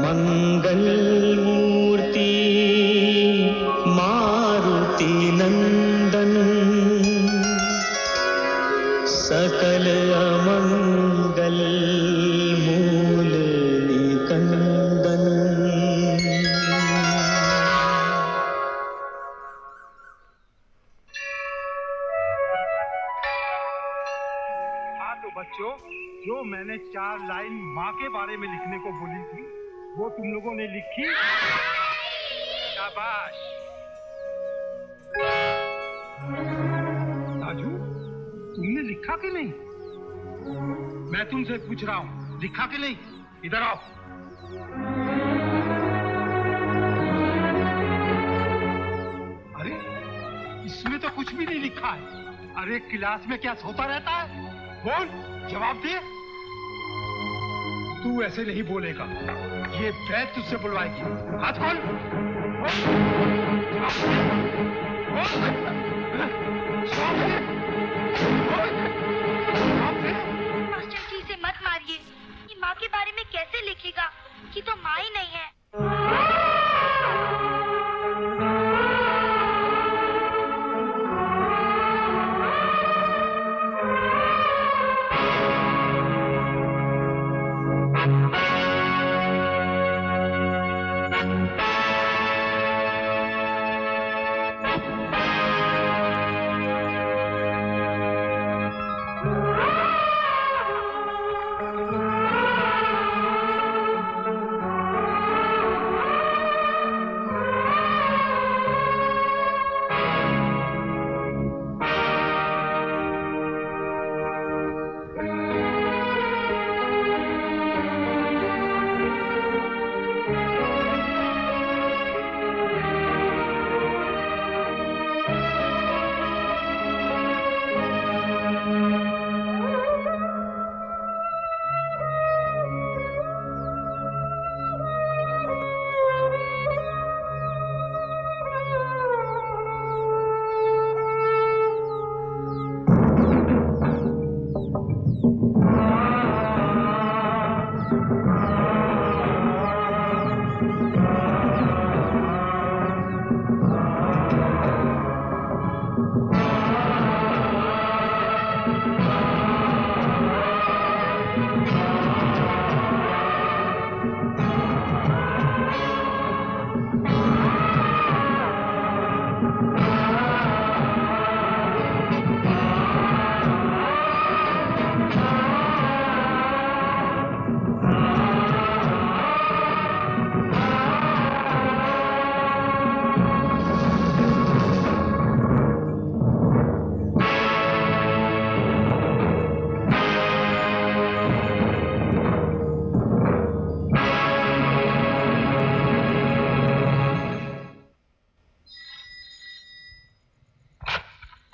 मंगल मूर्ति मारुति नंदन सकल अमंगल मूल निकंदन हाँ। तो बच्चों, जो मैंने 4 लाइन माँ के बारे में लिखने को बोली थी वो तुम लोगों ने लिखी। शाबाश। राजू, तुमने लिखा कि नहीं? मैं तुमसे पूछ रहा हूँ, लिखा कि नहीं? इधर आओ। अरे इसमें तो कुछ भी नहीं लिखा है। अरे क्लास में क्या सोता रहता है? बोल, जवाब दे। तू ऐसे नहीं बोलेगा, ये बैच तुझसे बुलवाएगी। हाथ खोल। मास्टर जी से मत मारिए। ये माँ के बारे में कैसे लिखेगा कि तो माँ ही नहीं है।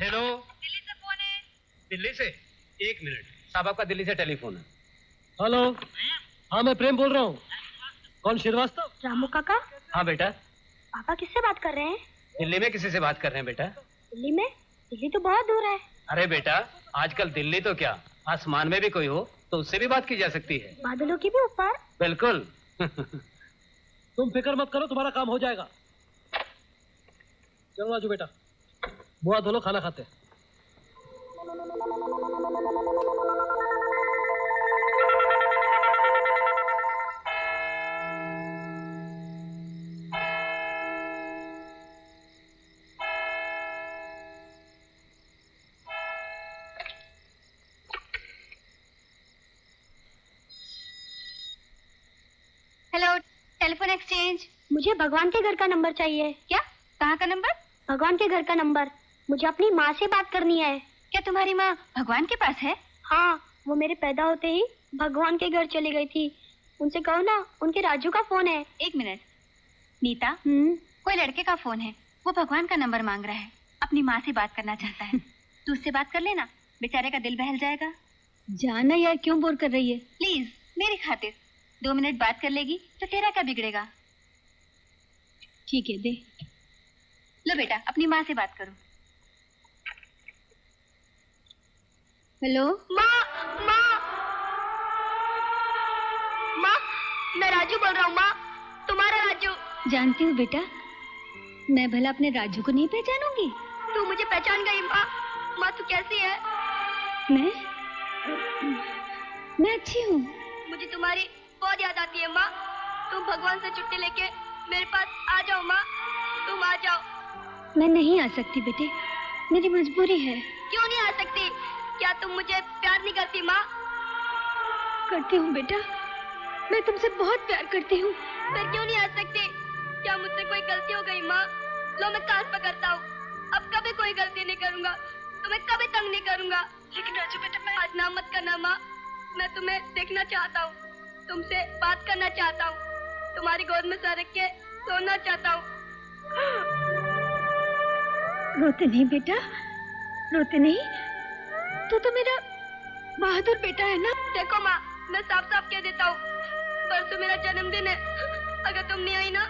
हेलो, दिल्ली से फोन है। दिल्ली से? एक मिनट साहब, आपका दिल्ली से टेलीफोन है। हेलो, हाँ मैं प्रेम बोल रहा हूँ। कौन? श्रीवास्तव। रामू काका? हाँ बेटा। पापा किससे बात कर रहे हैं? दिल्ली में किसी से बात कर रहे हैं बेटा। दिल्ली में? दिल्ली तो बहुत दूर है। अरे बेटा, आजकल दिल्ली तो क्या, आसमान में भी कोई हो तो उससे भी बात की जा सकती है, बादलों की भी ऊपर। बिल्कुल। तुम फिक्र मत करो, तुम्हारा काम हो जाएगा। चलो राजू बेटा, बुआ दोनों खाना खाते हैं। Hello telephone exchange. मुझे भगवान के घर का नंबर चाहिए। क्या? कहाँ का नंबर? भगवान के घर का नंबर। मुझे अपनी माँ से बात करनी है। क्या तुम्हारी माँ भगवान के पास है? हाँ, वो मेरे पैदा होते ही भगवान के घर चली गई थी। उनसे कहो ना, उनके राजू का फोन है। एक मिनट नीता, कोई लड़के का फोन है, वो भगवान का नंबर मांग रहा है, अपनी माँ से बात करना चाहता है। तू उससे बात कर लेना, बेचारे का दिल बहल जाएगा। जाना यार, क्यों बोर कर रही है? प्लीज मेरी खातिर 2 मिनट बात कर लेगी तो तेरा क्या बिगड़ेगा। ठीक है, दे लो बेटा, अपनी माँ से बात करो। हेलो माँ, माँ, माँ, मैं राजू बोल रहा हूँ माँ, तुम्हारा राजू। जानती हूँ बेटा, मैं भला अपने राजू को नहीं पहचानूंगी? तू मुझे पहचान गई माँ। माँ तू कैसी है? मैं अच्छी हूँ। मुझे तुम्हारी बहुत याद आती है माँ। तुम भगवान से छुट्टी लेके मेरे पास आ जाओ माँ, तुम आ जाओ। मैं नहीं आ सकती बेटे, मेरी मजबूरी है। क्यों नहीं आ सकती? क्या तुम मुझे प्यार नहीं करती माँ? करती हूँ बेटा, मैं तुमसे बहुत प्यार करती हूँ। फिर क्यों नहीं आ सकती? क्या मुझसे कोई गलती हो गई माँ? लो मैं कान पकड़ता हूँ, अब कभी कोई गलती नहीं करूँगा, तुम्हें कभी तंग नहीं करूँगा। लेकिन राजू बेटा, मैं आज ना मत करना माँ, मैं तुम्हें देखना चाहता हूँ, तुमसे बात करना चाहता हूँ, तुम्हारी गोद में सर रख के सोना चाहता हूँ। रोते नहीं बेटा, रोते नहीं, तू तो मेरा बहादुर बेटा है ना। देखो माँ, मैं साफ साफ कह देता हूँ, परसों मेरा जन्मदिन है, अगर तुम नहीं आई ना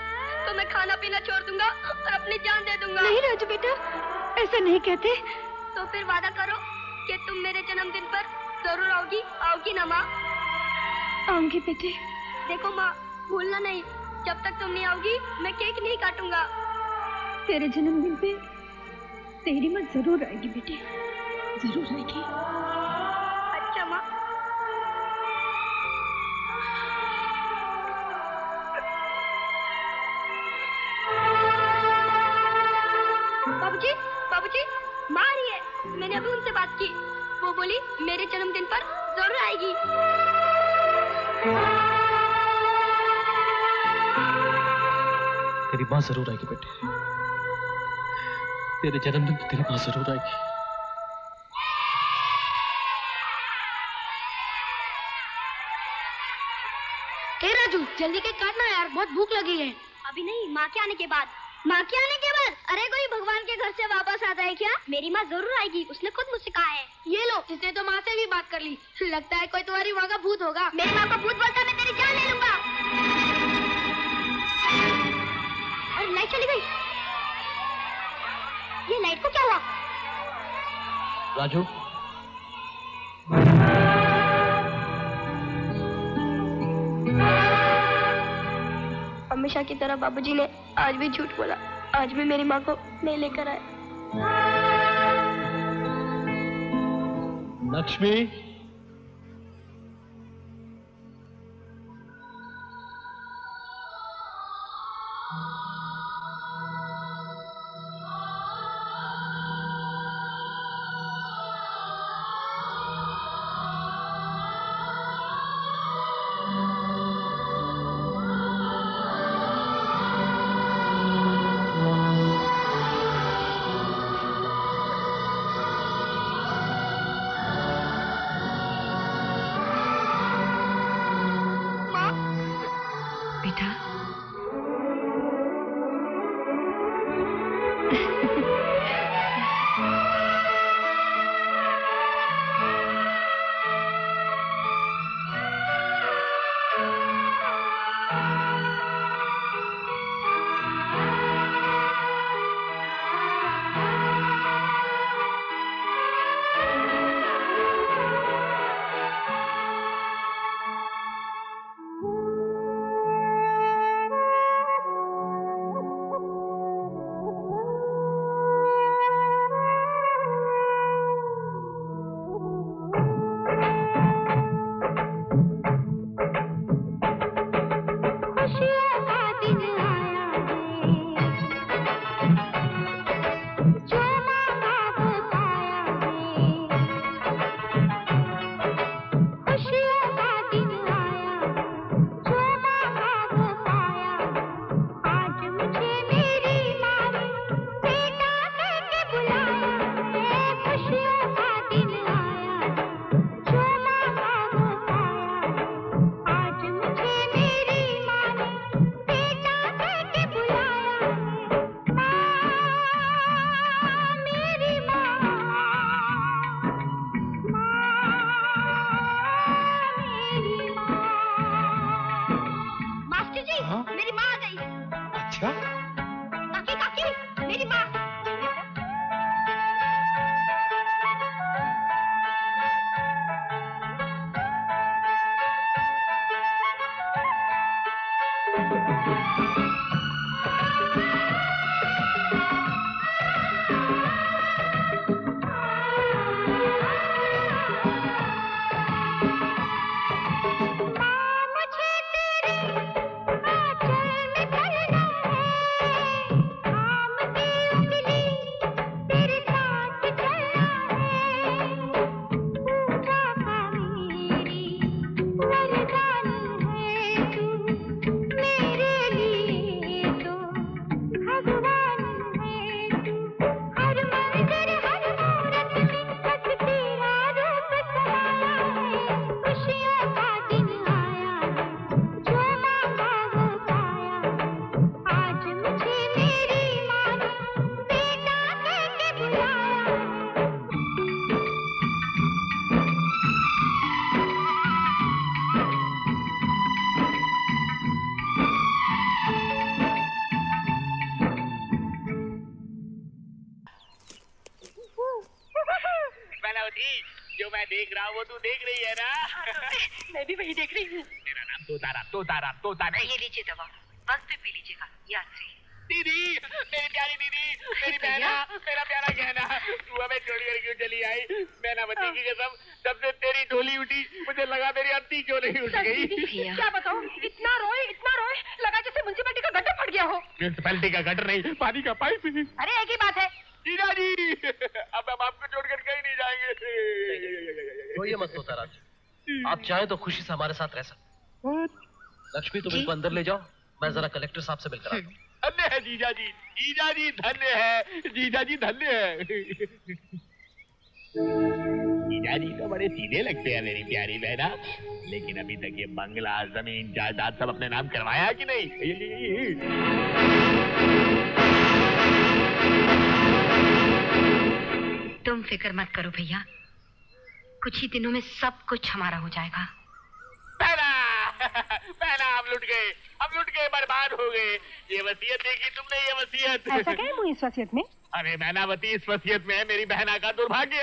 तो मैं खाना पीना छोड़ दूंगा और अपनी जान दे दूंगा। नहीं राजू बेटा, ऐसा नहीं कहते। तो फिर वादा करो कि तुम मेरे जन्मदिन पर जरूर आओगी। आओगी ना माँ? आऊंगी बेटे। देखो माँ, भूलना नहीं, जब तक तुम नहीं आओगी मैं केक नहीं काटूंगा। तेरे जन्मदिन पे तेरी माँ जरूर आएगी बेटे, जरूर आएगी। अच्छा माँ। बाबूजी, बाबूजी माँ आ रही है, मैंने अभी उनसे बात की, वो बोली मेरे जन्मदिन पर जरूर आएगी। तेरी माँ जरूर आएगी बेटे, तेरे जन्मदिन पर तेरी माँ जरूर आएगी। ए राजू, जल्दी केक काटना यार, बहुत भूख लगी है। अभी नहीं, माँ के आने के बाद। माँ के आने के बाद? अरे कोई भगवान के घर से वापस आता है क्या? मेरी माँ जरूर आएगी, उसने खुद मुझसे कहा है। ये लो, इसने तो माँ से भी बात कर ली, लगता है कोई तुम्हारी माँ का भूत होगा। मेरी माँ का भूत बोलता, मैं तेरी जान ले लूंगा। और लाइट चली गई, ये लाइट को क्या हुआ? राजू, हमेशा की तरह बाबूजी ने आज भी झूठ बोला, आज भी मेरी माँ को नहीं लेकर आए। लक्ष्मी, चाहे तो खुशी से हमारे साथ रह सकते। लक्ष्मी तुम इनको अंदर ले जाओ, मैं जरा कलेक्टर साहब से मिलकर आता हूँ। धन्य है जीजा जी, जीजा जी धन्य है, जीजा जी धन्य है। जीजा जी तो बड़े सीधे लगते हैं मेरी प्यारी बहना, लेकिन अभी तक ये बंगला जमीन जायदाद सब अपने नाम करवाया कि नहीं? तुम फिक्र मत करो भैया, कुछ ही दिनों में सब कुछ हमारा हो जाएगा। पहला हम लुट गए, बर्बाद हो गए। ये वसीयत देखी तुमने? ये वसीयत ऐसा क्या है इस वसीयत में? अरे बहनावती, इस वसीयत में है मेरी बहना का दुर्भाग्य।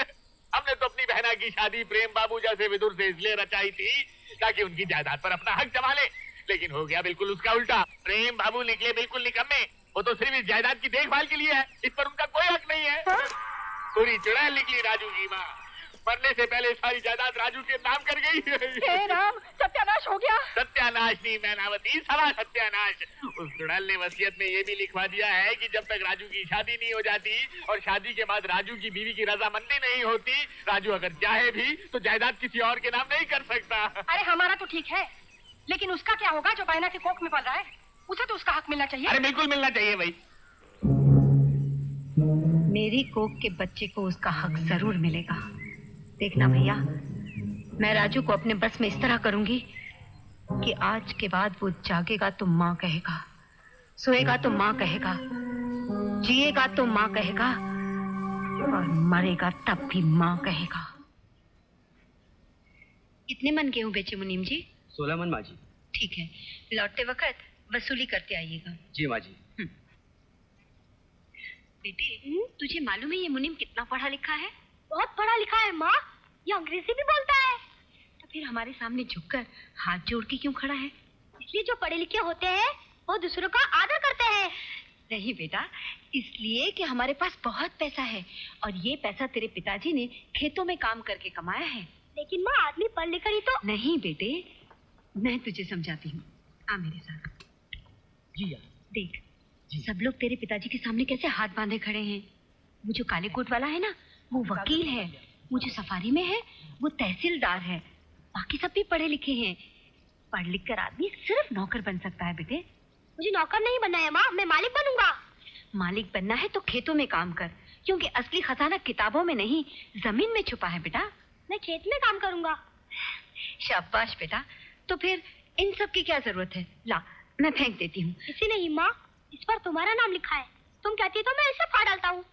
हमने तो अपनी बहना की शादी प्रेम बाबू जैसे विदुर से इसलिए रचाई थी ताकि उनकी जायदाद पर अपना हक जमा ले, लेकिन हो गया बिल्कुल उसका उल्टा। प्रेम बाबू निकले बिल्कुल निकम्मे, वो तो सिर्फ इस जायदाद की देखभाल के लिए है, इस पर उनका कोई हक नहीं है। पूरी चुड़ैल निकली राजू की माँ, मरने से पहले सारी जायदाद राजू के नाम कर गई। हे राम, सत्यानाश हो गया। सत्यानाश नहीं मैनावती, सारा सत्यानाश। उस गुड़ल ने वसीयत में ये भी लिखवा दिया है कि जब तक राजू की शादी नहीं हो जाती और शादी के बाद राजू की बीवी की रजामंदी नहीं होती, राजू अगर चाहे भी तो जायदाद किसी और के नाम नहीं कर सकता। अरे हमारा तो ठीक है, लेकिन उसका क्या होगा जो बायना के कोख में पल रहा है? उसे तो उसका हक मिलना चाहिए। अरे बिल्कुल मिलना चाहिए भाई। मेरी कोख के बच्चे को उसका हक जरूर मिलेगा। देखना भैया, मैं राजू को अपने बस में इस तरह करूंगी कि आज के बाद वो जागेगा तो माँ कहेगा, सोएगा तो माँ कहेगा, जिएगा तो माँ कहेगा और मरेगा तब भी माँ कहेगा। कितने मन गेहूं बेचे मुनीम जी? 16 मन माँ जी। ठीक है, लौटते वक्त वसूली करते आइएगा। जी माँ जी। बेटे तुझे मालूम है ये मुनीम कितना पढ़ा लिखा है? बहुत पढ़ा लिखा है माँ, ये अंग्रेजी भी बोलता है। तो फिर हमारे सामने झुककर हाथ जोड़ के क्यों खड़ा है? इसलिए जो पढ़े लिखे होते हैं वो दूसरों का आदर करते हैं। नहीं बेटा, इसलिए कि हमारे पास बहुत पैसा है और ये पैसा तेरे पिताजी ने खेतों में काम करके कमाया है। लेकिन माँ, आदमी पढ़ लिख ही तो नहीं। बेटे मैं तुझे समझाती हूँ, आ मेरे साथ। जी देख जी। सब लोग तेरे पिताजी के सामने कैसे हाथ बांधे खड़े हैं। वो जो काले कोट वाला है ना, वो वकील है। वो जो सफारी में है वो तहसीलदार है। बाकी सब भी पढ़े लिखे हैं। पढ़ लिख कर आदमी सिर्फ नौकर बन सकता है। बेटे मुझे नौकर नहीं बनना है माँ, मैं मालिक बनूंगा। मालिक बनना है तो खेतों में काम कर, क्योंकि असली खजाना किताबों में नहीं जमीन में छुपा है। बेटा मैं खेत में काम करूंगा। शाबाश बेटा, तो फिर इन सब की क्या जरूरत है? ला मैं फेंक देती हूँ। इसे नहीं माँ, इस पर तुम्हारा नाम लिखा है। तुम कहती हो तो मैं इसे फाड़ डालता हूँ।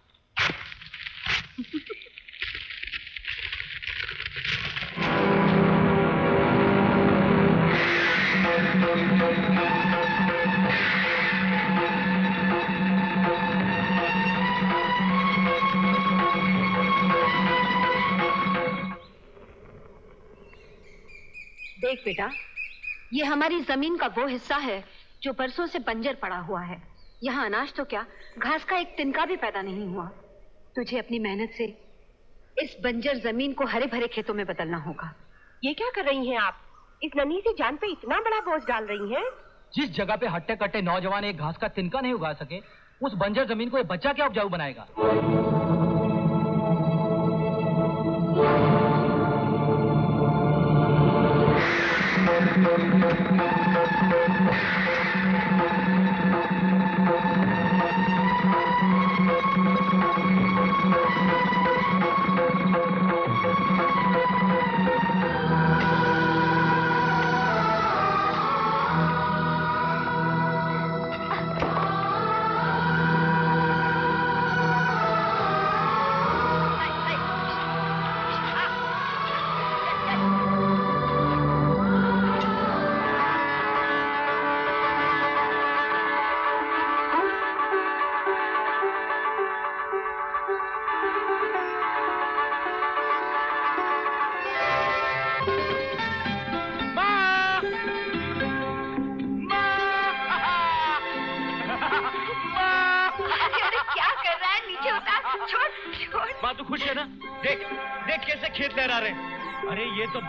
देख बेटा, ये हमारी जमीन का वो हिस्सा है जो परसों से बंजर पड़ा हुआ है। यहाँ अनाज तो क्या, घास का एक तिनका भी पैदा नहीं हुआ। तुझे अपनी मेहनत से इस बंजर जमीन को हरे भरे खेतों में बदलना होगा। ये क्या कर रही हैं आप? इस नन्ही सी जान पे इतना बड़ा बोझ डाल रही हैं। जिस जगह पे हट्टे कट्टे नौजवान एक घास का तिनका नहीं उगा सके, उस बंजर जमीन को ये बच्चा क्या उपजाऊ बनाएगा?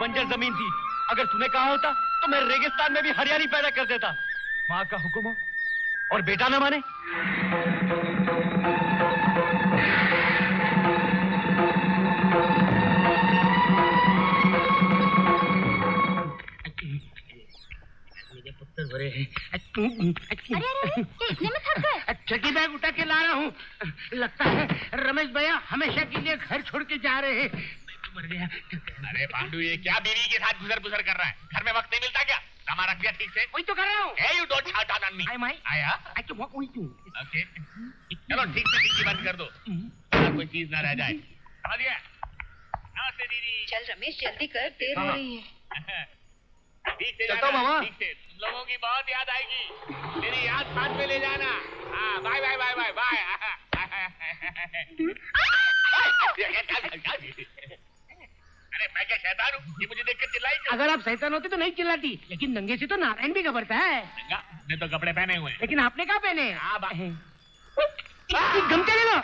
बंजर जमीन थी, अगर तूने कहा होता तो मैं रेगिस्तान में भी हरियाली पैदा कर देता। माँ का हुक्म हो और बेटा ना माने। मेरे पत्थर भरे हैं। अरे इतने में थक गए? चकी बैग उठा के ला रहा हूँ। लगता है रमेश भैया हमेशा के लिए घर छोड़ के जा रहे हैं। मर गया। अरे पांडू ये क्या बीवी के साथ गुजर गुजर कर रहा है? घर में वक्त नहीं मिलता क्या? सामान रख दिया ठीक से? वही तो कर रहा हूँ। Hey you don't shout at me. I can walk with you. Okay. चलो ठीक से टिक्की बंद कर दो, कोई चीज ना रह जाए। समझ गया? नमस्ते दीदी। चल रमेश जल्दी कर, देर हो रही है। ठीक से चलता हूँ मामा। ठीक से, तुम लोगों की बहुत याद आएगी। मेरी याद साथ में ले जाना। हाँ bye bye bye bye bye. मैं क्या शैतान हूँ? ये मुझे देखकर चिल्लाई क्यों? अगर आप शैतान होते तो नहीं चिल्लाती, लेकिन नंगे से तो नारायण भी घबराता है। नंगा? मैं तो कपड़े पहने हुए हैं। लेकिन आपने क्या पहने हैं? आप गमछा ले लो।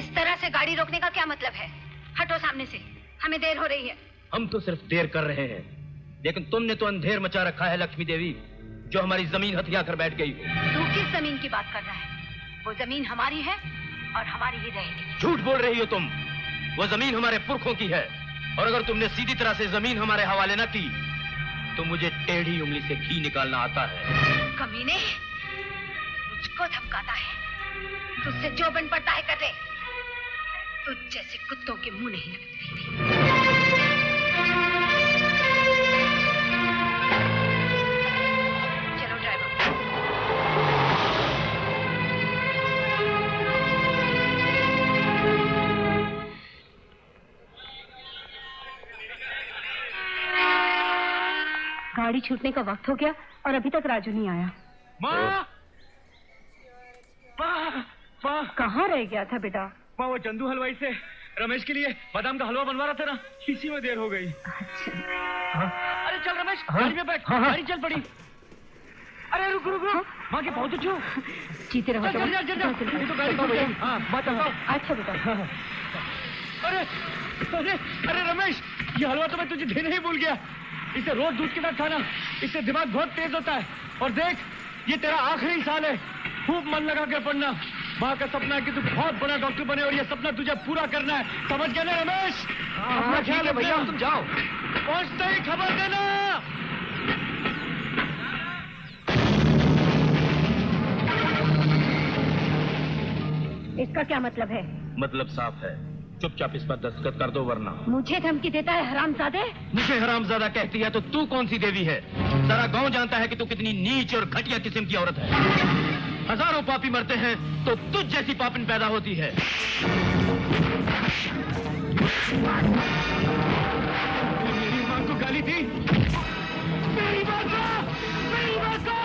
इस तरह से गाड़ी रोकने का क्या मतलब है? हटो सामने से, हमें देर हो रही है। हम तो सिर्फ देर कर रहे हैं, लेकिन तुमने तो अंधेर मचा रखा है लक्ष्मी देवी, जो हमारी जमीन हथिया कर बैठ गई। तू किस जमीन की बात कर रहा है? वो जमीन हमारी है और हमारी ही रहेगी। झूठ बोल रही हो तुम, वो जमीन हमारे पुरखों की है, और अगर तुमने सीधी तरह से जमीन हमारे हवाले न की तो मुझे टेढ़ी उंगली से घी निकालना आता है। कमीने मुझको धमकाता है, तुझसे जो बन पड़ता है कर ले। तुझ जैसे कुत्तों के मुंह नहीं लगते। गाड़ी छूटने का वक्त हो गया और अभी तक राजू नहीं आया। माँ, माँ, माँ, कहाँ रह गया था बेटा? माँ वो चंदू हलवाई से रमेश के लिए बादाम का हलवा बनवा रहा था ना, इसी में देर हो गई। अच्छा। अरे चल रमेश, गाड़ी में बैठ, गाड़ी चल पड़ी। अरे रुक रुक रुक, माँ के बहुत अच्छे जीते रहो। अच्छा बेटा। अरे अरे अरे रमेश, ये हलवा तो मैं तुझे देना ही भूल गया। इसे रोज दूध के साथ खाना, इससे दिमाग बहुत तेज होता है। और देख ये तेरा आखिरी साल है, खूब मन लगा कर पढ़ना। माँ का सपना है कि तू बहुत बड़ा डॉक्टर बने और ये सपना तुझे पूरा करना है, समझ गया ना रमेश? अपना ख्याल है भैया, तुम जाओ, पहुँचते ही खबर देना। इसका क्या मतलब है? मतलब साफ है, चुपचाप इस पर दस्तखत कर दो वरना। मुझे धमकी देता है हरामजादे? मुझे हरामजादा कहती है तो तू कौन सी देवी है? सारा गांव जानता है कि तू कितनी नीच और घटिया किस्म की औरत है। हजारों पापी मरते हैं तो तुझ जैसी पापिन पैदा होती है। मेरी माँ को गाली दी? मेरी माँ को, मेरी माँ को।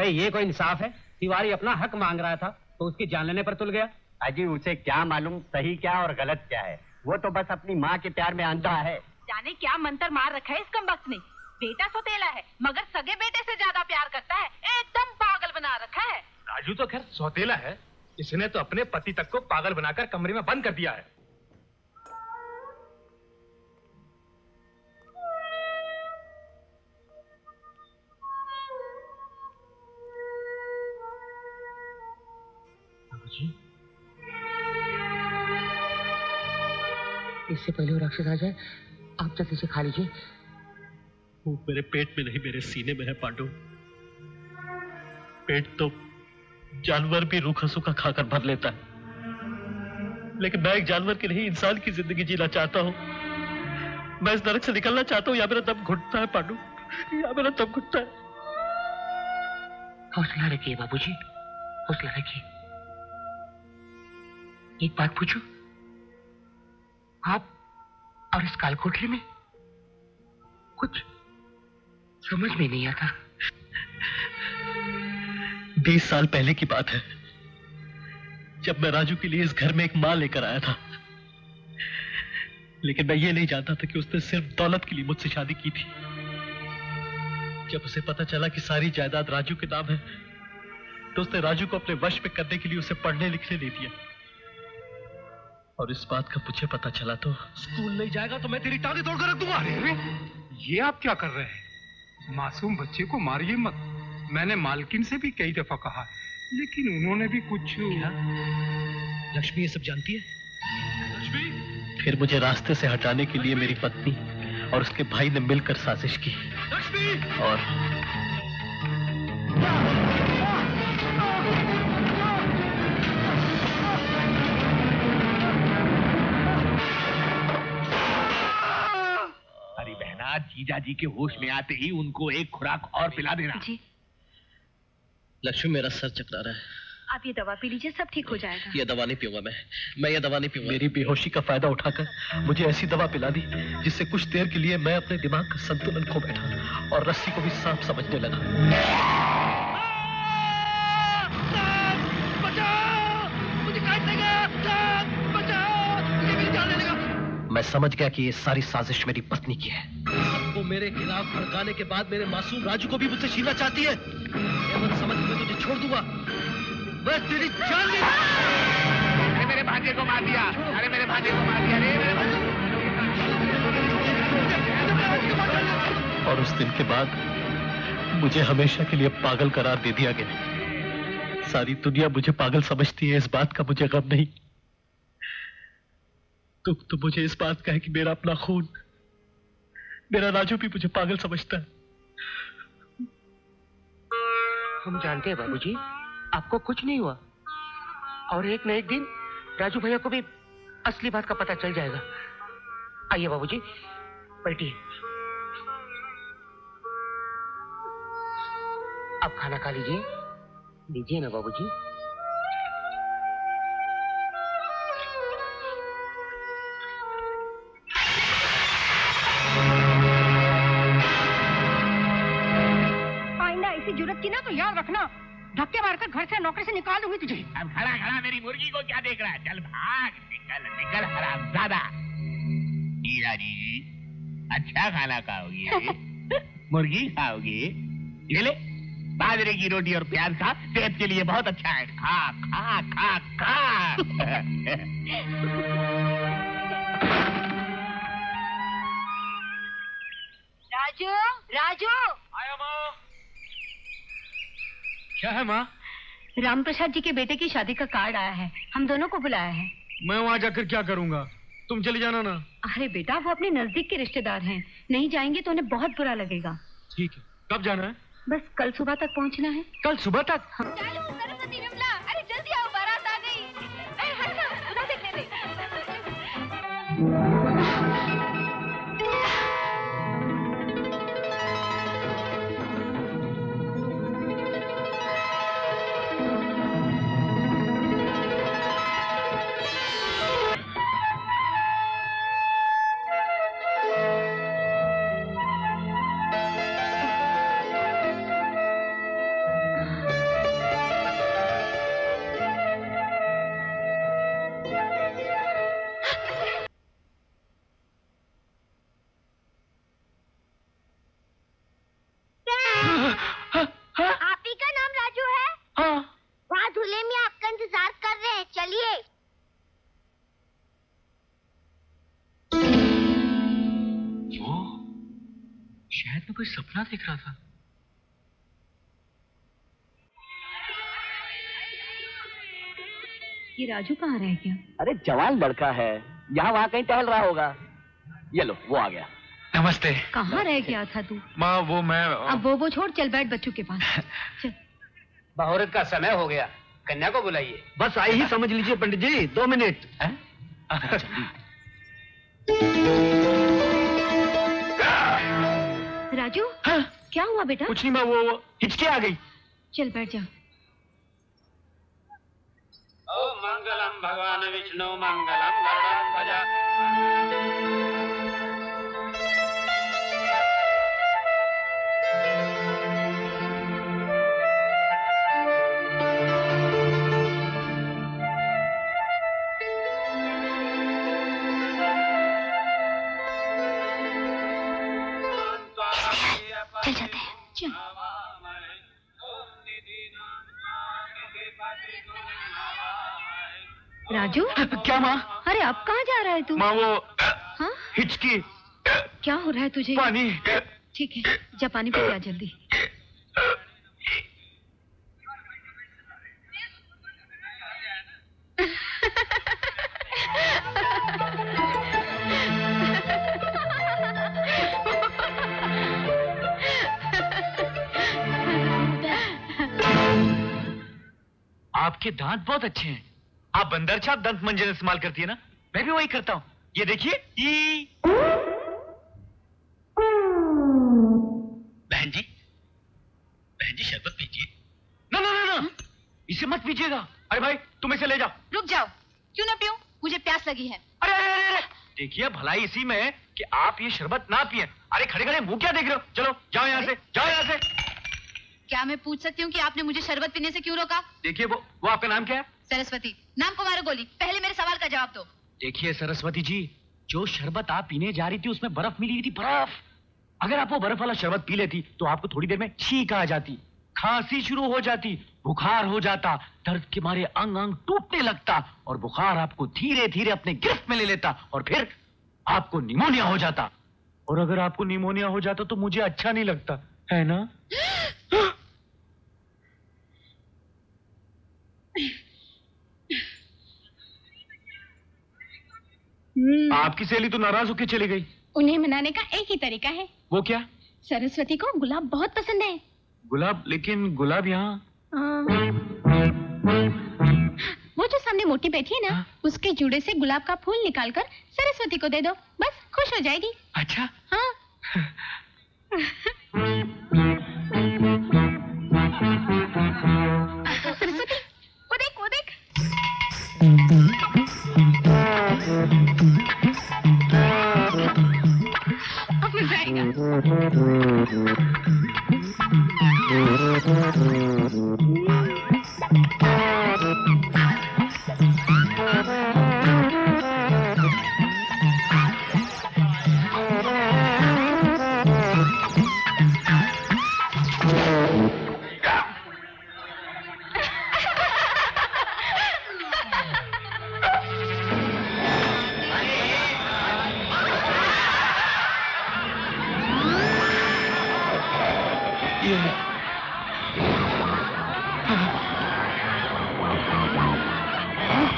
अरे ये कोई इंसाफ है? तिवारी अपना हक मांग रहा था तो उसकी जान लेने पर तुल गया। अजी उसे क्या मालूम सही क्या और गलत क्या है, वो तो बस अपनी माँ के प्यार में अंधा है। जाने क्या मंतर मार रखा है इस कमबख्त ने। बेटा सौतेला है मगर सगे बेटे से ज्यादा प्यार करता है, एकदम पागल बना रखा है। राजू तो खैर सौतेला है, इसने तो अपने पति तक को पागल बनाकर कमरे में बंद कर दिया है। इससे पहले वो राक्षस आ जाए आप जल्दी से खा लीजिए। वो मेरे पेट में नहीं मेरे सीने में है पांडु। पेट तो जानवर भी रूखा सूखा खाकर भर लेता है, लेकिन मैं एक जानवर की नहीं इंसान की जिंदगी जीना चाहता हूँ। मैं इस नरक से निकलना चाहता हूँ। या मेरा दम घुटता है पांडु, या मेरा दम घुटता है। हौसला रखिए बाबूजी, हौसला रखिए। एक बात पूछो, आप और इस कालकोठरी में कुछ समझ में नहीं आता। 20 साल पहले की बात है, जब मैं राजू के लिए इस घर में एक मां लेकर आया था, लेकिन मैं ये नहीं जानता था कि उसने सिर्फ दौलत के लिए मुझसे शादी की थी। जब उसे पता चला कि सारी जायदाद राजू के नाम है तो उसने राजू को अपने वश में करने के लिए उसे पढ़ने लिखने दे दिया। और इस बात का मुझे पता चला तो स्कूल नहीं जाएगा तो मैं तेरी टांगे तोड़कर रख दूंगा। अरे ये आप क्या कर रहे हैं? मासूम बच्चे को मारिए मत। मैंने मालकिन से भी कई दफा कहा लेकिन उन्होंने भी कुछ। क्या लक्ष्मी ये सब जानती है? लक्ष्मी फिर मुझे रास्ते से हटाने के लिए मेरी पत्नी और उसके भाई ने मिलकर साजिश की। लक्ष्मी और जीजा जी के होश में आते ही उनको एक खुराक और पिला देना जी। लक्ष्मी मेरा सर चकरा रहा है, आप ये दवा पी लीजिए सब ठीक हो जाएगा। ये दवा नहीं पीऊंगा मैं ये दवा नहीं पीऊंगा। मेरी बेहोशी का फायदा उठाकर मुझे ऐसी दवा पिला दी जिससे कुछ देर के लिए मैं अपने दिमाग का संतुलन खो बैठा और रस्सी को भी सांप समझने लगा। मैं समझ गया कि ये सारी साजिश मेरी पत्नी की है। वो मेरे खिलाफ भड़काने के बाद मेरे मासूम राजू को भी मुझसे छीनना चाहती है। ये मत समझ मैं तुझे छोड़ दूंगा, बस तेरी जान ले। अरे मेरे भांजे को मार दिया, अरे मेरे भांजे को मार दिया, अरे मेरे भांजे। और उस दिन के बाद मुझे हमेशा के लिए पागल करार दे दिया गया। सारी दुनिया मुझे पागल समझती है, इस बात का मुझे गम नहीं। दुख तो मुझे इस बात का है कि मेरा अपना खून, मेरा राजू भी मुझे पागल समझता है। हम जानते हैं बाबूजी, आपको कुछ नहीं हुआ और एक न एक दिन राजू भैया को भी असली बात का पता चल जाएगा। आइए बाबूजी, बैठिए। आप खाना खा लीजिए, लीजिए ना बाबूजी। आइंदा ऐसी जुर्रत की ना तो याद रखना, धक्के मारकर घर से नौकरी से निकाल दूंगी तुझे। अब खड़ा खड़ा मेरी मुर्गी को क्या देख रहा है? चल भाग, निकल निकल हरामजादा। ईरा जी अच्छा खाना खाओगी, मुर्गी खाओगी, ये ले बाजरे की रोटी और प्याज खा, सेहत के लिए बहुत अच्छा है। खा खा खा खा। राजू, राजू आया माँ। क्या है माँ? राम प्रसाद जी के बेटे की शादी का कार्ड आया है, हम दोनों को बुलाया है। मैं वहाँ जाकर क्या करूँगा? तुम चले जाना ना। अरे बेटा, वो अपने नजदीक के रिश्तेदार हैं, नहीं जाएंगे तो उन्हें बहुत बुरा लगेगा। ठीक है, कब जाना है? बस कल सुबह तक पहुँचना है। कल सुबह तक? हाँ। चालू सरस्वती विमला, अरे जल्दी आओ, बारात आ गई। उधर देखने दे। कोई सपना देख रहा था। ये राजू कहाँ रह गया? अरे जवान लड़का है, यहाँ वहाँ कहीं टहल रहा होगा। ये लो, वो आ गया। नमस्ते। कहाँ रह गया था तू? माँ वो मैं अब वो छोड़, चल बैठ बच्चों के पास, चल। मुहूर्त का समय हो गया, कन्या को बुलाइए। बस आई ही समझ लीजिए पंडित जी, 2 मिनट। राजू। हाँ? क्या हुआ बेटा? कुछ नहीं मां, वो हिचकी आ गई। चल बैठ जा। ओ मंगलम भगवान विष्णु मंगलम गरुड़ं भजा। चल जाते हैं, चल। राजू। क्या माँ? अरे अब कहाँ जा रहा है तू? माँ वो हाँ? हिचकी। क्या हो रहा है तुझे? पानी। ठीक है, जा पानी पी जा जल्दी। आपके दांत बहुत अच्छे हैं। आप बंदर छाप दंत मंजन इस्तेमाल करती है ना, मैं भी वही करता हूँ। ये देखिए। बहन जी शरबत पीजिए। ना ना ना ना, इसे मत पीजिएगा। अरे भाई तुम इसे ले जाओ। रुक जाओ, क्यों ना पीऊं? मुझे प्यास लगी है। अरे अरे अरे, अरे। देखिए भलाई इसी में है कि आप ये शरबत ना पिए। अरे खड़े खड़े मुँह क्या देख रहे हो? चलो जाओ यहाँ से, जाओ यहाँ से। क्या मैं पूछ सकती हूँ कि आपने मुझे शरबत पीने से क्यों रोका? देखिए वो आपका नाम क्या है? सरस्वती। नाम को मारो गोली, पहले मेरे सवाल का जवाब दो। देखिए सरस्वती जी, जो शरबत आप पीने जा रही थी उसमें बर्फ मिली हुई थी, बर्फ। अगर आप वो बर्फ वाला शरबत पी लेती तो आपको थोड़ी देर में छींक आ जाती, खांसी शुरू हो जाती, बुखार हो जाता, दर्द के मारे अंग अंग टूटने लगता और बुखार आपको धीरे धीरे अपने गिरफ्त में ले लेता और फिर आपको निमोनिया हो जाता। और अगर आपको निमोनिया हो जाता तो मुझे अच्छा नहीं लगता, है ना? आपकी सहेली तो नाराज होकर चली गई। उन्हें मनाने का एक ही तरीका है। वो क्या? सरस्वती को गुलाब बहुत पसंद है। गुलाब? लेकिन गुलाब यहाँ वो जो सामने सामने मोटी बैठी है ना, उसके जूड़े से गुलाब का फूल निकालकर सरस्वती को दे दो, बस खुश हो जाएगी। अच्छा हाँ। सरस्वती वो देख, वो देख।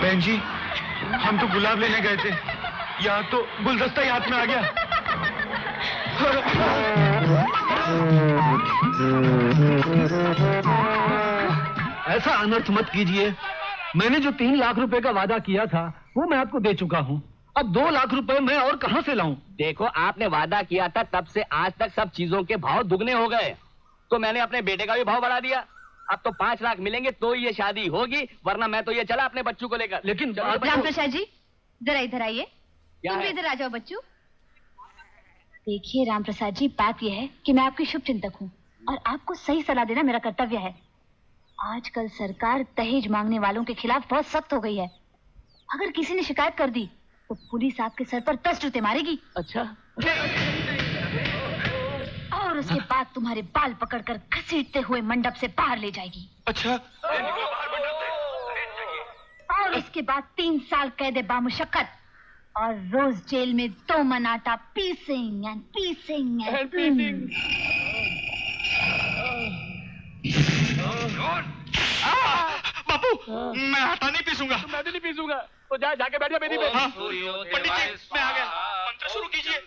बहन जी, हम तो गुलाब लेने गए थे, यहाँ तो गुलदस्ता ही हाथ में आ गया। ऐसा अनर्थ मत कीजिए, मैंने जो 3 लाख रुपए का वादा किया था वो मैं आपको दे चुका हूँ, अब 2 लाख रुपए मैं और कहाँ से लाऊं? देखो, आपने वादा किया था तब से आज तक सब चीजों के भाव दुगने हो गए, तो मैंने अपने बेटे का भी भाव बढ़ा दिया। अब तो 5 लाख मिलेंगे तो ये शादी होगी, वरना मैं तो ये चला अपने बच्चों को लेकर। लेकिन राम प्रसाद जी जरा इधर आइए, तुम भी इधर आ जाओ बच्चों। देखिए राम प्रसाद जी, बात यह है कि मैं आपकी शुभचिंतक हूँ और आपको सही सलाह देना मेरा कर्तव्य है। आजकल सरकार दहेज मांगने वालों के खिलाफ बहुत सख्त हो गई है, अगर किसी ने शिकायत कर दी तो पुलिस आपके सर पर 10 जूते मारेगी। अच्छा। और उसके बाद तुम्हारे बाल पकड़कर घसीटते हुए मंडप से बाहर ले जाएगी। अच्छा। और इसके बाद 3 साल कैद बामुशक्कत और रोज जेल में 2 मन आटा पीसेंगे एंड पीसेंगे। बापू, मैं आटा नहीं पीसूंगा। मैं भी नहीं पीसूंगा, तो जा जाके बैठ जा मेरी पे। पंडित जी मैं आ गया, मंत्र शुरू कीजिए।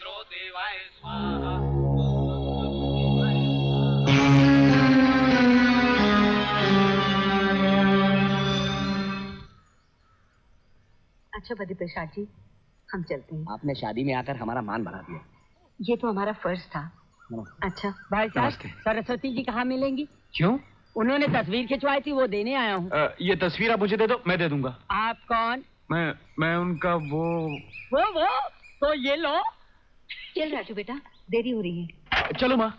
अच्छा बदी प्रसाद जी, हम चलते हैं। आपने शादी में आकर हमारा मान बढ़ा दिया, ये तो हमारा फर्ज था। अच्छा भाई साहब, सरस्वती जी कहाँ मिलेंगी? क्यों? उन्होंने तस्वीर खिंचवाई थी, वो देने आया हूँ। ये तस्वीर आप मुझे दे दो, मैं दे दूंगा। आप कौन? मैं उनका वो तो ये लो। चल राजू बेटा, देरी हो रही है। चलो माँ।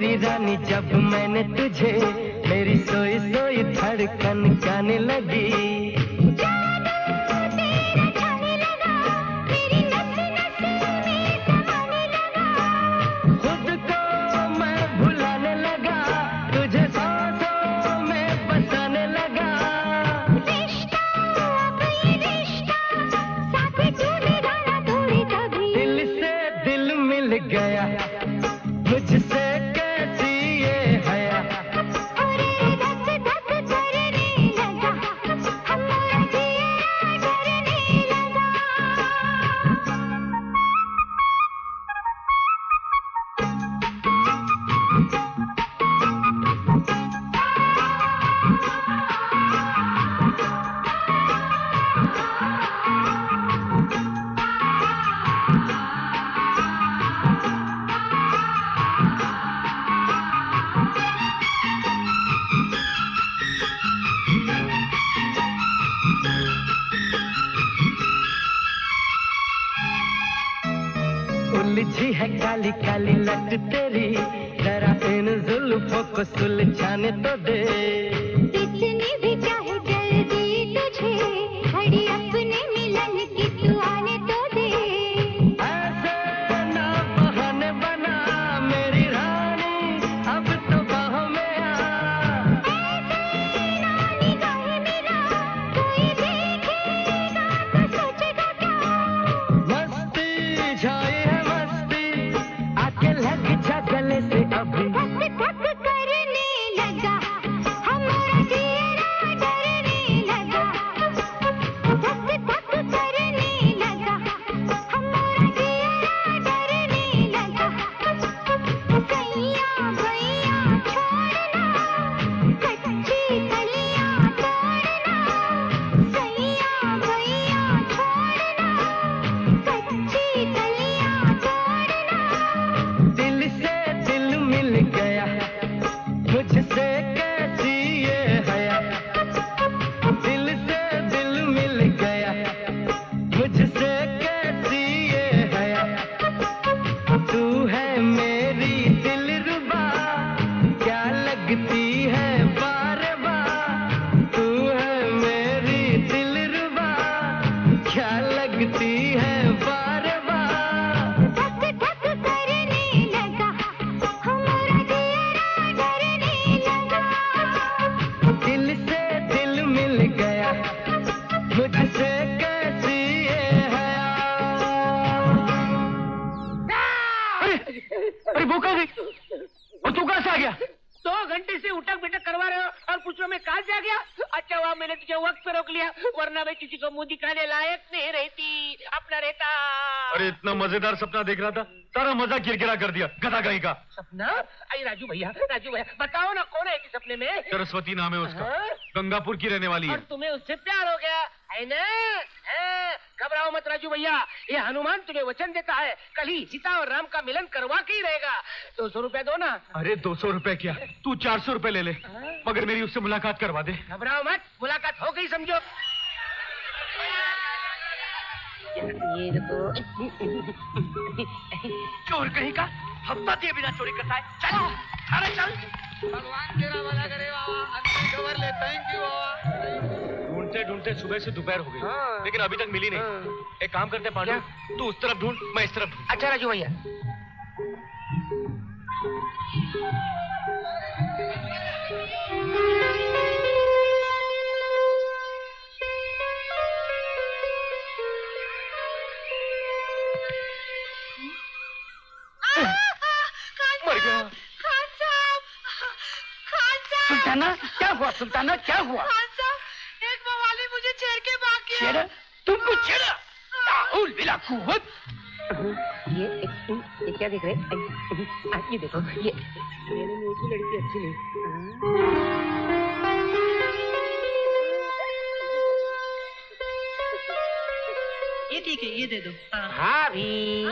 मेरी रानी जब मैंने तुझे मेरी सोई सोई धड़कन जाने लगी। खुद को मैं भुलाने लगा, तुझे सांसों में बसाने लगा। रिश्ता अब ये रिश्ता साथ चूमे गाना थोड़ी कभी। दिल से दिल मिल गया, मुझसे कैसी ये हया। धक धक करने लगा, हमारा जिया डरने लगा। उलझी है काली काली लट तेरी, जरा इन जुल्फों को सुलझाने तो दे। कितनी भी चाहे जल्दी तुझे खड़ी अपने मिलन की तू आने तो दे। ऐसे ना बहाने बना मेरी रानी अब तो बाहों में आ। ऐसे ना निगाहें मेरा कोई देखेगा तो सोचेगा क्या। मस्ती छाई लगती है बार बार। धक धक करने लगा, हमारा जिया डरने लगा। दिल से दिल मिल गया, मुझसे कैसी है। अरे भूखा गई और तू कहाँ से आ गया? 2 घंटे से उठक बैठक करवा रहे हो और पूछो मैं कहाँ से आ गया। अच्छा वहाँ मैंने तुझे वक्त पे रोक लिया, वरना मैं किसी को मुंह दिखाने लायक नहीं रहती अपना रहता। अरे इतना मजेदार सपना देख रहा था, सारा मजा किरकिरा कर दिया गधा गाई का सपना। आई राजू भैया बताओ ना कौन है कि सपने में? सरस्वती नाम है उसका, गंगापुर की रहने वाली है। और तुम्हें उससे प्यार हो गया है ना? घबराओ मत राजू भैया, ये हनुमान तुम्हें वचन देता है कल ही सीता और राम का मिलन करवा के ही रहेगा। 200 रुपए दो ना। अरे 200 रुपए क्या, तू 400 रुपए ले ले, मगर मेरी उससे मुलाकात करवा दे। घबराओ मत, मुलाकात हो गई समझो। ये देखो चोर कहीं का हफ्ता दिए बिना चोरी करता है। चलो अरे चल, भगवान तेरा भला करे बाबा। अंतिम खबर ले, थैंक यू बाबा। ढूंढते सुबह से दोपहर हो गई। हाँ। लेकिन अभी तक मिली नहीं। हाँ। एक काम करते पांडू, तू उस तरफ ढूंढ मैं इस तरफ। अच्छा राजू भैया। सुल्ताना क्या हुआ? मुझे छेड़ के भाग गया। छेड़ा? तुमको छेड़ा? ताहुल बिला कुवत। ये क्या देख रहे? ये देखो, ये मेरे मुंह की लड़की अच्छी नहीं। ये ठीक है, ये दे दो। भाभी ये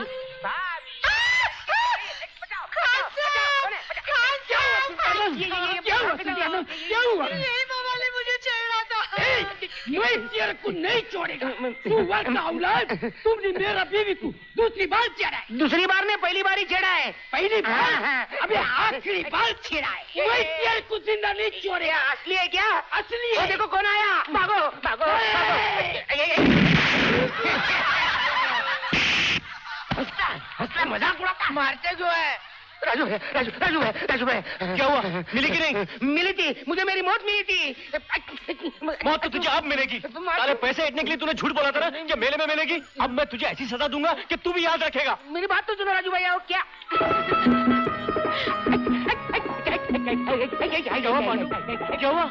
क्या हुआ? ये मैं इस शेर को नहीं छोड़ेगा। सुअर का औलाद, तुमने मेरा बीवी को दूसरी बार छेड़ा है। दूसरी बार में पहली बार ही छेड़ा है। पहली बार, अभी आखिरी बार छेड़ा है। मैं इस शेर को जिंदा नहीं छोड़ेगा। असली है क्या? असली है। देखो कौन आया, भागो भागो। हंसता हंसता मजाक उड़ाता, मारते क्यों है? राजू है, राजू, राजू है, राजू है। क्या हुआ, मिली कि नहीं? मिली थी, मुझे मेरी मौत मिली थी। मौत तो तुझे अब मिलेगी। सारे पैसे ऐटने के लिए तूने झूठ बोला था ना कि मेले में मिलेगी। अब मैं तुझे ऐसी सजा दूंगा कि तू भी याद रखेगा। मेरी बात तो सुनो राजू भैया। और क्या क्या हुआ पांडू, क्या हुआ?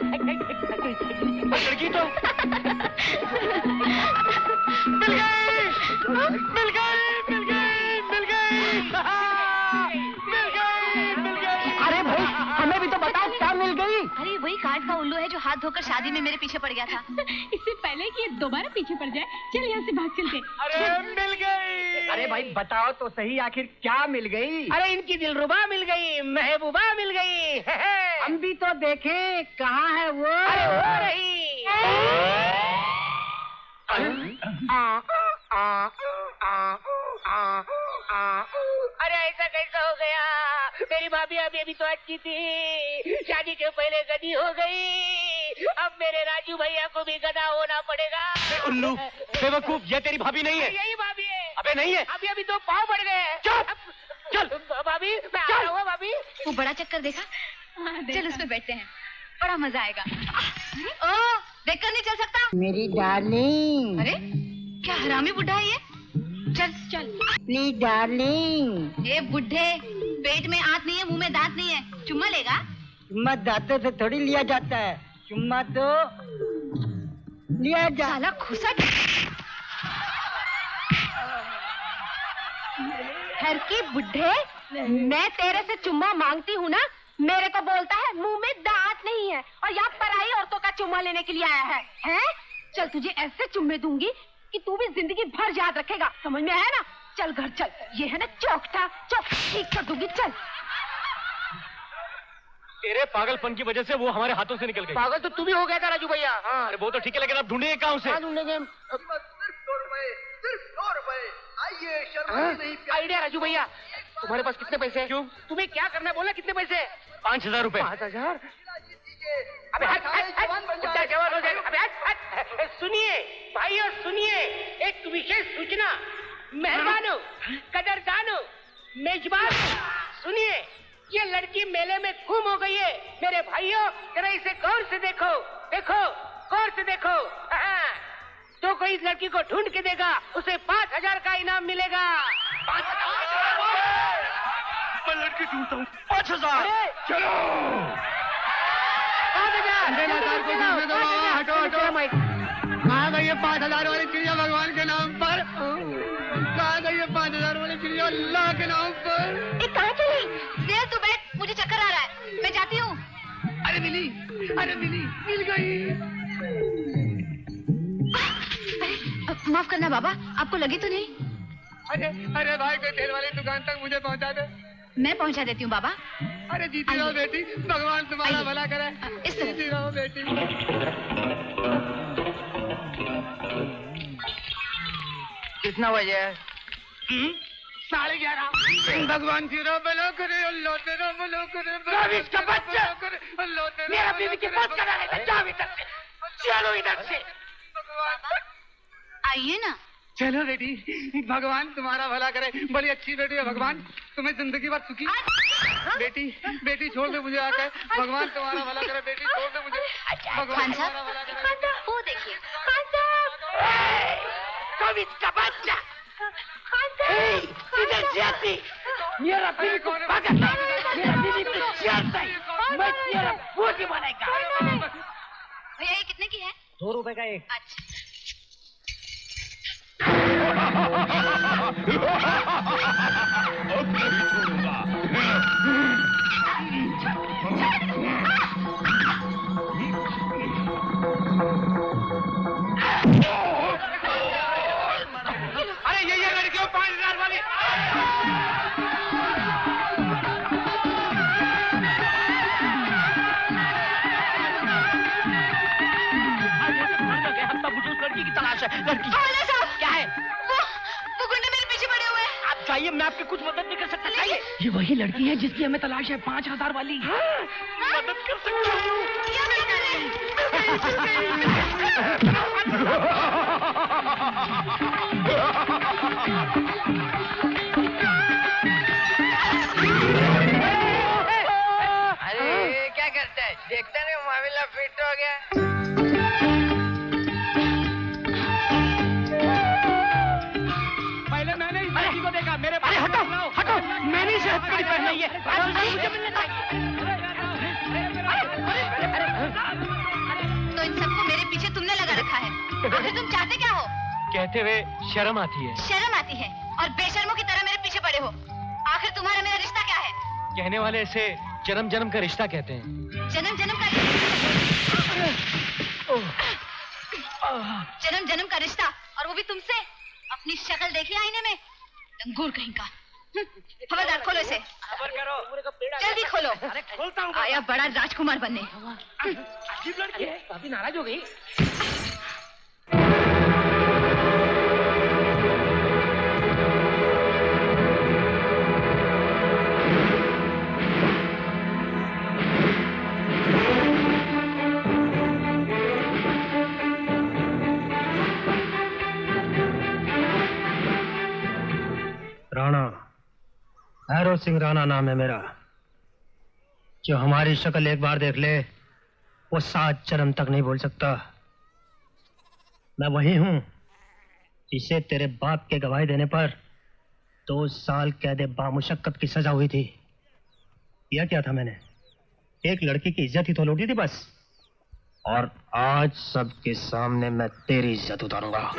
लड़की तो मिल गई, मिल गई, मिल गई, मिल गई। अरे वही काट का उल्लू है जो हाथ धोकर शादी में मेरे पीछे पड़ गया था। इससे पहले कि ये दोबारा पीछे पड़ जाए, चल यहाँ से भाग चलते। अरे मिल गई। अरे भाई बताओ तो सही, आखिर क्या मिल गई? अरे इनकी दिलरुबा मिल गई, महबूबा मिल गई। हम भी तो देखे, कहाँ है वो? अरे वो रही। अरे ऐसा कैसा हो गया? मेरी भाभी अभी अभी तो अच्छी थी, शादी के पहले गधी हो गई। अब मेरे राजू भैया को भी गधा होना पड़ेगा। उल्लू बेवकूफ, ये तेरी भाभी नहीं है? यही भाभी है। अबे नहीं है, अभी अभी तो पाँव बढ़ गए हैं। चल भाभी, मैं आ रहा हूँ भाभी। वो बड़ा चक्कर देखा? चल उसमें बैठते हैं, बड़ा मजा आएगा। ओ देख कर नहीं चल सकता मेरी डार्लिंग। अरे क्या हरामी बुढ़ा है ये। चल चल प्लीज डार्लिंग। ये बुढ़े पेट में आंत नहीं है, मुंह में दांत नहीं है, चुम्मा लेगा? चुम्मा दांतों से थोड़ी लिया जाता है, चुम्मा तो लिया जाला खुसा। घर की बुढ़े, मैं तेरे से चुम्मा मांगती हूँ ना, मेरे को बोलता है मुंह में दांत नहीं है और यहाँ पराई औरतों का चुम्मा लेने के लिए आया है, हैं? चल तुझे ऐसे चुम्मे दूंगी कि तू भी जिंदगी भर याद रखेगा, समझ में आया ना? चल घर चल, ये है ना चौकटा, चौक ठीक कर दूंगी। चल तेरे पागलपन की वजह से वो हमारे हाथों से निकल गई। पागल तो तू भी हो गया था राजू भैया। हाँ अरे वो तो ठीक है, लेकिन आप ढूंढेंगे कहाँ उसे? ढूंढेंगे। सिर्फ 2 रुपए। आइडिया राजू भैया, तुम्हारे पास कितने पैसे हैं? क्यों तुम्हें क्या करना है, बोला कितने पैसे? 5000 रुपए। 5000? अबे सुनिए भाई और सुनिए, एक विशेष सूचना। मेहमानों, कदरदानों, मेजबानों, सुनिए, ये लड़की मेले में गुम हो गई है। मेरे भाइयों जरा इसे गौर से देखो, देखो गौर से देखो। तो कोई इस लड़की को ढूंढ के देगा उसे 5000 का इनाम मिलेगा। 5000 मैं लड़की ढूंढता हूँ। 5000 चलो। 5000 हटो हटो। कहाँ गई ये 5000 वाली चिड़िया? भगवान के नाम पर कहाँ गई ये 5000 वाली चिड़िया? अल्लाह के नाम पर ये कहाँ चली? देर तू बैठ, मुझे चक्कर आ रहा है, मैं जाती हूँ। अरे मिली, अरे मिली, मिल गई। माफ करना बाबा, आपको लगी तो नहीं? अरे अरे भाई कोई तेल वाली दुकान तक मुझे पहुँचा दे। मैं पहुँचा देती हूँ बाबा। अरे जीती रहो बेटी, भगवान तुम्हारा भला करे। जीती रहो बेटी। कितना बजे है? 11:30। भगवान जी रो बलो करे, अल्लाह तेरा बलो करे। राविश का बच्चा मेरा बीवी की मौत करा रहा है। जाओ इधर से, चलो इधर से। आइए ना। चलो बेटी, भगवान तुम्हारा भला करे। बड़ी अच्छी बेटी है, भगवान तुम्हें जिंदगी भर सुखी। बेटी बेटी छोड़ दे मुझे आकर, भगवान तुम्हारा भला करे। बेटी छोड़ दे मुझे, भगवान तुम्हारा भला करे। वो देखिए इसका बच्चा इधर जाती। मेरा बीवी को भगाता, मेरा बीवी को छेड़ता है, मैं तेरा भूखी बनाएगा। भैया ये कितने की है? 2 रुपए का एक। अच्छा ये लड़कियों 5000 वाली। चाहिए, मैं आपकी कुछ मदद नहीं कर सकता। चाहिए ये वही लड़की है जिसकी हमें तलाश है, 5000 वाली। मदद कर सकता हूँ। देखते नहीं मामला फिट हो गया। पहले मैंने इस लड़की को देखा, मेरे पास हटो हटो, मैंने इसे हथकड़ी पहनाई है। तो इन सबको मेरे पीछे तुमने लगा रखा है, आखिर तुम चाहते क्या हो? कहते हुए शर्म आती है, शर्म आती है, और बेशर्मों की तरह मेरे पीछे पड़े हो। आखिर तुम्हारा मेरा रिश्ता क्या है? कहने वाले इसे जन्म जन्म का रिश्ता कहते हैं। जन्म जन्म का जन्म जन्म का रिश्ता, और वो भी तुमसे। अपनी शक्ल देखी आईने में, लंगूर कहीं का। खबरदार, खोलो इसे, जल्दी खोलो। खोलता हूँ। आया बड़ा राजकुमार बनने। अजीब लड़की है, काफी नाराज हो गई। राणा, हैरो सिंह राणा नाम है मेरा। जो हमारी शक्ल एक बार देख ले वो 7 जन्म तक नहीं भूल सकता। मैं वही हूं जिसे तेरे बाप के गवाही देने पर 2 साल कैद बामुशक्कत की सजा हुई थी। किया क्या था मैंने? एक लड़की की इज्जत ही तो लूटी थी बस, और आज सबके सामने मैं तेरी इज्जत उतारूंगा।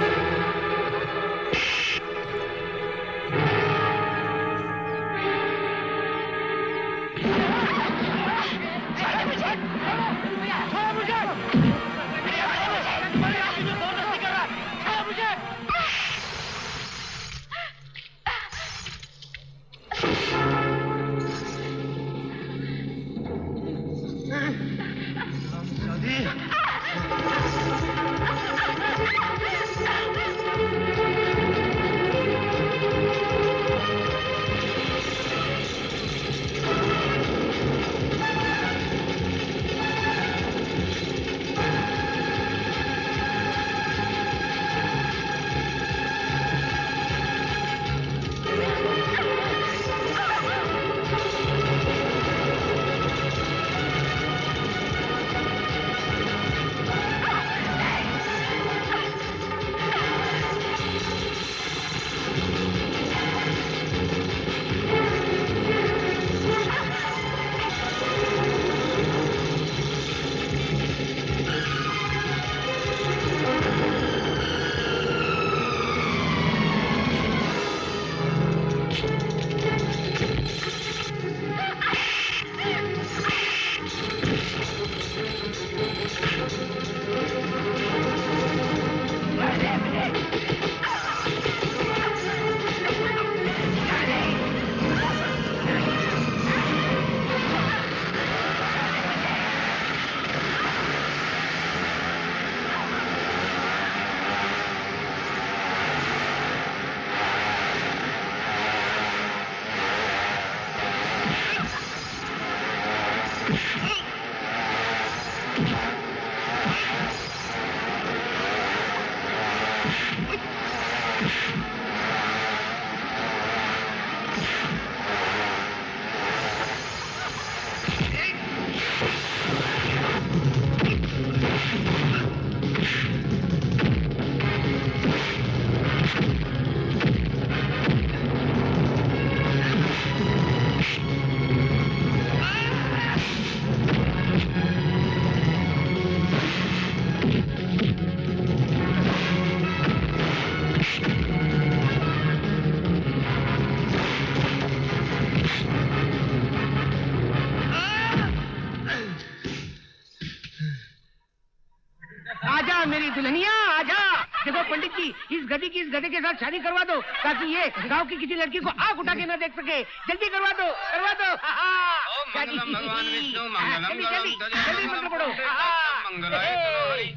गधे के साथ शादी करवा दो ताकि ये गांव की किसी लड़की को आंख उठा के ना देख सके। जल्दी करवा दो, करवा दो। मंगलम भगवान विष्णु मंगलम, जल्दी जल्दी मंत्र पढ़ो। मंगल।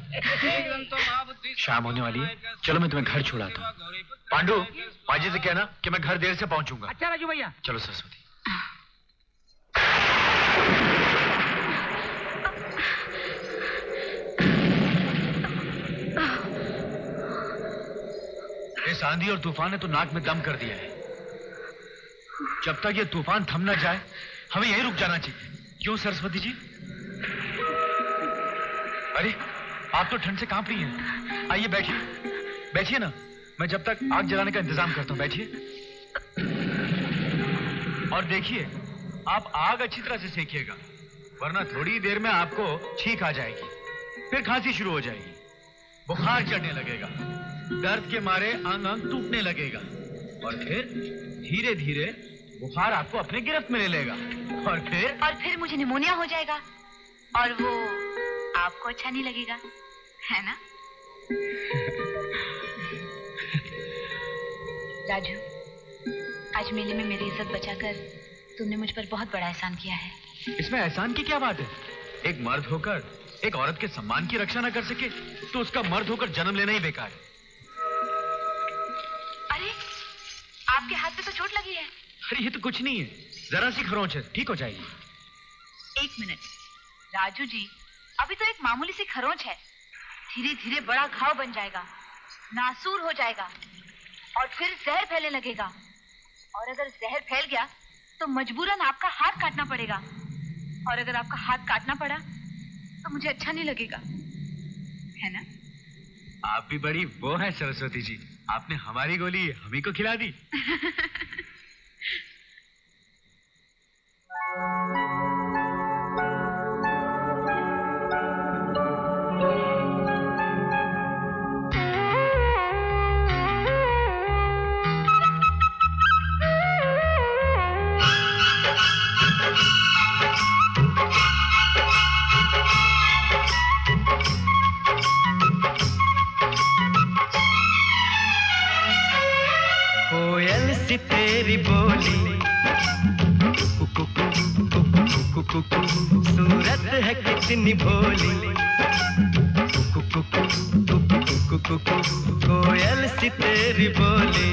शाम होने वाली है, चलो मैं तुम्हें घर छोड़ाता हूँ। पांडू, पाजी से कहना कि मैं घर देर से पहुँचूंगा। अच्छा राजू भैया। चलो सरस्वती। इस आंधी और तूफान ने तो नाक में दम कर दिया है। जब तक ये तूफान थम ना जाए हमें यहीं रुक जाना चाहिए। क्यों सरस्वती जी? अरे आप तो ठंड से कांप रही हैं। आइए बैठिए, बैठिए ना, मैं जब तक आग जलाने का इंतजाम करता हूँ। बैठिए और देखिए, आप आग अच्छी तरह से सेकिएगा, वरना थोड़ी देर में आपको छींक आ जाएगी, फिर खांसी शुरू हो जाएगी, बुखार चढ़ने लगेगा, दर्द के मारे अंग अंग टूटने लगेगा और फिर धीरे धीरे बुखार आपको अपने गिरफ्त में ले लेगा और फिर मुझे निमोनिया हो जाएगा और वो आपको अच्छा नहीं लगेगा, है ना? राजू, आज मेले में मेरी इज्जत बचाकर तुमने मुझ पर बहुत बड़ा एहसान किया है। इसमें एहसान की क्या बात है? एक मर्द होकर एक औरत के सम्मान की रक्षा ना कर सके तो उसका मर्द होकर जन्म लेना ही बेकार है। अरे आपके हाथ पे तो चोट लगी है। अरे ये तो कुछ नहीं है, जरा सी खरोंच है, ठीक हो जाएगी। एक मिनट राजू जी, अभी तो एक मामूली सी खरोंच है, धीरे धीरे बड़ा घाव बन जाएगा, नासूर हो जाएगा और फिर जहर फैलने लगेगा और अगर जहर फैल गया तो मजबूरन आपका हाथ काटना पड़ेगा और अगर आपका हाथ काटना पड़ा तो मुझे अच्छा नहीं लगेगा, है ना? आप भी बड़ी वो है सरस्वती जी, आपने हमारी गोली हमी को खिला दी। तेरी बोली सूरत है कितनी भोली, कोयल सी तेरी बोली,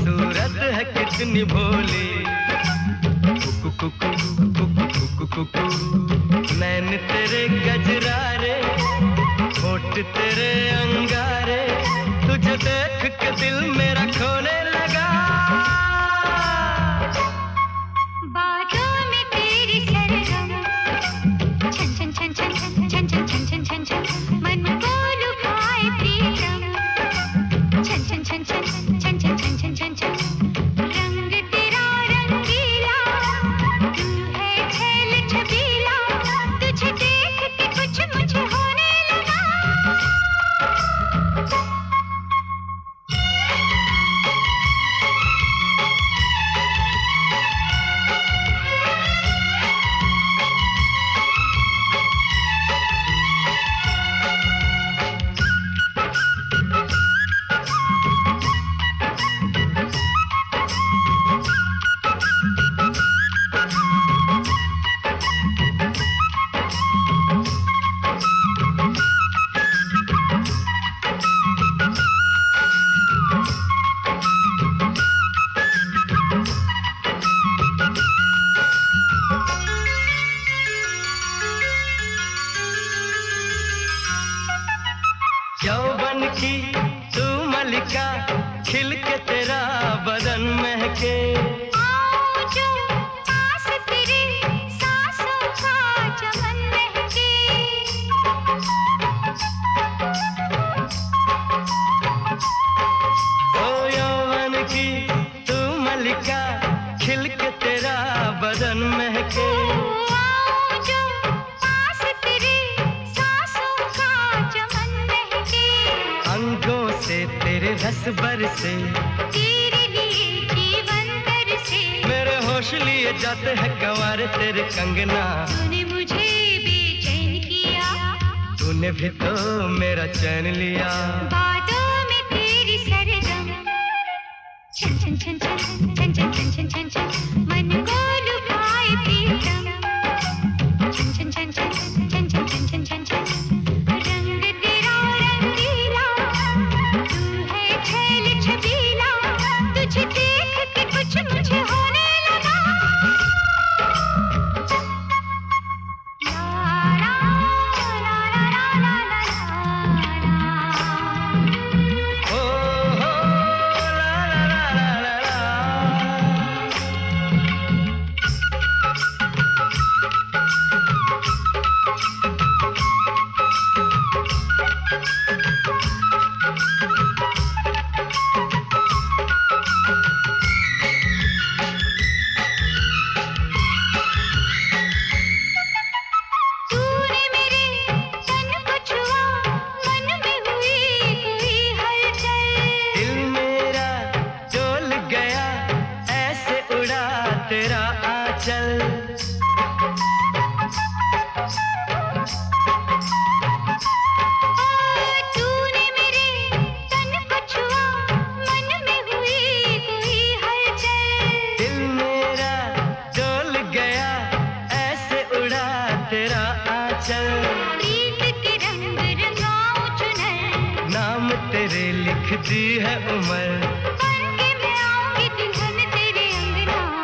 सूरत है कितनी भोली, नैन तेरे गजरारे, होठ तेरे अंगारे, तुझे देख के दिल मेरा खोने लगा। बाहों में तेरी शरणम, छन छन छन छन छन छन छन छन छन छन, मन बोलू पाए प्रीतम, छन छन छन छन छन छन छन छन छन, रंग तेरा रंगीला, तू है छल छबीला, तुझे देख के कुछ मुझे होने लगा। छन छन छन छन छन छन छन छन, मन को लुभाए प्रीतम, नाम तेरे लिख दी है उमर,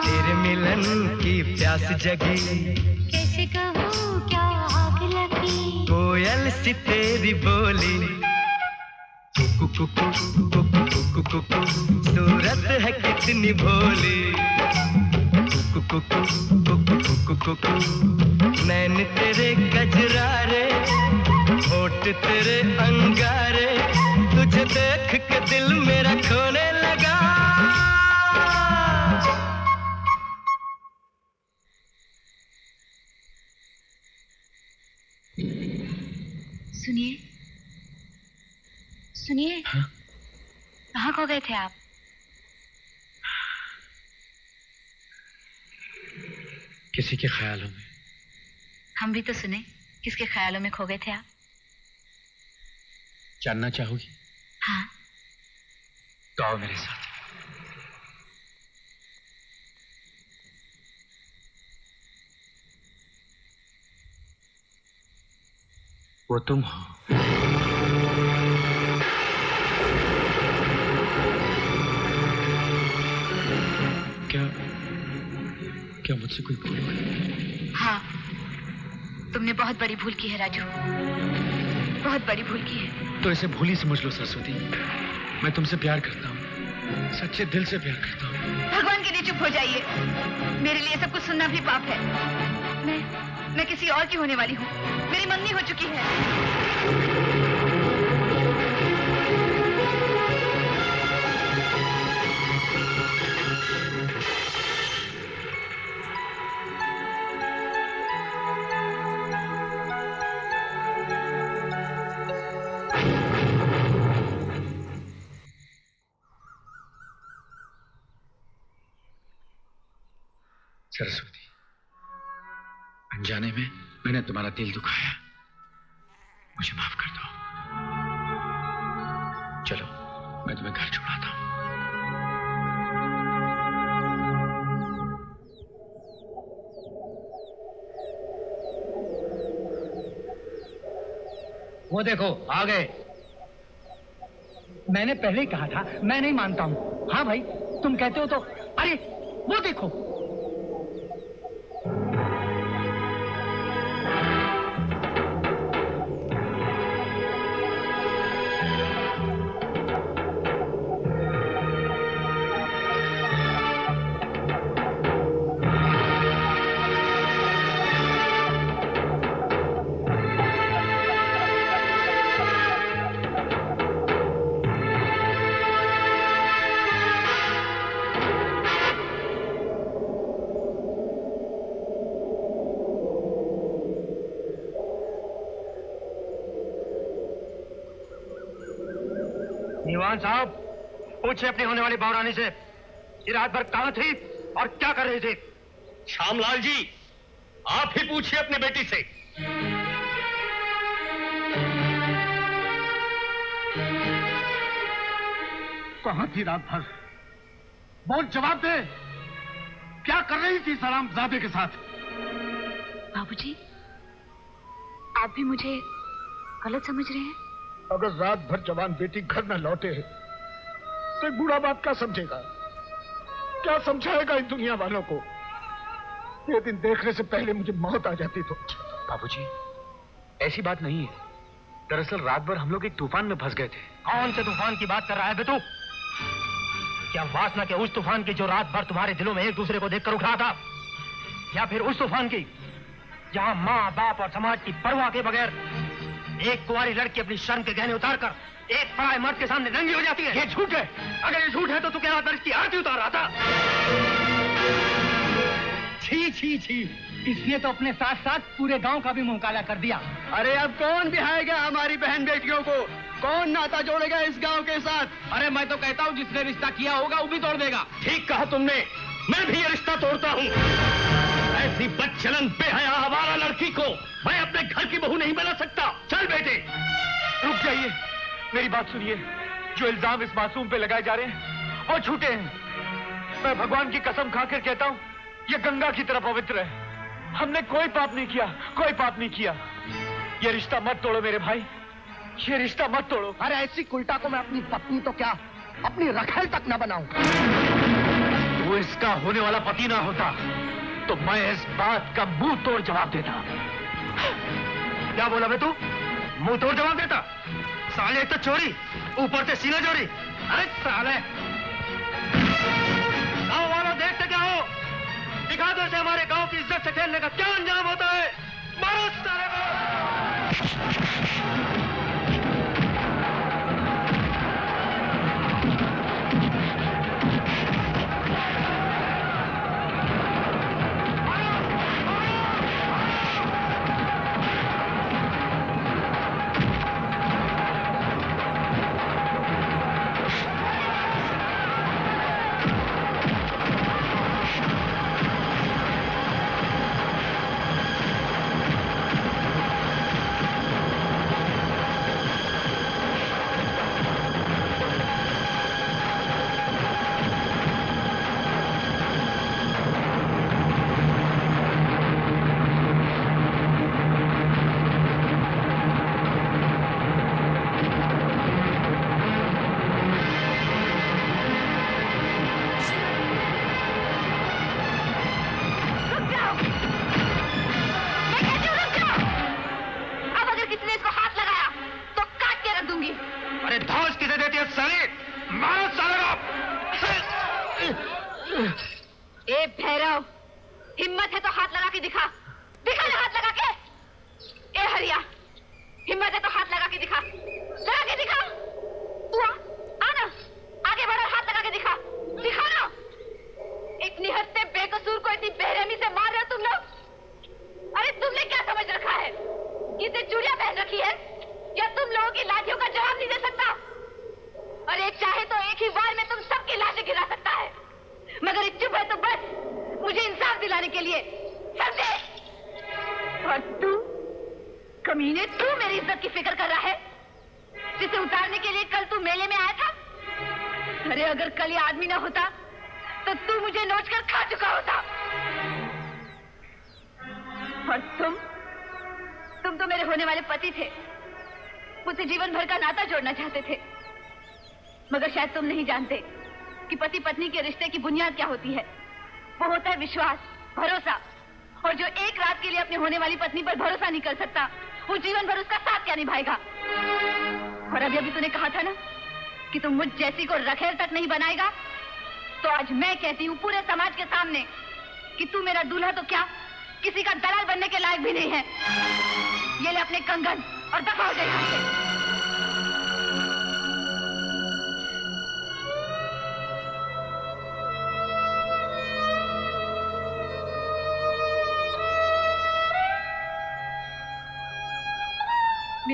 तेरे मिलन की प्यास जगी, कैसे कहूँ क्या आग लगी, कोयल सी तेरी बोली, कुकु कुकु कुकु कुकु, सूरत है कितनी भोली, कुकु कुकु कुकु कुकु, नैन तेरे गजरारे, होंठ तेरे अंगारे, तुझे देख के दिल मेरा खोने लगा। सुनिए सुनिए, कहाँ खो गए थे आप? किसी के ख्यालों में। हम भी तो सुने, किसके ख्यालों में खो गए थे आप? जानना चाहोगी? हाँ। तो आओ मेरे साथ। वो तुम हो, क्या क्या मुझसे कोई भूल हुई? हाँ, तुमने बहुत बड़ी भूल की है राजू, बहुत बड़ी भूल की है। तो इसे भूल ही समझ लो सरस्वती, मैं तुमसे प्यार करता हूँ, सच्चे दिल से प्यार करता हूँ। भगवान के लिए चुप हो जाइए, मेरे लिए सब कुछ सुनना भी पाप है। मैं किसी और की होने वाली हूँ, मेरी मंगनी हो चुकी है। सरस्वती, अनजाने में मैंने तुम्हारा दिल दुखाया, मुझे माफ कर दो। चलो, मैं तुम्हें घर छोड़ाता हूँ। वो देखो आ गए। मैंने पहले ही कहा था मैं नहीं मानता हूँ। हाँ भाई, तुम कहते हो तो। अरे वो देखो, साहब पूछे अपनी होने वाली बावरानी से कि रात भर कहाँ थी और क्या कर रही थी। श्यामलाल जी, आप ही पूछिए अपनी बेटी से। कहाँ थी रात भर, बोल, जवाब दे, क्या कर रही थी सलामजादे के साथ? बाबूजी, आप भी मुझे गलत समझ रहे हैं। अगर रात भर जवान बेटी घर न लौटे तो बूढ़ा बाप क्या समझेगा, क्या समझाएगा इन दुनिया वालों को? ये दिन देखने से पहले मुझे मौत आ जाती तो। बाबूजी, ऐसी बात नहीं है। दरअसल रात भर हम लोग एक तूफान में फंस गए थे। कौन से तूफान की बात कर रहा है बेटू? क्या वासना के उस तूफान की जो रात भर तुम्हारे दिलों में एक दूसरे को देखकर उठ रहा था, या फिर उस तूफान की जहाँ माँ बाप और समाज की परवाह के बगैर एक कुंवारी लड़की अपनी शर्म के गहने उतारकर एक पराए मर्द के सामने नंगी हो जाती है? ये झूठ है। अगर ये झूठ है तो तू क्या रात भर इसकी आरती उतार रहा था? छी छी छी, इसने तो अपने साथ साथ पूरे गांव का भी मुंह काला कर दिया। अरे अब कौन बिहाएगा हमारी बहन बेटियों को, कौन नाता जोड़ेगा इस गांव के साथ? अरे मैं तो कहता हूँ जिसने रिश्ता किया होगा वो भी तोड़ देगा। ठीक कहा तुमने, मैं भी ये रिश्ता तोड़ता हूँ। ऐसी बदचलन बेहया हमारा लड़की को मैं अपने घर की बहू नहीं बना सकता। चल बेटे। रुक जाइए, मेरी बात सुनिए। जो इल्जाम इस मासूम पे लगाए जा रहे हैं वो झूठे हैं। मैं भगवान की कसम खाकर कहता हूँ, ये गंगा की तरह पवित्र है। हमने कोई पाप नहीं किया, कोई पाप नहीं किया। ये रिश्ता मत तोड़ो मेरे भाई, ये रिश्ता मत तोड़ो। अरे ऐसी कुलटा को मैं अपनी पत्नी तो क्या अपनी रखैल तक न बनाऊं। वो इसका होने वाला पति ना होता तो मैं इस बात का मुंह तोड़ जवाब देता। क्या बोला बे तू? मुंह तोड़ जवाब देता? साले एक तो चोरी ऊपर से सीना चोरी। अरे साले गाँव वालों देखते क्या हो? दिखा दो से हमारे गांव की इज्जत से खेलने का क्या अंजाम होता है। मारो साले मारो।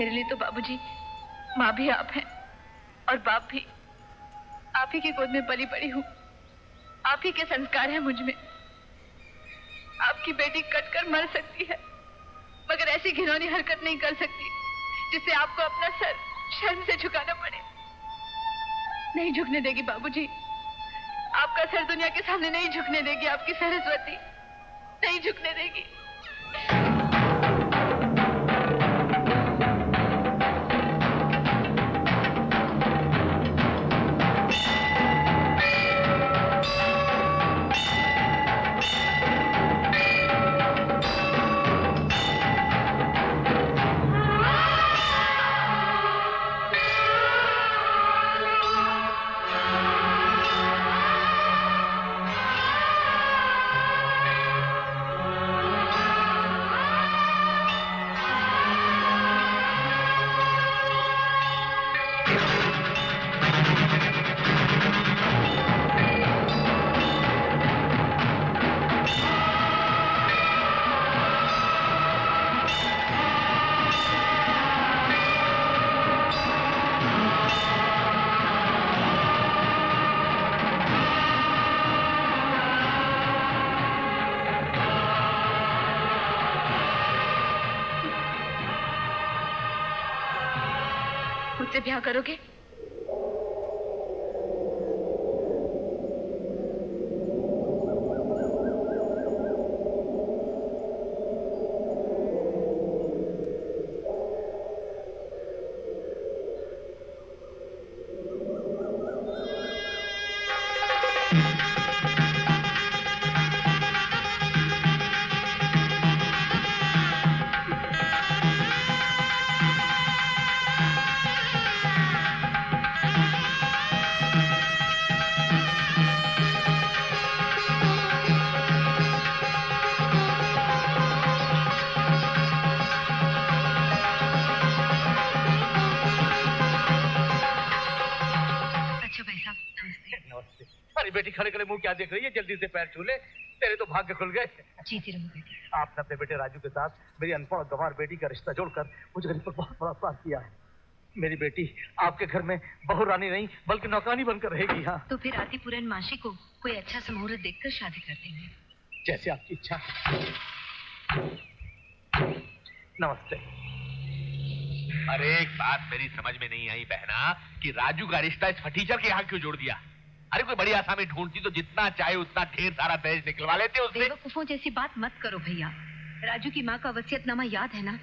मेरे लिए तो बाबूजी, माँ भी आप हैं और बाप भी। आप ही की गोद में पली बड़ी हूँ। आप ही के संस्कार हैं मुझ में। आपकी बेटी कटकर मर सकती है मगर ऐसी घिनौनी हरकत नहीं कर सकती जिससे आपको अपना सर शर्म से झुकाना पड़े। नहीं झुकने देगी बाबूजी। आपका सर दुनिया के सामने नहीं झुकने देगी। आपकी सरस्वती नहीं झुकने देगी। ब्याह करोगे? अच्छा भाई साहब नमस्ते। नमस्ते। अरे बेटी खड़े खड़े मुंह क्या देख रही है, जल्दी से पैर छू ले, तेरे तो भाग्य खुल गए। जीती रहो बेटी। आपने अपने बेटे राजू के साथ मेरी अनपढ़ गंवार बेटी का रिश्ता जोड़कर मुझे गरीब पर बहुत बड़ा अपराध किया है। मेरी बेटी आपके घर में बहू रानी नहीं बल्कि नौकरानी बनकर रहेगी। हाँ तो फिर आती पूरन मासी को कोई अच्छा सा मुहूर्त देखकर शादी कर देंगे, जैसे आपकी इच्छा। नमस्ते। अरे एक बात मेरी समझ में नहीं आई बहना कि राजू का रिश्ता इस फटीचर के यहाँ क्यों जोड़ दिया। अरे कोई बड़ी आसामी ढूंढती तो जितना चाहे उतना ढेर सारा दहेज निकलवा लेते उससे। बेवकूफों जैसी बात मत करो भैया, राजू की माँ का वसीयतनामा याद है ना,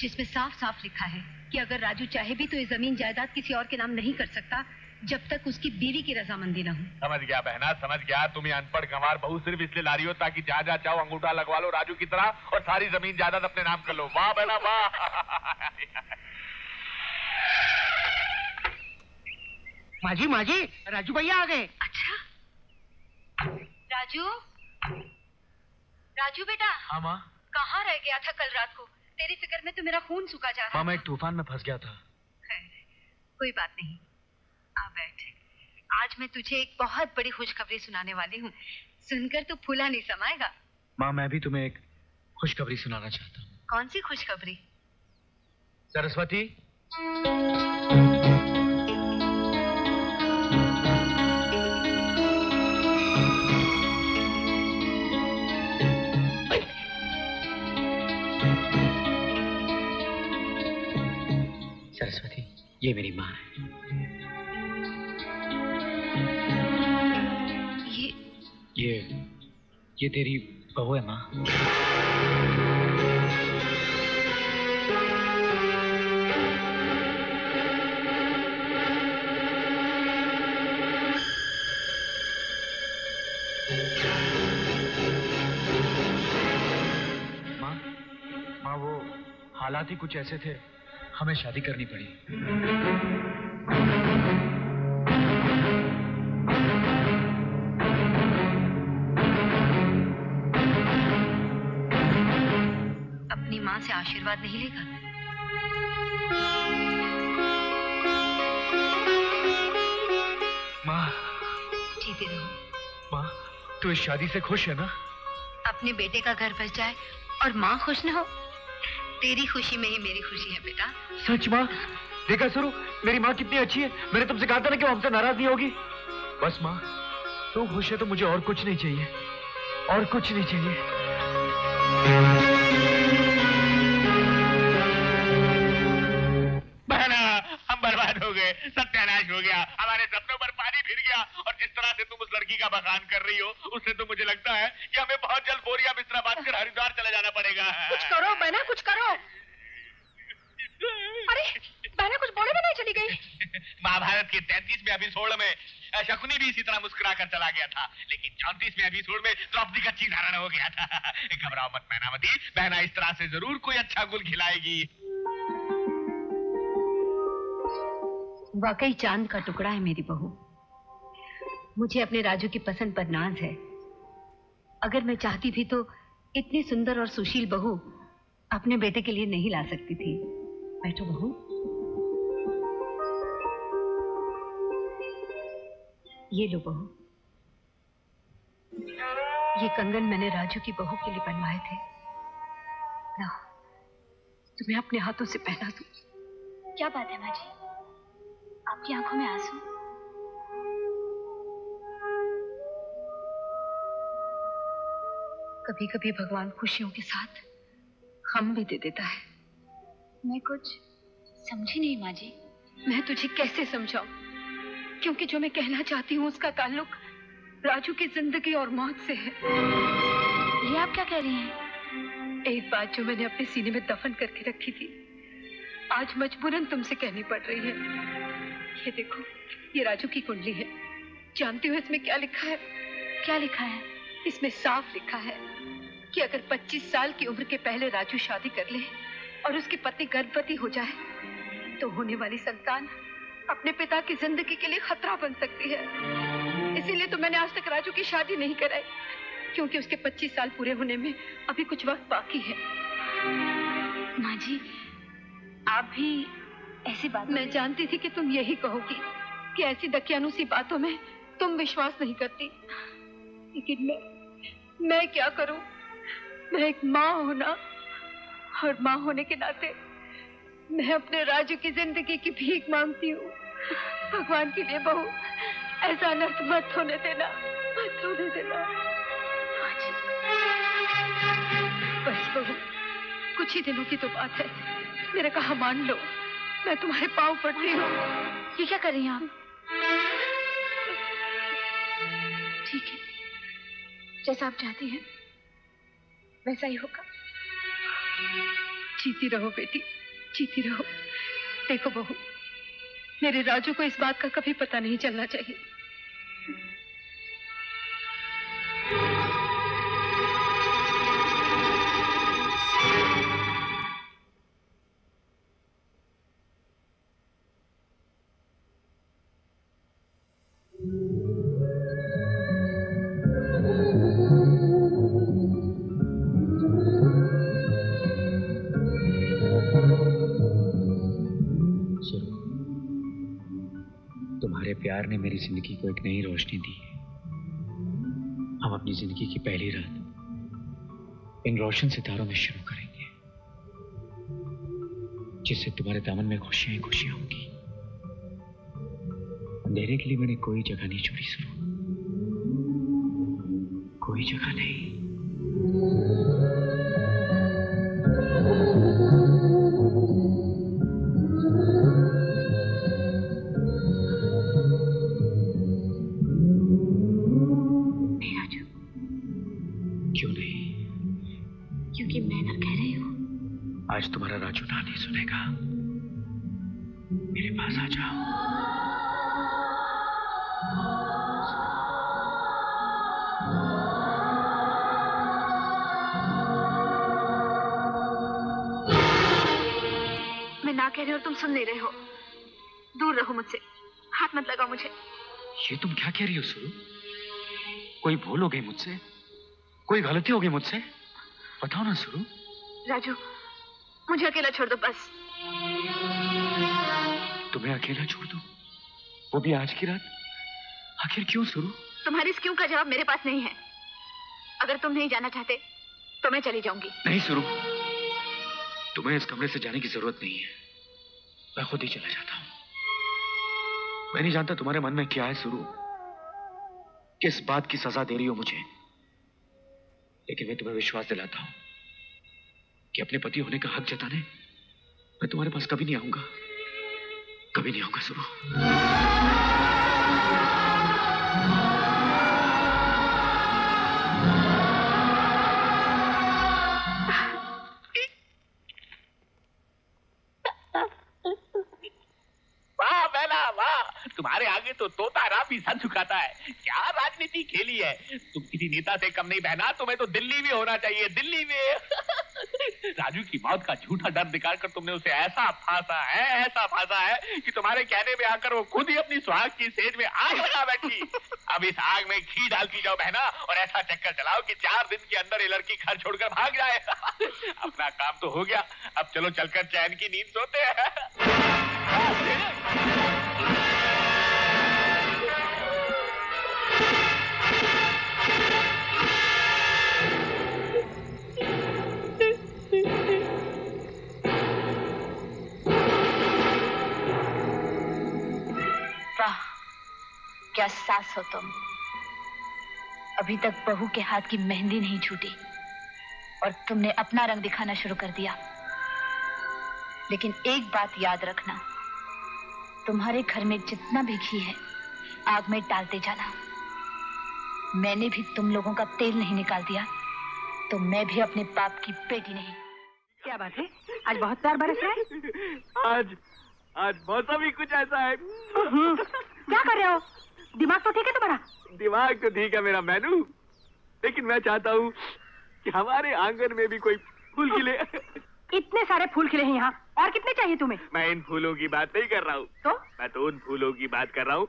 जिसमें साफ साफ लिखा है कि अगर राजू चाहे भी तो ये जमीन जायदाद किसी और के नाम नहीं कर सकता जब तक उसकी बीवी की रजामंदी ना हो। समझ गया बहना समझ गया, तुम्हें अनपढ़ गंवार बहू सिर्फ इसलिए ला रही हो ताकि जहाँ जहाँ चाहो अंगूठा लगवा लो राजू की तरह और सारी जमीन जायदाद अपने नाम कर लो। वाह बहना वाह। माजी माजी राजू भैया आ गए। अच्छा राजू, राजू बेटा। हाँ माँ। कहाँ रह गया था कल रात को, तेरी फिक्र में तो मेरा खून सूखा जा रहा। माँ मैं एक तूफान में फंस गया था। कोई बात नहीं आ बैठ, आज मैं तुझे एक बहुत बड़ी खुशखबरी सुनाने वाली हूँ, सुनकर तो फूला नहीं समाएगा। माँ मैं भी तुम्हें एक खुशखबरी सुनाना चाहता हूँ। कौन सी खुशखबरी? सरस्वती सरस्वती ये मेरी माँ है। ये तेरी बहू है माँ। माँ वो हालात ही कुछ ऐसे थे, हमें शादी करनी पड़ी। अपनी माँ से आशीर्वाद नहीं लेगा? माँ जीते रहो। माँ तू इस शादी से खुश है ना? अपने बेटे का घर बस जाए और माँ खुश ना हो, तेरी खुशी में ही मेरी खुशी है बेटा। सच माँ? देखा सरू मेरी माँ कितनी अच्छी है, मैंने तुमसे कहा था ना कि वो हमसे नाराज नहीं होगी। बस माँ तू खुश है तो मुझे और कुछ नहीं चाहिए, और कुछ नहीं चाहिए। बहना हम बर्बाद हो गए, सत्यानाश हो गया, हमारे सपनों पर पानी फिर गया। और जिस तरह से तुम उस लड़की का बखान कर रही हो उससे तो मुझे लगता है कि हमें बहुत जल्द बोरिया बिस्तरा बांधकर हरिद्वार चले जाना पड़ेगा। कुछ करो बहना कुछ करो। अरे बहना कुछ बोले भी नहीं चली गई। महाभारत के 33वें एपिसोड में शकुनी भी इसी तरह मुस्कुरा कर चला गया था, लेकिन 34वें एपिसोड में द्रौपदी का चीख धारण हो गया था। घबराओ मत मैनावती, बहना इस तरह से जरूर कोई अच्छा गुल खिलाएगी। वाकई चांद का टुकड़ा है मेरी बहू, मुझे अपने राजू की पसंद पर नाज है। अगर मैं चाहती थी तो इतनी सुंदर और सुशील बहू अपने बेटे के लिए नहीं ला सकती थी। बैठो बहू। ये लो बहू, ये कंगन मैंने राजू की बहू के लिए बनवाए थे, लाओ तुम्हें अपने हाथों से पहना दूं। क्या बात है माँ जी, आपकी आंखों में आंसू? कभी कभी भगवान खुशियों के साथ हम भी दे देता है। मैं कुछ समझी नहीं माँ जी। मैं तुझे कैसे समझाऊं, क्योंकि जो मैं कहना चाहती हूँ उसका ताल्लुक राजू की जिंदगी और मौत से है। ये आप क्या कह रही हैं? एक बात जो मैंने अपने सीने में दफन करके रखी थी आज मजबूरन तुमसे कहनी पड़ रही है। ये देखो ये राजू की कुंडली है, जानती हो इसमें क्या लिखा है? क्या लिखा है? इसमें साफ लिखा है कि अगर 25 साल की उम्र के पहले राजू शादी कर ले और उसकी पत्नी गर्भवती हो जाए तो होने वाली संतान अपने पिता की जिंदगी के लिए खतरा बन सकती है। इसीलिए तो मैंने आज तक राजू की शादी नहीं कराई, क्योंकि उसके 25 साल पूरे होने में अभी कुछ वक्त बाकी है। माँ जी आप भी ऐसी बात? मैं जानती थी कि तुम यही कहोगी की ऐसी दकियानू सी बातों में तुम विश्वास नहीं करती, लेकिन मैं क्या करूं? मैं एक माँ हूं ना, और माँ होने के नाते मैं अपने राजू की जिंदगी की भीख मांगती हूँ। भगवान के लिए बहू, ऐसा अनर्थ मत होने देना, मत होने देना। बस बहू, कुछ ही दिनों की तो बात है, मेरा कहा मान लो। मैं तुम्हारे पाँव पड़ती हूँ। ये क्या कर रही हैं आप? ठीक है, जैसा आप चाहती हैं वैसा ही होगा। जीती रहो बेटी, जीती रहो। देखो बहू, मेरे राजू को इस बात का कभी पता नहीं चलना चाहिए। प्यार ने मेरी जिंदगी को एक नई रोशनी दी है। हम अपनी जिंदगी की पहली रात इन रोशन सितारों में शुरू करेंगे, जिससे तुम्हारे दामन में खुशियां ही खुशियां होंगी। अंधेरे के लिए मैंने कोई जगह नहीं छोड़ी सुनो, कोई जगह नहीं। तुम्हारा राजू ना नहीं सुनेगा। मेरे पास आ जाओ। मैं ना कह रही और तुम सुन नहीं रहे हो। दूर रहो मुझसे, हाथ मत लगाओ मुझे। ये तुम क्या कह रही हो सुरु? कोई भूल हो गई मुझसे, कोई गलती हो गई मुझसे, बताओ ना सुरु। राजू, मुझे अकेला छोड़ दो बस। तुम्हें अकेला छोड़ दो, वो भी आज की रात? आखिर क्यों सुरु? तुम्हारी इस क्यों का जवाब मेरे पास नहीं है। अगर तुम नहीं जाना चाहते तो मैं चली जाऊंगी। नहीं सुरु, तुम्हें इस कमरे से जाने की जरूरत नहीं है। मैं खुद ही चला जाता हूं। मैं नहीं जानता तुम्हारे मन में क्या है सुरु, किस बात की सजा दे रही हो मुझे, लेकिन मैं तुम्हें विश्वास दिलाता हूं कि अपने पति होने का हक जताने मैं तुम्हारे पास कभी नहीं आऊंगा, कभी नहीं आऊंगा सुरु। वाह बेला वाह, तुम्हारे आगे तो तोता राह भी सर झुकाता है। क्या राजनीति खेली है, तुम किसी नेता से कम नहीं बहना। तुम्हें तो दिल्ली में होना चाहिए, दिल्ली में। राजू की मौत का झूठा डर दिखा कर तुमने उसे ऐसा फांसा है कि तुम्हारे कहने में आकर वो खुद ही अपनी सुहाग की सेज में आग लगा बैठी। अब इस आग में घी डालती जाओ बहना, और ऐसा चक्कर चलाओ कि 4 दिन के अंदर ये लड़की घर छोड़कर भाग जाए। अपना काम तो हो गया, अब चलो चलकर चैन की नींद सोते हैं। क्या सास हो तुम, अभी तक बहू के हाथ की मेहंदी नहीं छूटी और तुमने अपना रंग दिखाना शुरू कर दिया। लेकिन एक बात याद रखना, तुम्हारे घर में जितना भी घी है आग में डालते जाना। मैंने भी तुम लोगों का तेल नहीं निकाल दिया तो मैं भी अपने बाप की बेटी नहीं। क्या बात है, आज बहुत प्यार बरस रहा है। आज मौसम ही कुछ ऐसा है। क्या कर रहे हो? दिमाग तो ठीक है तुम्हारा? दिमाग तो ठीक है मेरा मैनू, लेकिन मैं चाहता हूँ कि हमारे आंगन में भी कोई फूल खिले। इतने सारे फूल खिले हैं यहाँ, और कितने चाहिए तुम्हें? मैं इन फूलों की बात नहीं कर रहा हूँ। तो? मैं तो उन फूलों की बात कर रहा हूँ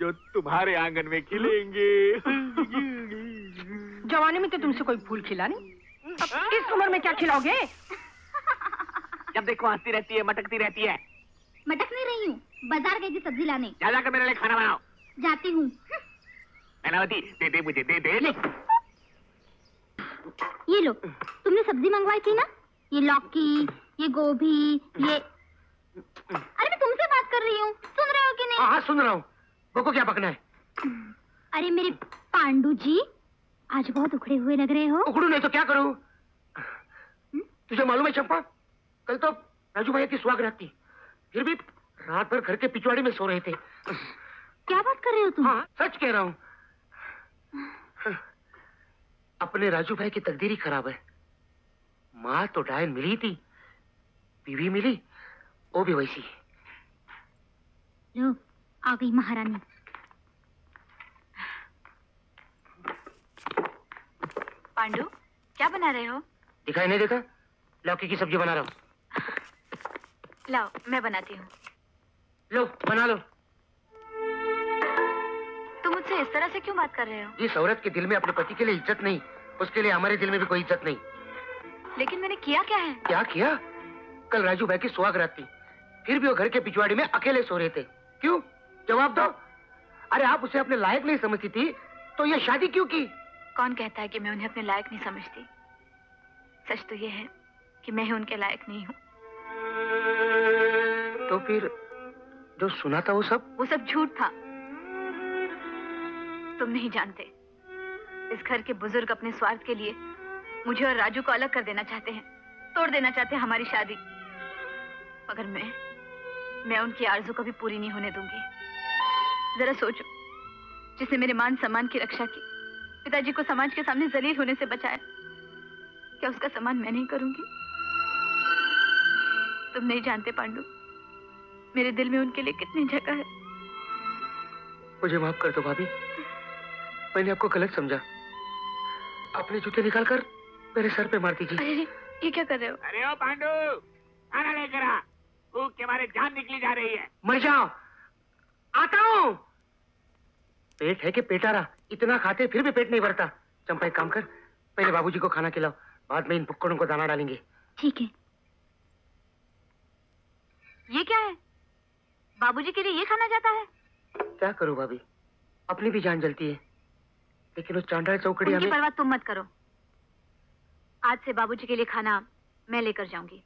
जो तुम्हारे आंगन में खिलेंगे। जवानी में तो तुमसे कोई फूल खिला नहीं, अब इस उम्र में क्या खिलाओगे? जब देखो हंसती रहती है, मटकती रहती है। मटक नहीं रही हूँ, बाजार गई थी सब्जी लाने। ज्यादा कर मेरे लिए खाना बनाओ। जाती हूँ। कलावती दे दे मुझे दे दे। ये लो, तुमने सब्जी मंगवाई थी ना, ये लौकी, ये गोभी, ये। अरे मैं तुमसे बात कर रही हूँ, सुन रहे हो कि नहीं? हाँ सुन रहा हूँ। बोको क्या पकना है? अरे मेरे पांडू जी, आज बहुत उखड़े हुए लग रहे हो। उखड़ू नहीं तो क्या करूँ? तुझे मालूम है चंपा, कल तो राजू भैया की सुहाग रात थी, फिर भी रात भर घर के पिछवाड़ी में सो रहे थे। क्या बात कर रहे हो तुम? हाँ सच कह रहा हूँ। अपने राजू भाई की तकदीर ही खराब है। माँ तो डायन मिली थी, बीवी मिली, वो भी वैसी। लो आ गई महारानी। पांडू क्या बना रहे हो? दिखाई नहीं देता? लौकी की सब्जी बना रहा हूँ। लाओ मैं बनाती हूँ। लो बना लो। तुम मुझसे इस तरह से क्यों बात कर रहे हो? इस औरत के दिल में अपने पति के लिए इज्जत नहीं, उसके लिए हमारे दिल में भी कोई इज्जत नहीं। लेकिन मैंने किया क्या है? क्या किया? कल राजू भाई की सुहाग रात थी, फिर भी वो घर के पिछवाड़ी में अकेले सो रहे थे। क्यों? जवाब दो। अरे आप उसे अपने लायक नहीं समझती थी तो ये शादी क्यों की? कौन कहता है कि मैं उन्हें अपने लायक नहीं समझती? सच तो ये है कि मैं ही उनके लायक नहीं हूँ। तो फिर जो सुना था वो सब झूठ था। तुम नहीं जानते, इस घर के बुजुर्ग अपने स्वार्थ के लिए मुझे और राजू को अलग कर देना चाहते हैं, तोड़ देना चाहते हैं हमारी शादी। मगर मैं उनकी आरज़ू कभी पूरी नहीं होने दूंगी। जरा सोचो, जिसने मेरे मान सम्मान की रक्षा की, पिताजी को समाज के सामने जलील होने से बचाया, क्या उसका सम्मान मैं नहीं करूंगी? तुम नहीं जानते पांडू, मेरे दिल में उनके लिए कितनी जगह है। मुझे माफ कर दो भाभी, मैंने आपको गलत समझा। अपने जूते निकालकर मेरे सर पे मार दीजिए। अरे ये क्या कर रहे हो? अरे ओ पांडू, खाना लेकर आ, भूख के मारे जान निकली जा रही है। मर जाओ, आता हूँ। पेट है कि पेटारा, इतना खाते फिर भी पेट नहीं भरता। चंपा एक काम कर, पहले बाबूजी को खाना खिलाओ, बाद में इन भुक्कड़ों को दाना डालेंगे। ठीक है। ये क्या है? बाबूजी के लिए ये खाना जाता है? क्या करूं भाभी, अपनी भी जान जलती है, लेकिन उस चांडाल चौकड़ी हमें। उनकी परवाह तुम मत करो, आज से बाबूजी के लिए खाना मैं लेकर जाऊंगी।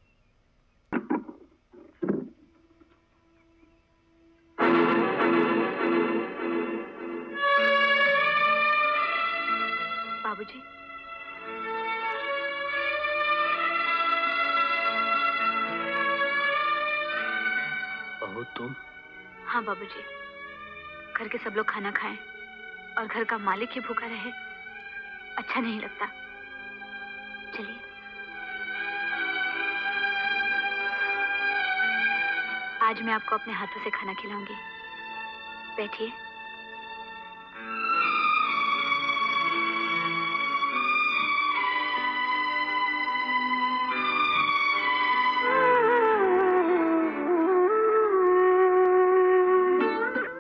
बाबूजी, बहू तुम? हाँ बाबूजी, घर के सब लोग खाना खाएं और घर का मालिक ही भूखा रहे, अच्छा नहीं लगता। चलिए। आज मैं आपको अपने हाथों से खाना खिलाऊंगी, बैठिए।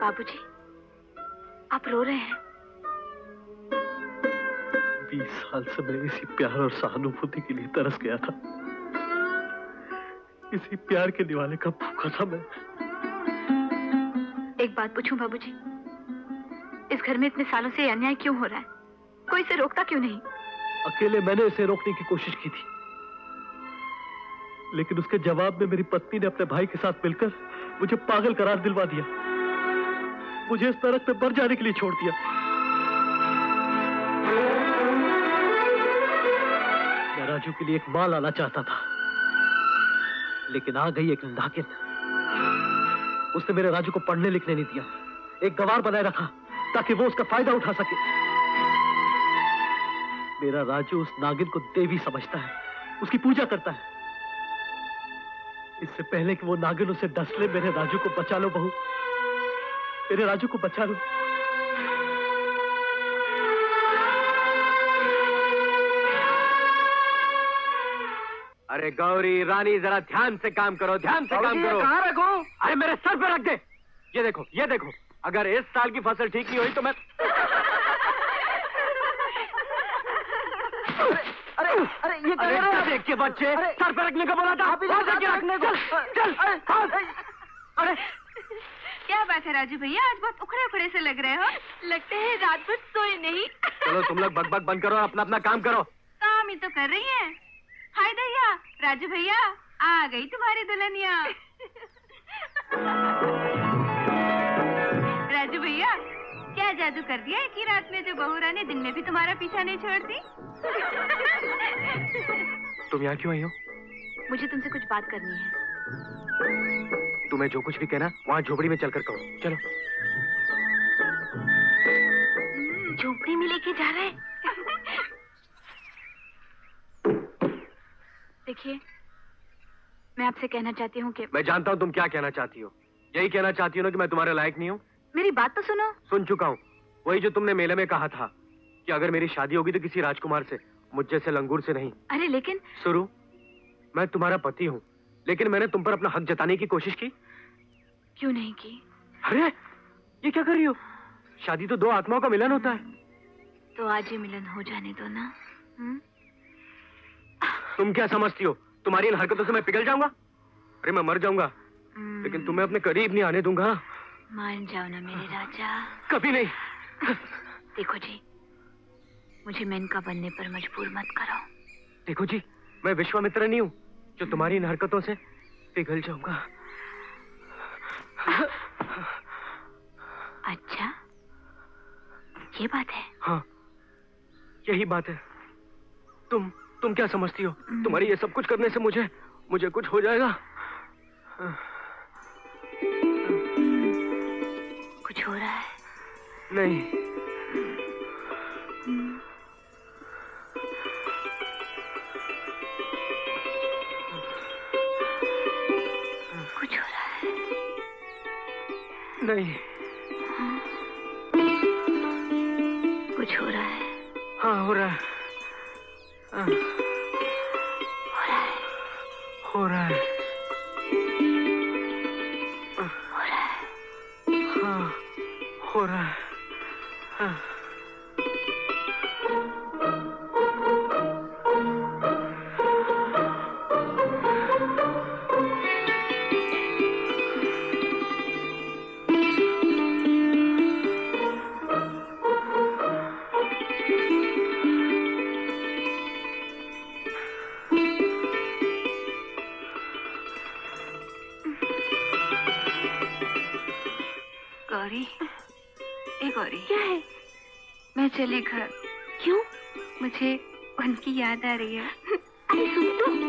बाबूजी आप रो रहे हैं? 20 साल से मैं इसी प्यार और सहानुभूति के लिए तरस गया था, इसी प्यार के दिवाले का भूखा था मैं। एक बात पूछूं बाबूजी, इस घर में इतने सालों से अन्याय क्यों हो रहा है? कोई इसे रोकता क्यों नहीं? अकेले मैंने इसे रोकने की कोशिश की थी, लेकिन उसके जवाब में मेरी पत्नी ने अपने भाई के साथ मिलकर मुझे पागल करार दिलवा दिया, मुझे इस तरह पे मर जाने के लिए छोड़ दिया। मैं राजू के लिए एक माल आना चाहता था, लेकिन आ गई एक नागिन। उसने मेरे राजू को पढ़ने लिखने नहीं दिया, एक गवार बनाए रखा ताकि वो उसका फायदा उठा सके। मेरा राजू उस नागिन को देवी समझता है, उसकी पूजा करता है। इससे पहले कि वो नागिन उसे डस ले, मेरे राजू को बचा लो बहू, मेरे राजू को बचा लो। अरे गौरी रानी, जरा ध्यान से काम करो, ध्यान से काम करो। कहाँ रखो? अरे मेरे सर पे रख दे। ये देखो, ये देखो, अगर इस साल की फसल ठीक नहीं हुई तो मैं। अरे अरे ये क्या कर रहे हो? देख के बच्चे, सर पे रखने को बोला था। चल चल। अरे क्या बात है राजू भैया, आज बहुत उखड़े उखड़े से लग रहे हो। लगते हैं रात भर सोए नहीं। चलो तुम लोग बकबक बंद करो, अपना अपना काम करो। काम ही तो कर रही है। हाय दैया, राजू भैया आ गई तुम्हारी दुल्हनिया। राजू भैया क्या जादू कर दिया कि रात में जो बहुरा ने दिन में भी तुम्हारा पीछा नहीं छोड़ती। तुम यहाँ क्यों आई हो? मुझे तुमसे कुछ बात करनी है। तुम्हें जो कुछ भी कहना वहाँ झोपड़ी में चलकर करो। चलो। झोपड़ी में लेके जा रहे हैं। देखिए मैं आपसे कहना चाहती हूँ कि मैं जानता हूँ तुम क्या कहना चाहती हो। यही कहना चाहती हो ना कि मैं तुम्हारे लायक नहीं हूँ। मेरी बात तो सुनो। सुन चुका हूँ। वही जो तुमने मेले में कहा था कि अगर मेरी शादी होगी तो किसी राजकुमार से, मुझ जैसे लंगूर से नहीं। अरे लेकिन सुरु, मैं तुम्हारा पति हूँ, लेकिन मैंने तुम पर अपना हक जताने की कोशिश की। क्यों नहीं की? अरे ये क्या कर रही हो? शादी तो दो आत्माओं का मिलन होता है। तो आज ही मिलन हो जाने दो ना। तुम क्या समझती हो तुम्हारी इन हरकतों से मैं पिघल जाऊंगा? अरे मैं मर जाऊंगा, लेकिन तुम्हें अपने करीब नहीं आने दूंगा। मान जाओ ना मेरे राजा। कभी नहीं। देखो जी, मुझे मेनका बनने पर मजबूर मत करो। देखो जी, मैं विश्वामित्र नहीं हूँ जो तुम्हारी इन हरकतों से पिघल जाऊंगा। अच्छा ये बात है? हाँ यही बात है। तुम क्या समझती हो तुम्हारी ये सब कुछ करने से मुझे कुछ हो जाएगा? कुछ हो रहा है? नहीं। कुछ हो रहा है? नहीं। कुछ हो रहा है? हाँ हो रहा है। हो रहा है। चले घर। क्यों? मुझे उनकी याद आ रही है। अरे सुन तो।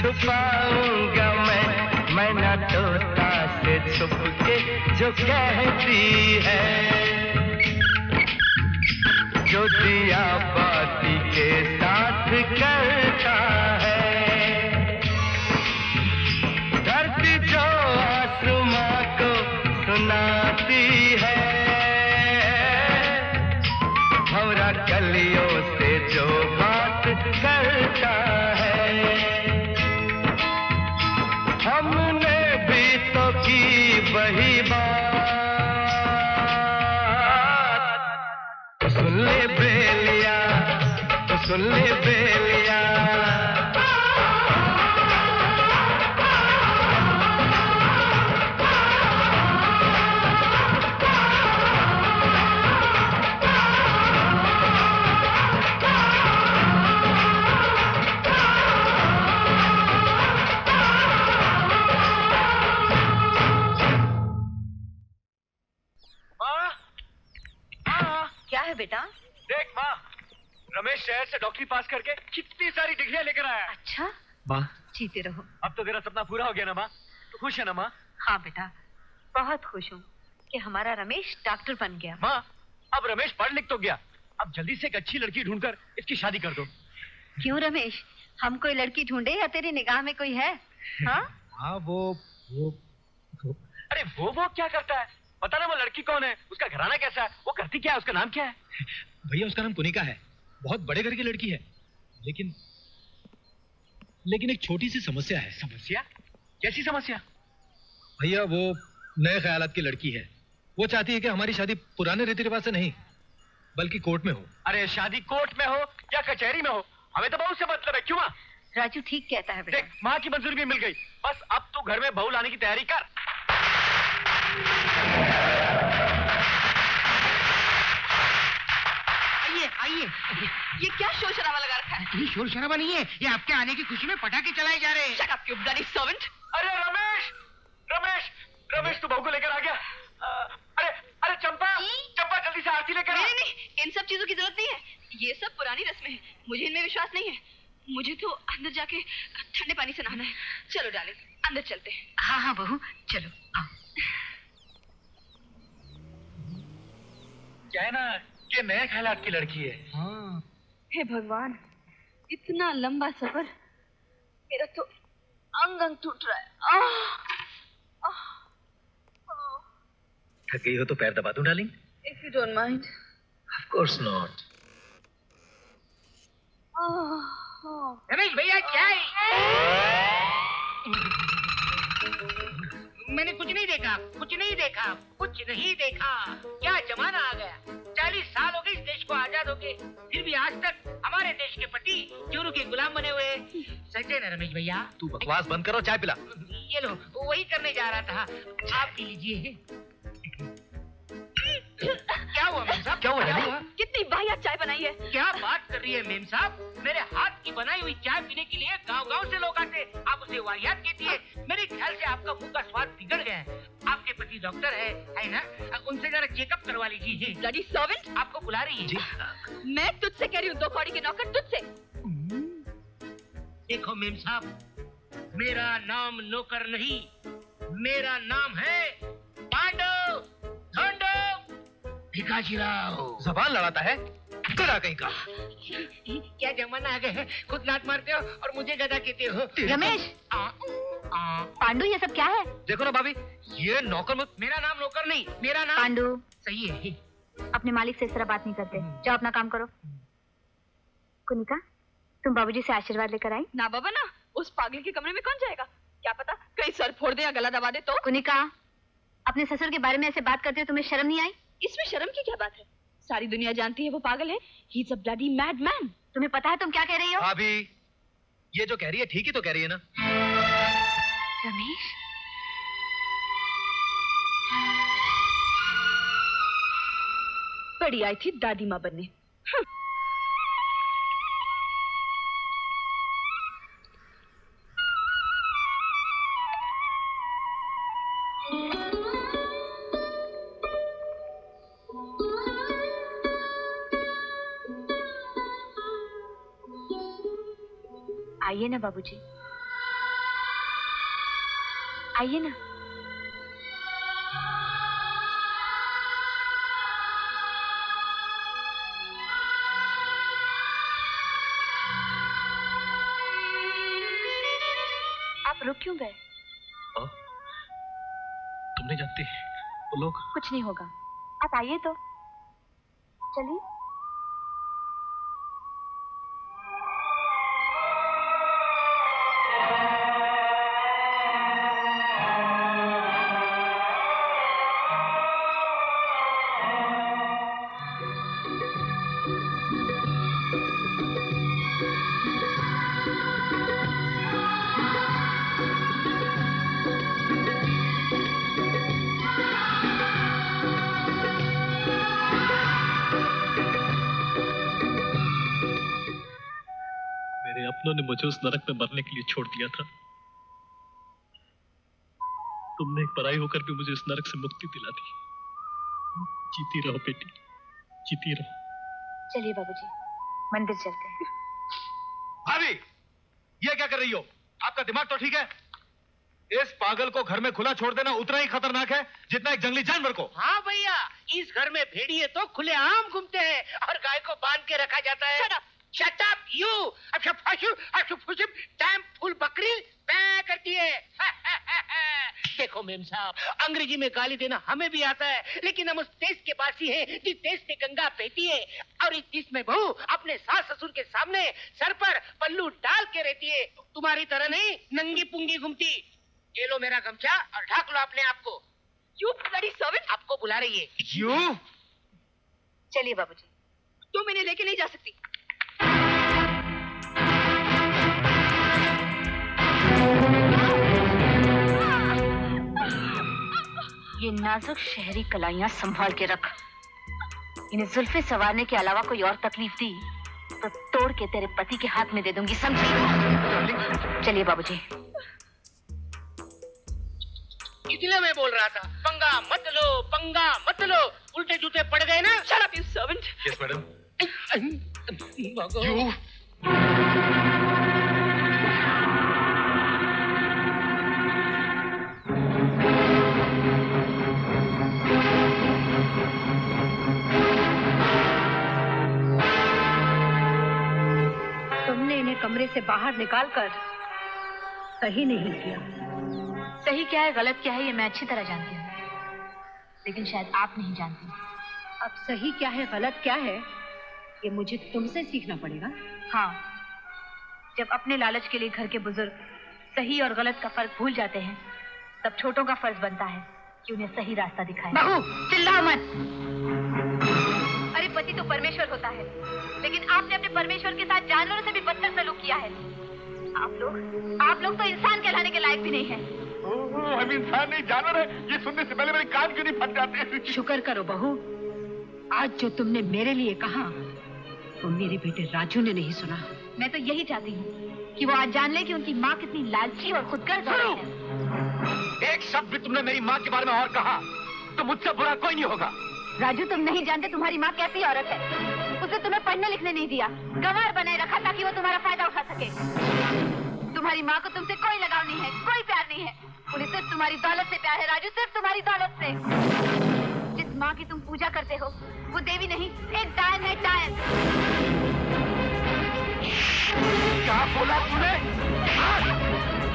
छुपाऊंगा मैं ना तोता से छुप के जो कहती है, जो दिया बाती के साथ करता है। धरती जो आसमां को सुनाती है, भंवरा कलियों से जो बात करता है। हमने भी तो की वही बात। सुन ले बेलिया बेटा। देख माँ, रमेश शहर से डॉक्टरी पास करके कितनी सारी डिग्रियां लेकर आया। अच्छा माँ, जीते रहो। अब तो तेरा सपना पूरा हो गया ना माँ? तो खुश है ना माँ? हाँ बेटा, बहुत खुश हूँ कि हमारा रमेश डॉक्टर बन गया। माँ, अब रमेश पढ़ लिख तो गया, अब जल्दी से एक अच्छी लड़की ढूंढकर इसकी शादी कर दो। क्यों रमेश, हम कोई लड़की ढूंढे या तेरी निगाह में कोई है? हाँ वो अरे वो क्या करता है? पता ना वो लड़की कौन है, उसका घराना कैसा है, वो करती क्या है, उसका नाम क्या है? भैया उसका नाम कुनिका है, बहुत बड़े घर की लड़की है। लेकिन एक छोटी सी समस्या है। समस्या? कैसी समस्या? भैया वो नए ख्यालात की लड़की है, वो चाहती है कि हमारी शादी पुराने रीति रिवाज से नहीं बल्कि कोर्ट में हो। अरे शादी कोर्ट में हो या कचहरी में हो, हमें तो बहू से मतलब है। क्यों माँ? राजू ठीक कहता है बेटा। माँ की मंजूरी भी मिल गई, बस अब तू घर में बहू लाने की तैयारी कर। आइए आइए, ये क्या शोर शराबा लगा रखा है? ये शोर शराबा नहीं है, ये आपके आने की खुशी में पटाखे चलाए जा रहे हैं। Shut up you bloody servant. अरे रमेश रमेश रमेश, तू बहू को लेकर आ गया? अरे अरे चंपा चंपा, जल्दी से आरती लेकर। नहीं नहीं, इन सब चीजों की जरूरत नहीं है, ये सब पुरानी रस्में हैं, मुझे इनमें विश्वास नहीं है। मुझे तो अंदर जाके ठंडे पानी से नहाना है। चलो डाले, अंदर चलते हैं। हाँ हाँ बहू, चलो। क्या है ना कि नए ख्यालात की लड़की है। हाँ। हे भगवान, इतना लंबा सफर, मेरा तो अंग अंग टूट रहा है। थक गई हो तो पैर दबा दूं darling? If you don't mind. Of course not. Ramesh भैया क्या है? मैंने कुछ नहीं देखा, कुछ नहीं देखा, कुछ नहीं देखा। क्या जमाना आ गया, 40 साल हो गए इस देश को आजाद होके, फिर भी आज तक हमारे देश के पति चोरों के गुलाम बने हुए। सच है ना रमेश भैया? तू बकवास बंद करो, चाय पिला। ये लो, वही करने जा रहा था, आप पी लीजिए। क्या हुआ मेम साहब? क्या हुआ? कितनी बढ़िया चाय बनाई है। क्या बात कर रही है मेम साहब, मेरे हाथ की बनाई हुई चाय पीने के लिए गांव-गांव से लोग आते, आप उसे वाहियात कहती है। मेरे ख्याल से आपका मुंह का स्वाद बिगड़ गया है। आपके पति डॉक्टर है ना? उनसे जरा चेकअप करवा लीजिए। ब्लडी सर्वेंट आपको बुला रही है। मैं तुझसे कह रही हूँ, दो कौड़ी के नौकर, तुझसे। देखो मेम साहब, मेरा नाम नौकर नहीं, मेरा नाम है पांडव भिखाजी राव। जबान लड़ाता है, गधा कहीं का। क्या जमाना आ गया है, खुद लात मारते हो और मुझे गधा कहते हो। रमेश पांडू, ये सब क्या है? देखो ना भाभी, ये नौकर मत। मेरा नाम नौकर नहीं, मेरा नाम पांडू। सही है, अपने मालिक से इस तरह बात नहीं करते। जाओ अपना काम करो। कुनिका, तुम बाबूजी से आशीर्वाद लेकर आई ना? बाबा ना, उस पागल के कमरे में कौन जाएगा? क्या पता कहीं सर फोड़ दे या गला दबा दे। तो कुनिका, अपने ससुर के बारे में ऐसे बात करते हो, तुम्हें शर्म नहीं आई? इसमें शर्म की क्या बात है, सारी दुनिया जानती है वो पागल है। He is a bloody madman. तुम्हें पता है तुम क्या कह रही हो? भाभी, ये जो कह रही है ठीक ही तो कह रही है ना? रमेश, बड़ी आई थी दादी माँ बनने। आइए ना बाबूजी। आइए ना। आप रुक क्यों गए? तुम नहीं जानती वो लोग। कुछ नहीं होगा, आप आइए तो चलिए। ने मुझे उस नरक में मरने के लिए छोड़ दिया था, तुमने एक पराई होकर भी मुझे इस नरक से मुक्ति दिला दी। जीती रहो बेटी, जीती रहो। चलिए बाबूजी, मंदिर चलते हैं। भाभी, ये क्या कर रही हो? आपका दिमाग तो ठीक है? इस पागल को घर में खुला छोड़ देना उतना ही खतरनाक है जितना एक जंगली जानवर को। हाँ भैया, इस घर में भेड़िए तो खुलेआम घूमते हैं और गाय को बांध के रखा जाता है। Shut up, you! अब सब टाइम फुल बकरी पैं करती है। देखो मेम साहब, अंग्रेजी में गाली देना हमें भी आता है, लेकिन हम उस देश के वासी हैं जिस देश से गंगा बहती है, और इस देश में बहू अपने सास ससुर के सामने सर पर पल्लू डाल के रहती है, तुम्हारी तरह नहीं नंगी पुंगी घूमती। ये लो मेरा गमछा और ढाक लो अपने आप को। You bloody servant, आपको बुला रही है। You? चलिए बाबू जी, तुम इन्हें लेके नहीं जा सकती। ये नाजुक शहरी कलाइयां संभाल के रख। इन्हें जुल्फे सवारने के अलावा कोई और तकलीफ दी तो तोड़ के तेरे पति के हाथ में दे दूंगी, समझी? चलिए बाबूजी। इसलिए मैं बोल रहा था पंगा मत लो, उल्टे जूते पड़ गए ना। Shut up you servant. Yes madam. कमरे से बाहर निकाल कर सही नहीं किया। सही क्या है गलत क्या है ये मैं अच्छी तरह जानती हूँ, लेकिन शायद आप नहीं जानती। अब सही क्या है गलत क्या है ये मुझे तुमसे सीखना पड़ेगा। हाँ, जब अपने लालच के लिए घर के बुजुर्ग सही और गलत का फर्क भूल जाते हैं, तब छोटों का फर्ज बनता है कि उन्हें सही रास्ता दिखाएं। बहू चिल्लाओ मत। अरे पति तो परमेश्वर होता है, लेकिन आपने अपने परमेश्वर के साथ जानवरों से भी बदतर सलूक किया है। आप लोग तो इंसान कहलाने के लायक भी नहीं हैं। ओह, हम इंसान नहीं जानवर हैं। ये सुनने से पहले मेरे कान क्यों नहीं फट जाते? शुक्र करो बहू, आज जो तुमने मेरे लिए कहा वो मेरे बेटे राजू ने नहीं सुना। मैं तो यही चाहती हूँ कि वो आज जान ले कि उनकी माँ कितनी लालची और खुदगर्ज है। एक शब्द भी तुमने मेरी माँ के बारे में और कहा तो मुझसे बुरा कोई नहीं होगा। राजू, तुम नहीं जानते तुम्हारी माँ कैसी औरत है। उसे तुम्हें पढ़ने लिखने नहीं दिया, गंवार बनाए रखा ताकि वो तुम्हारा फायदा उठा सके। तुम्हारी माँ को तुमसे कोई लगाव नहीं है, कोई प्यार नहीं है। उन्हें सिर्फ तुम्हारी दौलत से प्यार है राजू, सिर्फ तुम्हारी दौलत से। जिस माँ की तुम पूजा करते हो वो देवी नहीं एक डायन है, डायन। क्या बोला तूने?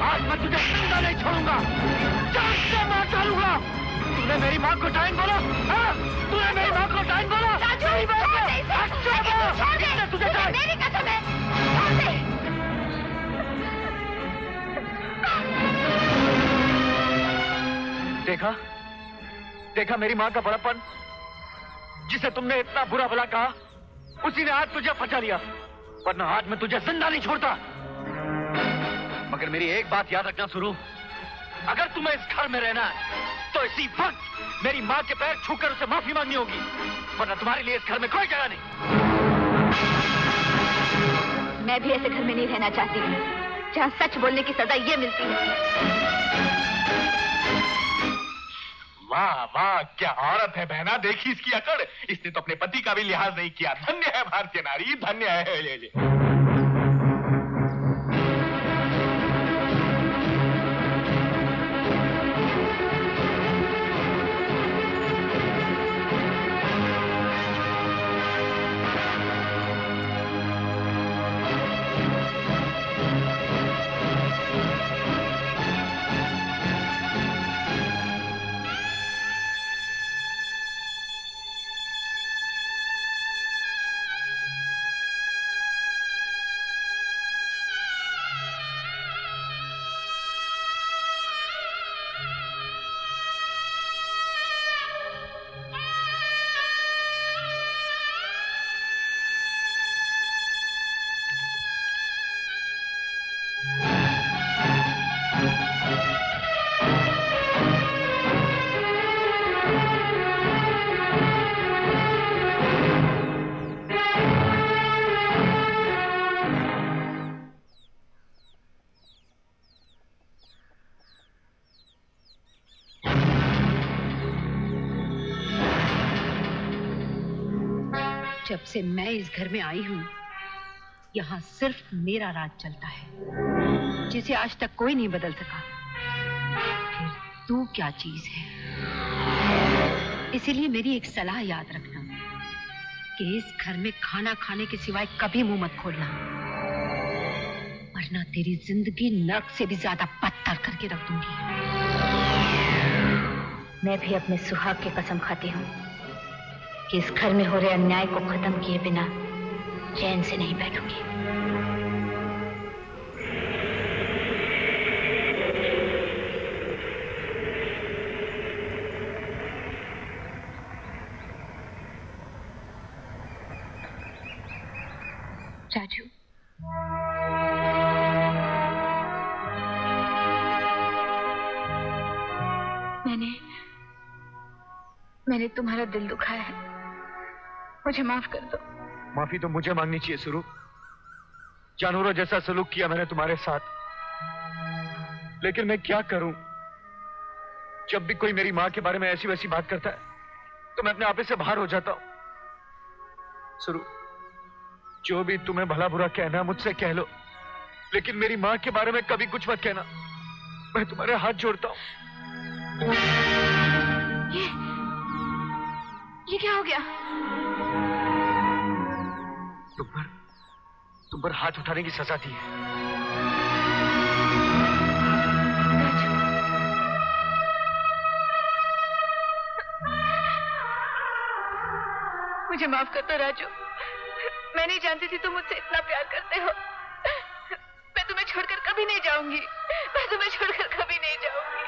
आज मैं तुझे जिंदा नहीं छोड़ूंगा, जान से मार डालूंगा। तूने मेरी माँ को डाइन बोला? हाँ, तूने मेरी माँ को डाइन बोला? राजू छोड़ दे, तुझे मेरी कसम है, छोड़ दे। देखा मेरी माँ का बड़प्पन, जिसे तुमने इतना बुरा भला कहा उसी ने आज तुझे फंसा लिया, वरना आज मैं तुझे जिंदा नहीं छोड़ता। मगर मेरी एक बात याद रखना शुरू, अगर तुम्हें इस घर में रहना है तो इसी वक्त मेरी माँ के पैर छूकर उसे माफी मांगनी होगी, वरना तुम्हारे लिए इस घर में कोई जगह नहीं। मैं भी ऐसे घर में नहीं रहना चाहती हूँ जहाँ सच बोलने की सजा ये मिलती है। वाह वाह, क्या औरत है बहना, देखी इसकी अकड़। इसने तो अपने पति का भी लिहाज नहीं किया। धन्य है भारतीय नारी, धन्य है। ले। जब से मैं इस घर में आई हूँ यहाँ सिर्फ मेरा राज चलता है जिसे आज तक कोई नहीं बदल सका। फिर तू क्या चीज है? इसीलिए मेरी एक सलाह याद रखना कि इस घर में खाना खाने के सिवाय कभी मुंह मत खोलना, वरना तेरी जिंदगी नर्क से भी ज्यादा पत्थर करके रख दूंगी। मैं भी अपने सुहाग की कसम खाती हूँ कि इस घर में हो रहे अन्याय को खत्म किए बिना चैन से नहीं बैठूंगी। मैंने तुम्हारा दिल दुखाया है, मुझे माफ कर दो। माफी तो मुझे मांगनी चाहिए सुरु, जानवरों जैसा सलूक किया मैंने तुम्हारे साथ। लेकिन मैं क्या करूं, जब भी कोई मेरी मां के बारे में ऐसी वैसी बात करता है तो मैं अपने आपे से बाहर हो जाता हूं। सुरु, जो भी तुम्हें भला बुरा कहना है मुझसे कह लो, लेकिन मेरी मां के बारे में कभी कुछ मत कहना। मैं तुम्हारे हाथ जोड़ता हूं। ये क्या हो गया? तुम पर हाथ उठाने की सजा दी है। मुझे माफ कर दो राजू, मैं नहीं जानती थी तुम मुझसे इतना प्यार करते हो। मैं तुम्हें छोड़कर कभी नहीं जाऊंगी, मैं तुम्हें छोड़कर कभी नहीं जाऊंगी।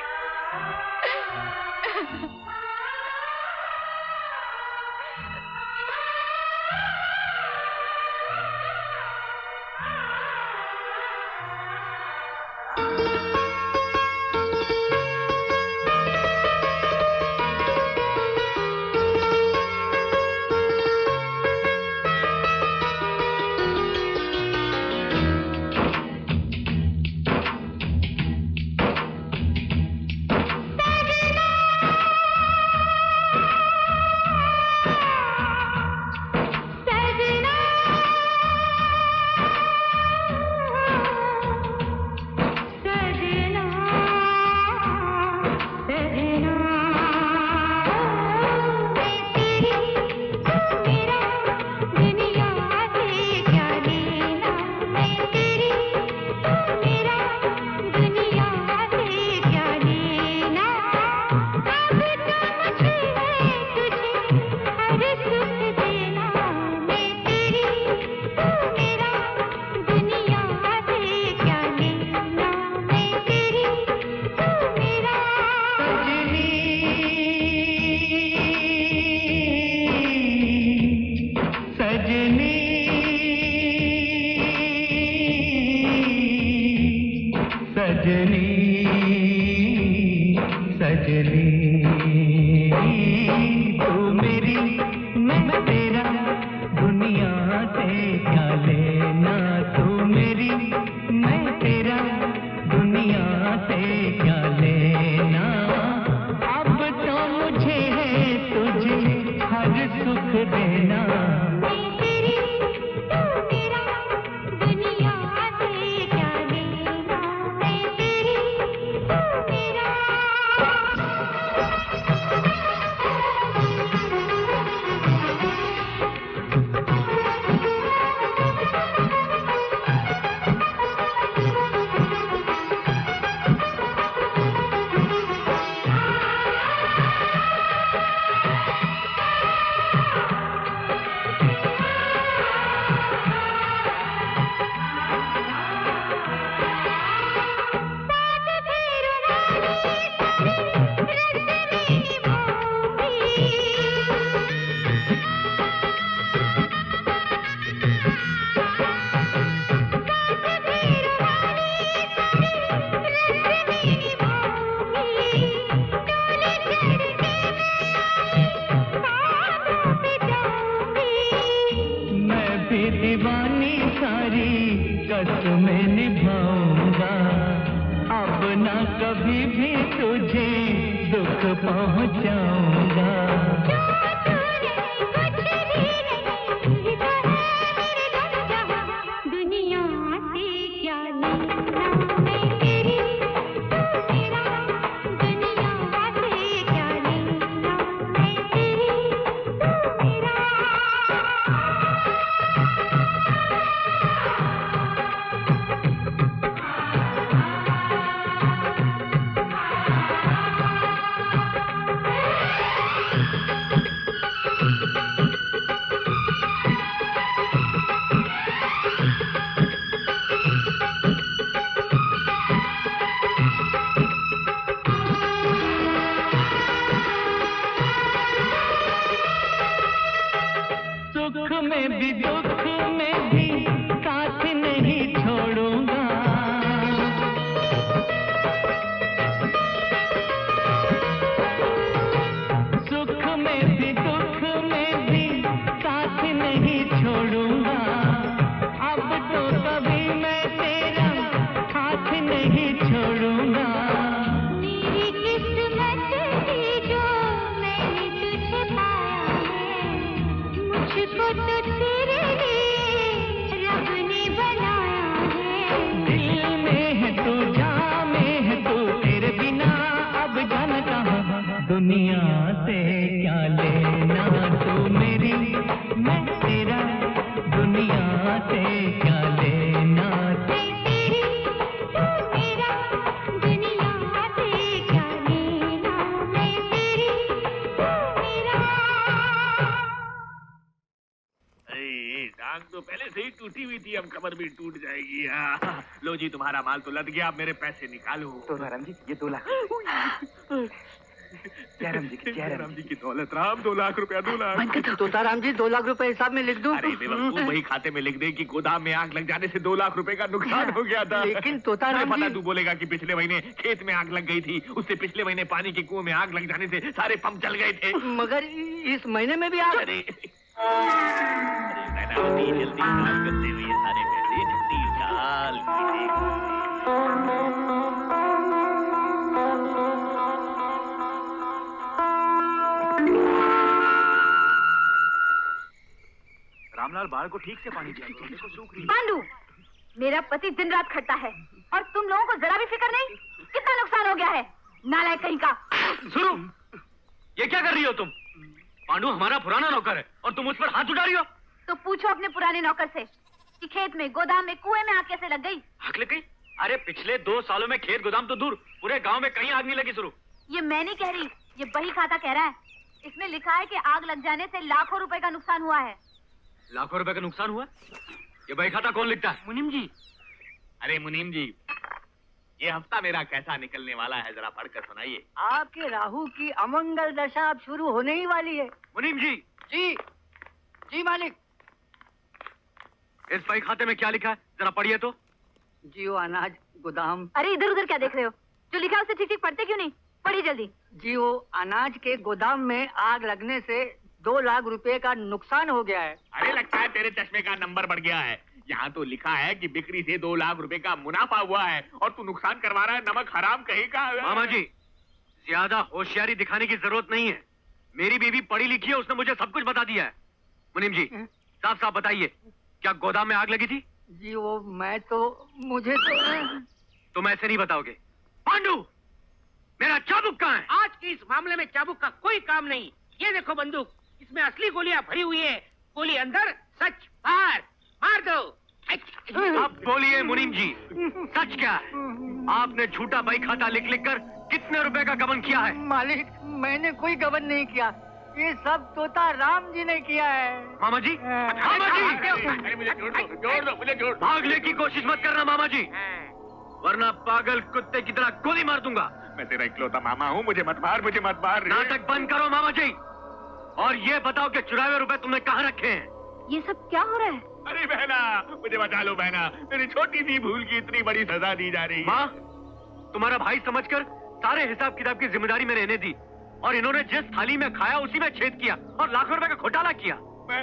पहुंचाऊंगा। दुनिया से क्या लेना तू मेरी मैं तेरा, दुनिया से क्या लेना तू मेरा, दुनिया से क्या लेना मैं तेरी तू मेरा। अरे टांग तो पहले से ही टूटी हुई थी, अब कमर भी टूट जाएगी। लो जी तुम्हारा माल तो लद गया, अब मेरे पैसे निकालो। तो राम जी ये 2 लाख राम जी की दौलत। राम 2 लाख रुपया 2 लाख। तोता राम जी 2 लाख रुपए हिसाब में लिख दूं। अरे बेवकूफ वही खाते में लिख दे कि गोदाम में आग लग जाने से 2 लाख रुपए का नुकसान हो गया था। लेकिन तोता राम जी तू बोलेगा कि पिछले महीने खेत में आग लग गई थी, उससे पिछले महीने पानी के कुएं में आग लग जाने से सारे पंप चल गए थे, मगर इस महीने में भी आग। अरे रामलाल बाल को ठीक से पानी दिया। पांडू मेरा पति दिन रात खटता है और तुम लोगों को जरा भी फिक्र नहीं। कितना नुकसान हो गया है नालायक कहीं का। सुनो ये क्या कर रही हो तुम? पांडू हमारा पुराना नौकर है और तुम उस पर हाथ उठा रही हो। तो पूछो अपने पुराने नौकर से कि खेत में, गोदाम में, कुएं में आग कैसे लग गई। आग लग गई? अरे पिछले 2 सालों में खेत गोदाम तो दूर पूरे गाँव में कहीं आग नहीं लगी। शुरू ये मैं नहीं कह रही, ये बही खाता कह रहा है। इसमें लिखा है कि आग लग जाने से लाखों रुपए का नुकसान हुआ है। लाखों रुपए का नुकसान हुआ? ये बही खाता कौन लिखता है? मुनीम जी। अरे मुनीम जी ये हफ्ता मेरा कैसा निकलने वाला है जरा पढ़कर सुनाइए। आपके राहु की अमंगल दशा अब शुरू होने ही वाली है। मुनीम जी। जी जी मालिक। इस बही खाते में क्या लिखा है जरा पढ़िए तो। जियो अनाज गोदाम। अरे इधर उधर क्या देख रहे हो, जो लिखा है उसे ठीक ठीक पढ़ते क्यों नहीं? पढ़िए जल्दी। जियो अनाज के गोदाम में आग लगने से 2 लाख रुपए का नुकसान हो गया है। अरे लगता है तेरे चश्मे का नंबर बढ़ गया है। यहाँ तो लिखा है कि बिक्री से 2 लाख रुपए का मुनाफा हुआ है और तू नुकसान करवा रहा है। नमक हराम कहीं का। मामा जी ज्यादा होशियारी दिखाने की जरूरत नहीं है। मेरी बीवी पढ़ी लिखी है, उसने मुझे सब कुछ बता दिया है। मुनीम जी साफ साफ बताइए क्या गोदाम में आग लगी थी? जी वो मैं तो मुझे तुम ऐसे नहीं बताओगे। पांडू मेरा चाबुक कहाँ है? आज के इस मामले में चाबुक का कोई काम नहीं। ये देखो बंदूक, इसमें असली गोलियां भरी हुई है। गोली अंदर सच बाहर, मार दो। आप बोलिए मुनीम जी सच क्या है? आपने झूठा बही खाता लिख लिख कर कितने रुपए का गबन किया है? मालिक मैंने कोई गबन नहीं किया, ये सब तोता राम जी ने किया है। मामा जी मामा जी मुझे जोड़ दो, मुझे जोड़। भागने की कोशिश मत करना मामा जी, वरना पागल कुत्ते की तरह गोली मार दूंगा। मैं तेरा इकलौता मामा हूँ, मुझे मत मार, मुझे मत मार। नाटक बंद करो मामा जी और ये बताओ कि 94 रुपए तुमने कहाँ रखे हैं? ये सब क्या हो रहा है? अरे बहना मुझे बचा लो बहना, मेरी छोटी सी भूल की इतनी बड़ी सजा दी जा रही है। माँ तुम्हारा भाई समझकर सारे हिसाब किताब की जिम्मेदारी मैंने इन्हें दी और इन्होंने जिस थाली में खाया उसी में छेद किया और लाखों रुपए का घोटाला किया। मैं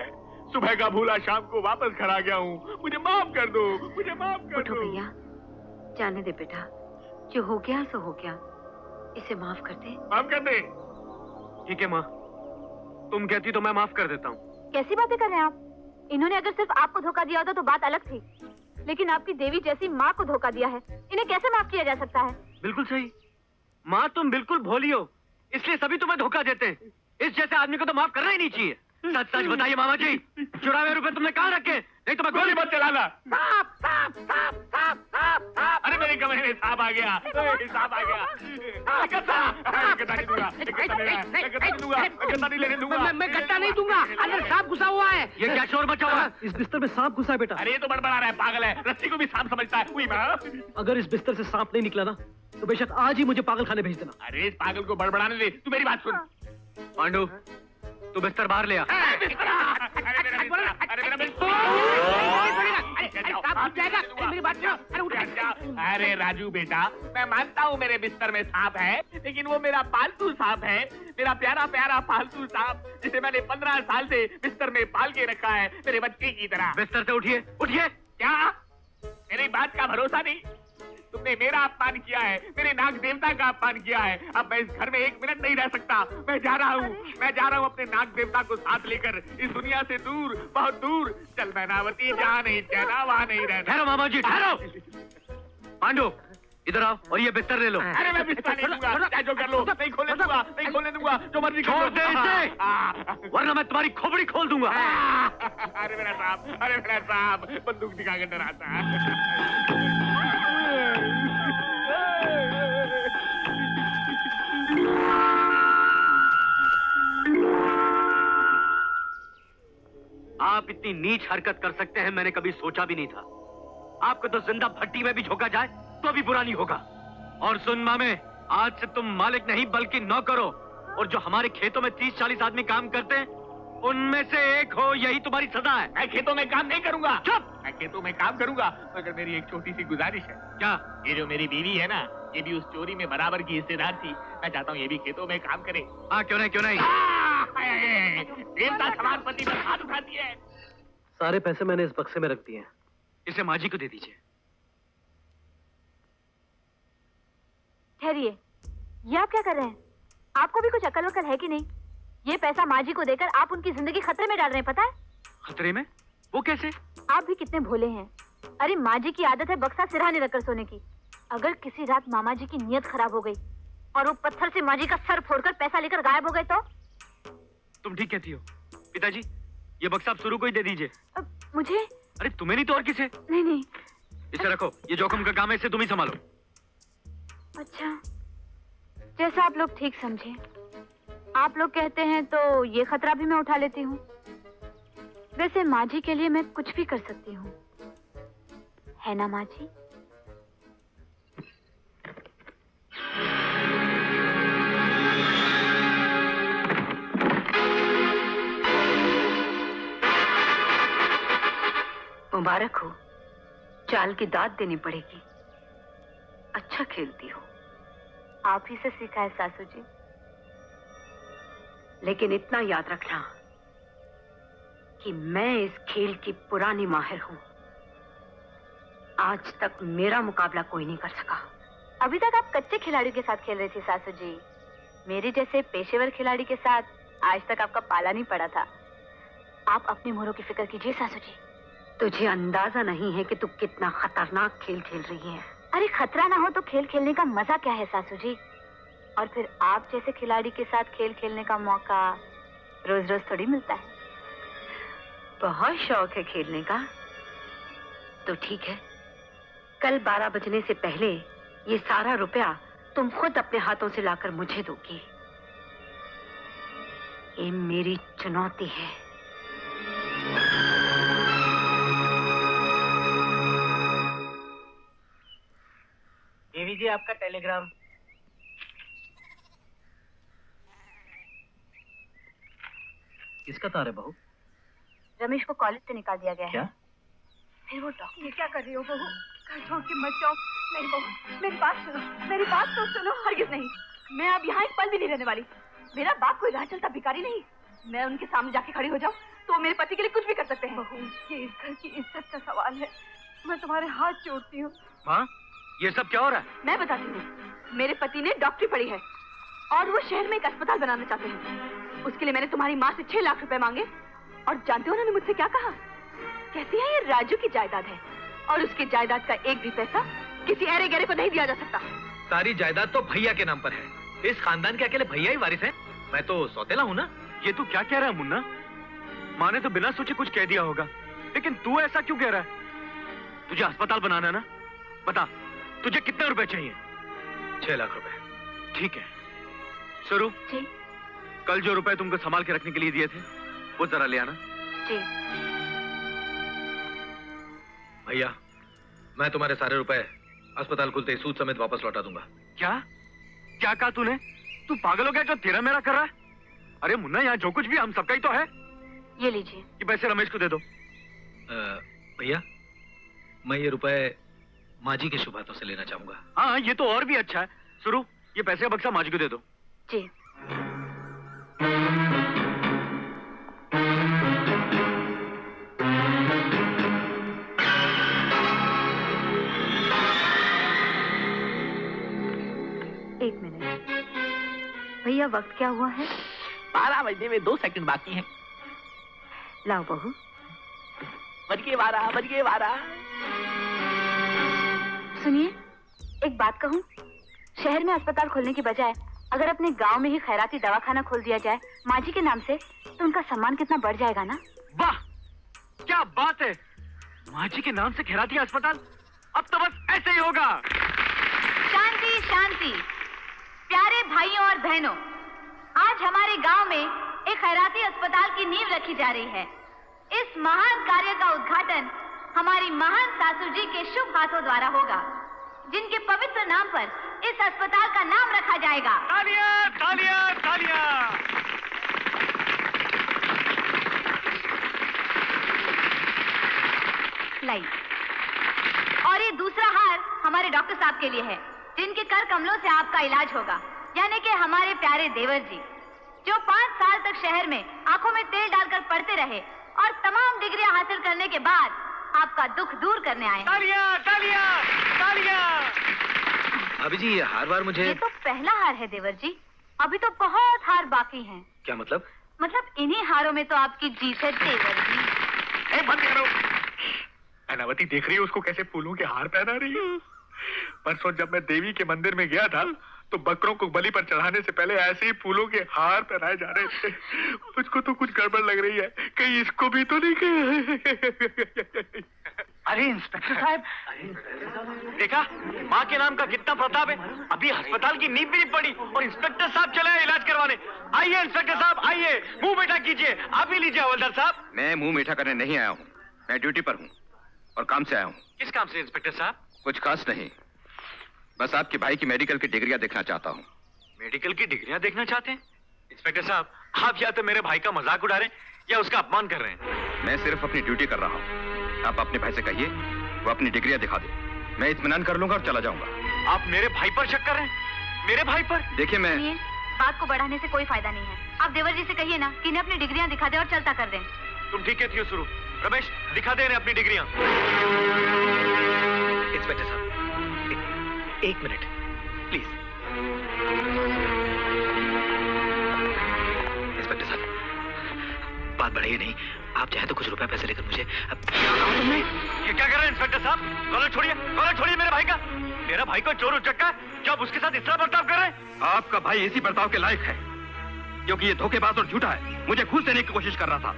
सुबह का भूला शाम को वापस खड़ा गया हूँ, मुझे माफ कर दो, मुझे माफ कर दो। भैया जाने दे बेटा, जो हो गया सो हो गया, इसे माफ कर दे। माफ कर दे? ठीक है माँ तुम कहती तो मैं माफ कर देता हूँ। कैसी बातें कर रहे हैं आप? इन्होंने अगर सिर्फ आपको धोखा दिया होता तो बात अलग थी, लेकिन आपकी देवी जैसी माँ को धोखा दिया है, इन्हें कैसे माफ किया जा सकता है? बिल्कुल सही माँ, तुम बिल्कुल भोली हो, इसलिए सभी तुम्हें धोखा देते हैं। इस जैसे आदमी को तो माफ करना ही नहीं चाहिए। सच सच बताइए मामा जी 94 रुपए तुमने कहाँ रखे? नहीं तो मैं गोली मत चलाना। अरे मेरे कमरे में सांप आ गया, सांप आ गया। मैं गद्दा नहीं दूंगा, अंदर सांप घुसा हुआ है। ये क्या शोर मचा हुआ है? इस बिस्तर में सांप घुसा है बेटा। अरे तो बड़बड़ा रहा है, पागल है, रस्सी को भी सांप समझता है। अगर इस बिस्तर से सांप नहीं निकला ना तो बेशक आज ही मुझे पागल खाने भेज देना। अरे इस पागल को बड़बड़ाने दे। तू मेरी बात सुन पांडू, तू बिस्तर बाहर ले आ। अरे राजू बेटा मैं मानता हूँ मेरे बिस्तर में सांप है, लेकिन वो मेरा पालतू सांप है, मेरा प्यारा प्यारा पालतू सांप जिसे मैंने 15 साल से बिस्तर में पाल के रखा है, मेरे बच्चे की तरह। बिस्तर से उठिए उठिए। क्या मेरी बात का भरोसा नहीं? तुमने मेरा अपमान किया है, मेरे नाग देवता का अपमान किया है। अब मैं इस घर में 1 मिनट नहीं रह सकता। मैं जा रहा हूँ, मैं जा रहा हूँ अपने नाग देवता को साथ लेकर इस दुनिया से दूर, बहुत दूर। चल मैनावती जा, नहीं जाना वहाँ नहीं रहना। ठहरो मामा जी ठहरो। पांडू इधर आओ और ये बिस्तर ले लो। अरे मैं बिस्तर नहीं लूँगा, जो कर लो, नहीं खोलने दूंगा, जो मर्जी करो। छोड़ दे इसे, वरना मैं तुम्हारी खोपड़ी खोल दूंगा। अरे मेरा साहब, बंदूक दिखाकर डराता है। आप इतनी नीच हरकत कर सकते हैं, मैंने कभी सोचा भी नहीं था। आपको तो जिंदा भट्टी में भी झोंका जाए तो भी बुरा नहीं होगा। और सुन मामे, आज से तुम मालिक नहीं बल्कि नौकर हो, और जो हमारे खेतों में 30-40 आदमी काम करते हैं उनमें से एक हो, यही तुम्हारी सजा है। मैं खेतों में काम नहीं करूंगा। चुप। मैं खेतों में काम करूंगा, मगर मेरी एक छोटी सी गुजारिश है। क्या? ये जो मेरी बीवी है ना, ये भी उस चोरी में बराबर की हिस्सेदार थी। मैं चाहता हूँ ये भी खेतों में काम करे। हाँ, क्यों नहीं। देवता समाजपति पर हाथ उठाती है। सारे पैसे मैंने इस बक्से में रख दिए हैं, इसे माजी को दे दीजिए। ठहरिए, ये आप क्या कर रहे हैं? आपको भी कुछ अकल वकल है कि नहीं? ये पैसा माँ जी को देकर आप उनकी जिंदगी खतरे में डाल रहे हैं, पता है? खतरे में? वो कैसे? आप भी कितने भोले हैं। अरे माँ जी की आदत है बक्सा सिरहाने रखकर सोने की। अगर किसी रात मामा जी की नीयत खराब हो गई और वो पत्थर से माँ जी का सर फोड़कर पैसा लेकर गायब हो गए तो? तुम ठीक कहती हो। पिताजी, ये बक्सा आप शुरू को ही दे दीजिए। मुझे? अरे तुम्हें नहीं तो और किसे। नहीं, इसे रखो, ये जोखिम का काम है, इसे तुम ही संभालो। अच्छा, जैसा आप लोग ठीक समझे। आप लोग कहते हैं तो ये खतरा भी मैं उठा लेती हूँ। वैसे माँ जी के लिए मैं कुछ भी कर सकती हूँ, है ना माँ जी? मुबारक हो, चाल की दाद देनी पड़ेगी। अच्छा खेलती हो। आप ही से सीखा है सासू जी। लेकिन इतना याद रखना कि मैं इस खेल की पुरानी माहिर हूं। आज तक मेरा मुकाबला कोई नहीं कर सका। अभी तक आप कच्चे खिलाड़ियों के साथ खेल रही थी सासू जी। मेरे जैसे पेशेवर खिलाड़ी के साथ आज तक आपका पाला नहीं पड़ा था। आप अपने मोहरों की फिक्र कीजिए सासू जी। तुझे अंदाजा नहीं है कि तू कितना खतरनाक खेल खेल रही है। अरे खतरा ना हो तो खेल खेलने का मजा क्या है सासू जी? और फिर आप जैसे खिलाड़ी के साथ खेल खेलने का मौका रोज रोज थोड़ी मिलता है। बहुत शौक है खेलने का, तो ठीक है, कल 12 बजने से पहले ये सारा रुपया तुम खुद अपने हाथों से लाकर मुझे दोगी। ये मेरी चुनौती है। देवी जी, आपका टेलीग्राम। किसका तार है बहू? रमेश को कॉलेज से निकाल दिया गया है। क्या? फिर वो डॉक्टर। ये क्या कर रही हो बहू? घर छोड़ के मत जाओ। नहीं बहू, मेरी बात तो सुनो। हरगिज नहीं, मैं अब यहाँ एक पल भी नहीं रहने वाली। मेरा बाप कोई राह चलता भिखारी नहीं। मैं उनके सामने जाके खड़ी हो जाऊँ तो मेरे पति के लिए कुछ भी कर सकते हैं। बहू, ये इस घर की इज्जत का सवाल है। मैं तुम्हारे हाथ जोड़ती हूँ। माँ, ये सब क्या हो रहा है? मैं बताती हूँ। मेरे पति ने डॉक्टरी पढ़ी है और वो शहर में एक अस्पताल बनाना चाहते हैं। उसके लिए मैंने तुम्हारी माँ से 6 लाख रुपए मांगे, और जानते हो उन्होंने मुझसे क्या कहा? कहती है ये राजू की जायदाद है और उसकी जायदाद का एक भी पैसा किसी अरे गहरे को नहीं दिया जा सकता। सारी जायदाद तो भैया के नाम पर है। इस खानदान के अकेले भैया ही वारिस है। मैं तो सौतेला हूँ ना। ये तू क्या कह रहा है मुन्ना? माँ ने तो बिना सोचे कुछ कह दिया होगा, लेकिन तू ऐसा क्यों कह रहा है? तुझे अस्पताल बनाना ना, बता तुझे कितने रुपए चाहिए? 6 लाख रुपए। ठीक है सुरू जी, कल जो रुपए तुमको संभाल के रखने के लिए दिए थे वो जरा ले आना। जी भैया, मैं तुम्हारे सारे रुपए अस्पताल खुलते ही सूद समेत वापस लौटा दूंगा। क्या कहा तूने? तू पागल हो गया जो तेरा मेरा कर रहा है? अरे मुन्ना, यहाँ जो कुछ भी हम सबका ही तो है। ये लीजिए, ये पैसे रमेश को दे दो। भैया, मैं ये रुपए माँ जी के शुभ हाथों से लेना चाहूंगा। हाँ, ये तो और भी अच्छा है। सुरू, ये पैसे का बक्सा माँ जी को दे दो। जी। एक मिनट भैया, वक्त क्या हुआ है? 12 बजने में 2 सेकंड बाकी हैं। लाओ बहू। बज के 12। सुनिए, एक बात कहूँ, शहर में अस्पताल खोलने की बजाय अगर अपने गांव में ही खैराती दवाखाना खोल दिया जाए माझी के नाम से, तो उनका सम्मान कितना बढ़ जाएगा ना। वाह क्या बात है, माझी के नाम से खैराती अस्पताल, अब तो बस ऐसे ही होगा। शांति शांति। प्यारे भाइयों और बहनों, आज हमारे गांव में एक खैराती अस्पताल की नींव रखी जा रही है। इस महान कार्य का उद्घाटन हमारी महान सासू जी के शुभ हाथों द्वारा होगा, जिनके पवित्र नाम पर इस अस्पताल का नाम रखा जाएगा। तालियां, तालियां, तालियां। लाई। और ये दूसरा हार हमारे डॉक्टर साहब के लिए है, जिनके कर कमलों से आपका इलाज होगा, यानी कि हमारे प्यारे देवर जी, जो 5 साल तक शहर में आंखों में तेल डालकर पढ़ते रहे और तमाम डिग्रियां हासिल करने के बाद आपका दुख दूर करने आए। तालियां, तालियां, तालियां। भाभी जी ये हार बार मुझे, ये तो पहला हार है देवर जी, अभी तो बहुत हार बाकी हैं। क्या मतलब? मतलब इन्हीं हारों में तो आपकी जीत है देवर जी। ए, बंद करो। अनावती देख रही है उसको कैसे फूलों के हार पहना रही है। परसों जब मैं देवी के मंदिर में गया था तो बकरों को बलि पर चढ़ाने से पहले ऐसे ही फूलों के हार पहनाए जा रहे थे। मुझको तो कुछ गड़बड़ लग रही है, कहीं इसको भी तो नहीं कहे। अरे इंस्पेक्टर साहब देखा, माँ के नाम का कितना प्रताप है, अभी अस्पताल की नींव भी नहीं पड़ी और इंस्पेक्टर साहब चले हैं इलाज करवाने। आइए इंस्पेक्टर साहब आइए, मुँह मीठा कीजिए। आप ही लीजिए हवलदार साहब। मैं मुँह मीठा करने नहीं आया हूँ, मैं ड्यूटी पर हूँ और काम से आया हूँ। किस काम से इंस्पेक्टर साहब? कुछ खास नहीं, बस आपके भाई की मेडिकल की डिग्रियां देखना चाहता हूँ। मेडिकल की डिग्रियां देखना चाहते हैं? इंस्पेक्टर साहब आप या तो मेरे भाई का मजाक उड़ा रहे हैं या उसका अपमान कर रहे हैं। मैं सिर्फ अपनी ड्यूटी कर रहा हूँ। आप अपने भाई से कहिए वो अपनी डिग्रियां दिखा दे, मैं इत्मीनान कर लूंगा और चला जाऊंगा। आप मेरे भाई पर शक कर रहे हैं? मेरे भाई पर? देखिए मैं, बात को बढ़ाने से कोई फायदा नहीं है। आप देवर जी से कहिए ना कि अपनी डिग्रियां दिखा दे और चलता कर दे। तुम ठीक कहती हो शुरू, रमेश दिखा दे अपनी डिग्रियां। इंस्पेक्टर साहब एक मिनट प्लीज। इंस्पेक्टर साहब बात बढ़ाइए नहीं, आप चाहे तो कुछ रुपया पैसे लेकर मुझे। तुमने ये क्या कर रहे हैं इंस्पेक्टर साहब? गला छोड़िए, गला छोड़िए मेरे भाई का। मेरा भाई को चोर उचक्का है, क्या आप उसके साथ इस तरह बर्ताव कर रहे हैं? आपका भाई इसी बर्ताव के लायक है, क्योंकि ये धोखेबाज और झूठा है। मुझे घूस देने की कोशिश कर रहा था।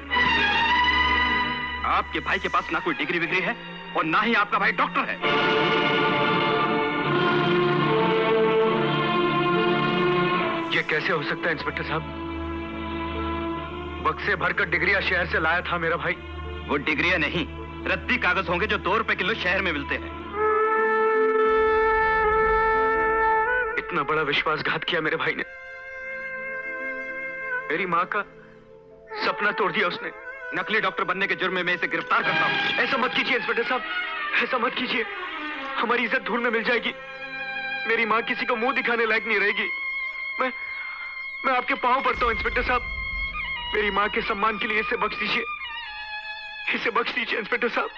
आपके भाई के पास ना कोई डिग्री विग्री है और ना ही आपका भाई डॉक्टर है। ये कैसे हो सकता है इंस्पेक्टर साहब? बक्से भरकर डिग्रियां शहर से लाया था मेरा भाई। वो डिग्रियां नहीं रद्दी कागज होंगे जो 2 रुपए किलो शहर में मिलते हैं। इतना बड़ा विश्वासघात किया मेरे भाई ने, मेरी माँ का सपना तोड़ दिया उसने। नकली डॉक्टर बनने के जुर्म में मैं इसे गिरफ्तार करता हूँ। ऐसा मत कीजिए इंस्पेक्टर साहब, ऐसा मत कीजिए, हमारी इज्जत धूल में मिल जाएगी। मेरी माँ किसी को मुंह दिखाने लायक नहीं रहेगी। मैं आपके पांव पड़ता हूँ इंस्पेक्टर साहब, मेरी माँ के सम्मान के लिए इसे बख्श दीजिए, इसे बख्श दीजिए इंस्पेक्टर साहब।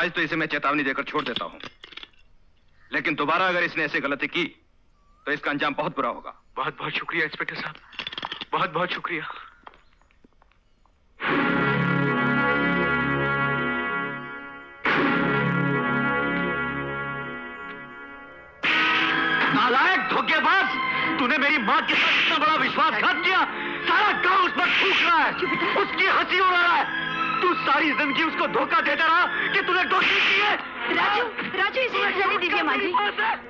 आज तो इसे मैं चेतावनी देकर छोड़ देता हूँ, लेकिन दोबारा अगर इसने ऐसी गलती की तो इसका अंजाम बहुत बुरा होगा। बहुत बहुत शुक्रिया इंस्पेक्टर साहब, बहुत बहुत शुक्रिया। नालायक धोखेबाज, तूने मेरी माँ के साथ इतना बड़ा विश्वासघात किया, सारा गांव उस पर फूंक रहा है, उसकी हंसी उड़ा रहा है। तू सारी जिंदगी उसको धोखा देता रहा कि तूने दोस्ती की है। राजू, राजू इसे इजाजत दीजिए माँ जी,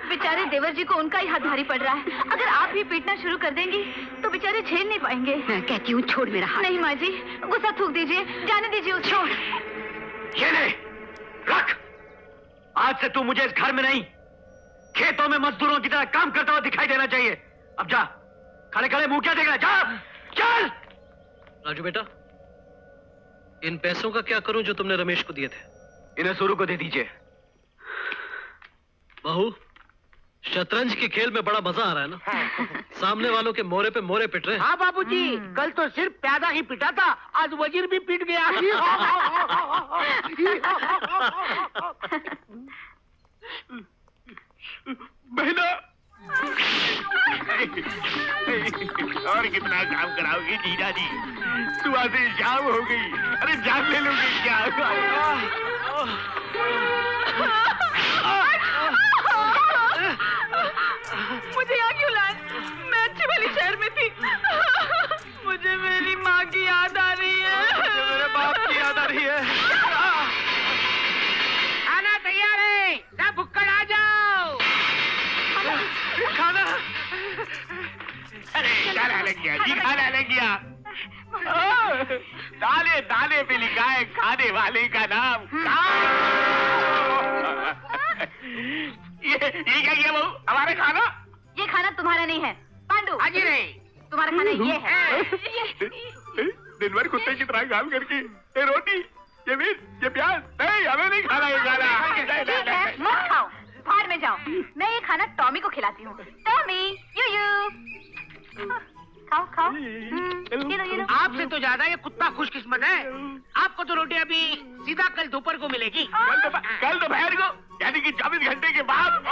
बेचारे देवर जी को उनका ही हाथ भारी पड़ रहा है। अगर आप भी पीटना शुरू कर देंगी तो बेचारे झेल नहीं पाएंगे। मैं कहती हूँ छोड़ मेरा हाथ। नहीं माँ जी, गुस्सा थूक दीजिए, जाने दीजिए उसे। छोड़ ये नहीं, रख। आज से तू मुझे इस घर में नहीं, खेतों में मजदूरों की तरह काम करता हुआ दिखाई देना चाहिए। अब जा, खड़े खड़े मुँह क्या देख रहा है, जा चल। राजू बेटा इन पैसों का क्या करूं जो तुमने रमेश को दिए थे? इन्हें सूरू को दे दीजिए। बहू शतरंज के खेल में बड़ा मजा आ रहा है ना। हाँ। सामने वालों के मोरे पे मोरे पिट रहे हैं। हाँ बाबूजी, कल तो सिर्फ प्यादा ही पिटा था, आज वजीर भी पिट गया। बहना और कितना काम कराओगी हीरा जी, सुबह से शाम हो गई। अरे जान ले लोगे क्या? मुझे यहाँ क्यों लाए? मैं अच्छे भले शहर में थी। मुझे मेरी माँ की याद आ रही है। मुझे मेरे बाप की याद आ रही है। खाना तैयार है, सब भुक्कड़ आ जाओ। खाना? अरे दाल अलग गया जी, दाल अलग गया। दाले दाले पे लिखा है खाने वाले का नाम। ये क्या किया बहू? हमारे खाना? ये खाना तुम्हारा नहीं है पांडू। अजी नहीं, तुम्हारा खाना ये है। दिन भर कुत्ते की तरह काम करके ये रोटी, ये मिर्च, ये प्याज, नहीं हमें नहीं खाना ये खाना। ठीक है, मत खाओ, बाहर में जाओ। मैं ये खाना टॉमी को खिलाती हूँ। टॉमी, यू खाओ खाओ। आपसे तो ज्यादा ये कुत्ता खुशकिस्मत है। आपको तो रोटी अभी सीधा कल दोपहर को मिलेगी। कल दोपहर को, यानी कि 24 घंटे के बाद।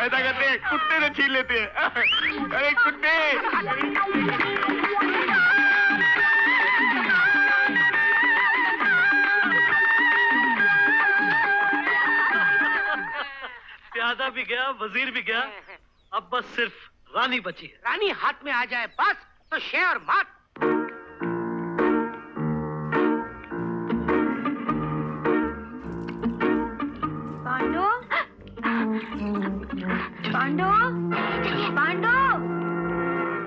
ऐसा करते हैं, कुत्ते से छीन लेते हैं। अरे कुत्ते, प्यादा भी गया, वजीर भी गया, अब बस सिर्फ रानी बची है। रानी हाथ में आ जाए बस, तो शेर और मात। पांडू, पांडू, पांडू,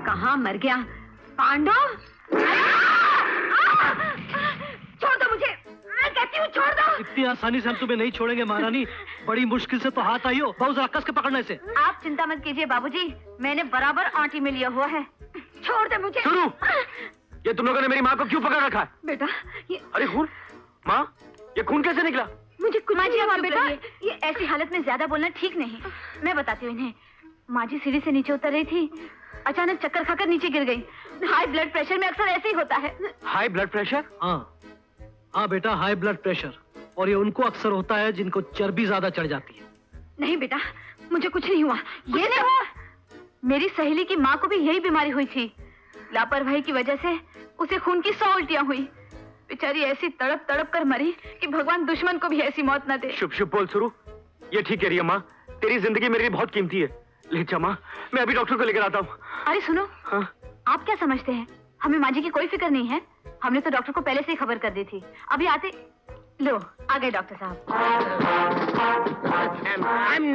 कहाँ मर गया पांडू? छोड़ दो मुझे, मैं कहती हूँ छोड़ दो। इतनी आसानी से हम तुम्हें नहीं छोड़ेंगे महारानी, बड़ी मुश्किल से तो हाथ आई हो, बहुत जरा कस के पकड़ने से। आप चिंता मत कीजिए बाबूजी, मैंने बराबर आंटी में लिया हुआ है। छोड़ दे मुझे। शुरू, ये तुम लोगों ने मेरी माँ को क्यों पकड़ रखा है? बेटा ये, अरे खून, माँ ये खून कैसे निकला? मुझे कुछ नहीं हुआ बेटा। ये ऐसी हालत में ज्यादा बोलना ठीक नहीं। मैं बताती हूँ इन्हें। माँ जी सीढ़ी से नीचे उतर रही थी, अचानक चक्कर खाकर नीचे गिर गयी। हाई ब्लड प्रेशर में अक्सर ऐसे ही होता है। High blood pressure? हाँ बेटा, हाई ब्लड प्रेशर, और ये उनको अक्सर होता है जिनको चर्बी ज्यादा चढ़ जाती है। नहीं बेटा, मुझे कुछ नहीं हुआ। ये नहीं हुआ। मेरी सहेली की माँ को भी यही बीमारी हुई थी। लापरवाही की वजह से उसे खून की 100 उल्टियां हुई। बेचारी ऐसी तड़प तड़प कर मरी कि भगवान दुश्मन को भी ऐसी मौत न दे। शुभ शुभ बोल शुरू, ये ठीक कह रही है माँ, तेरी जिंदगी मेरे लिए बहुत कीमती है। ले जा माँ, मैं अभी डॉक्टर को लेकर आता हूँ। अरे सुनो, आप क्या समझते हैं, हमें माँ जी की कोई फिक्र नहीं है। हमने तो डॉक्टर को पहले से ही खबर कर दी थी। अभी आते, लो आ गए डॉक्टर साहब।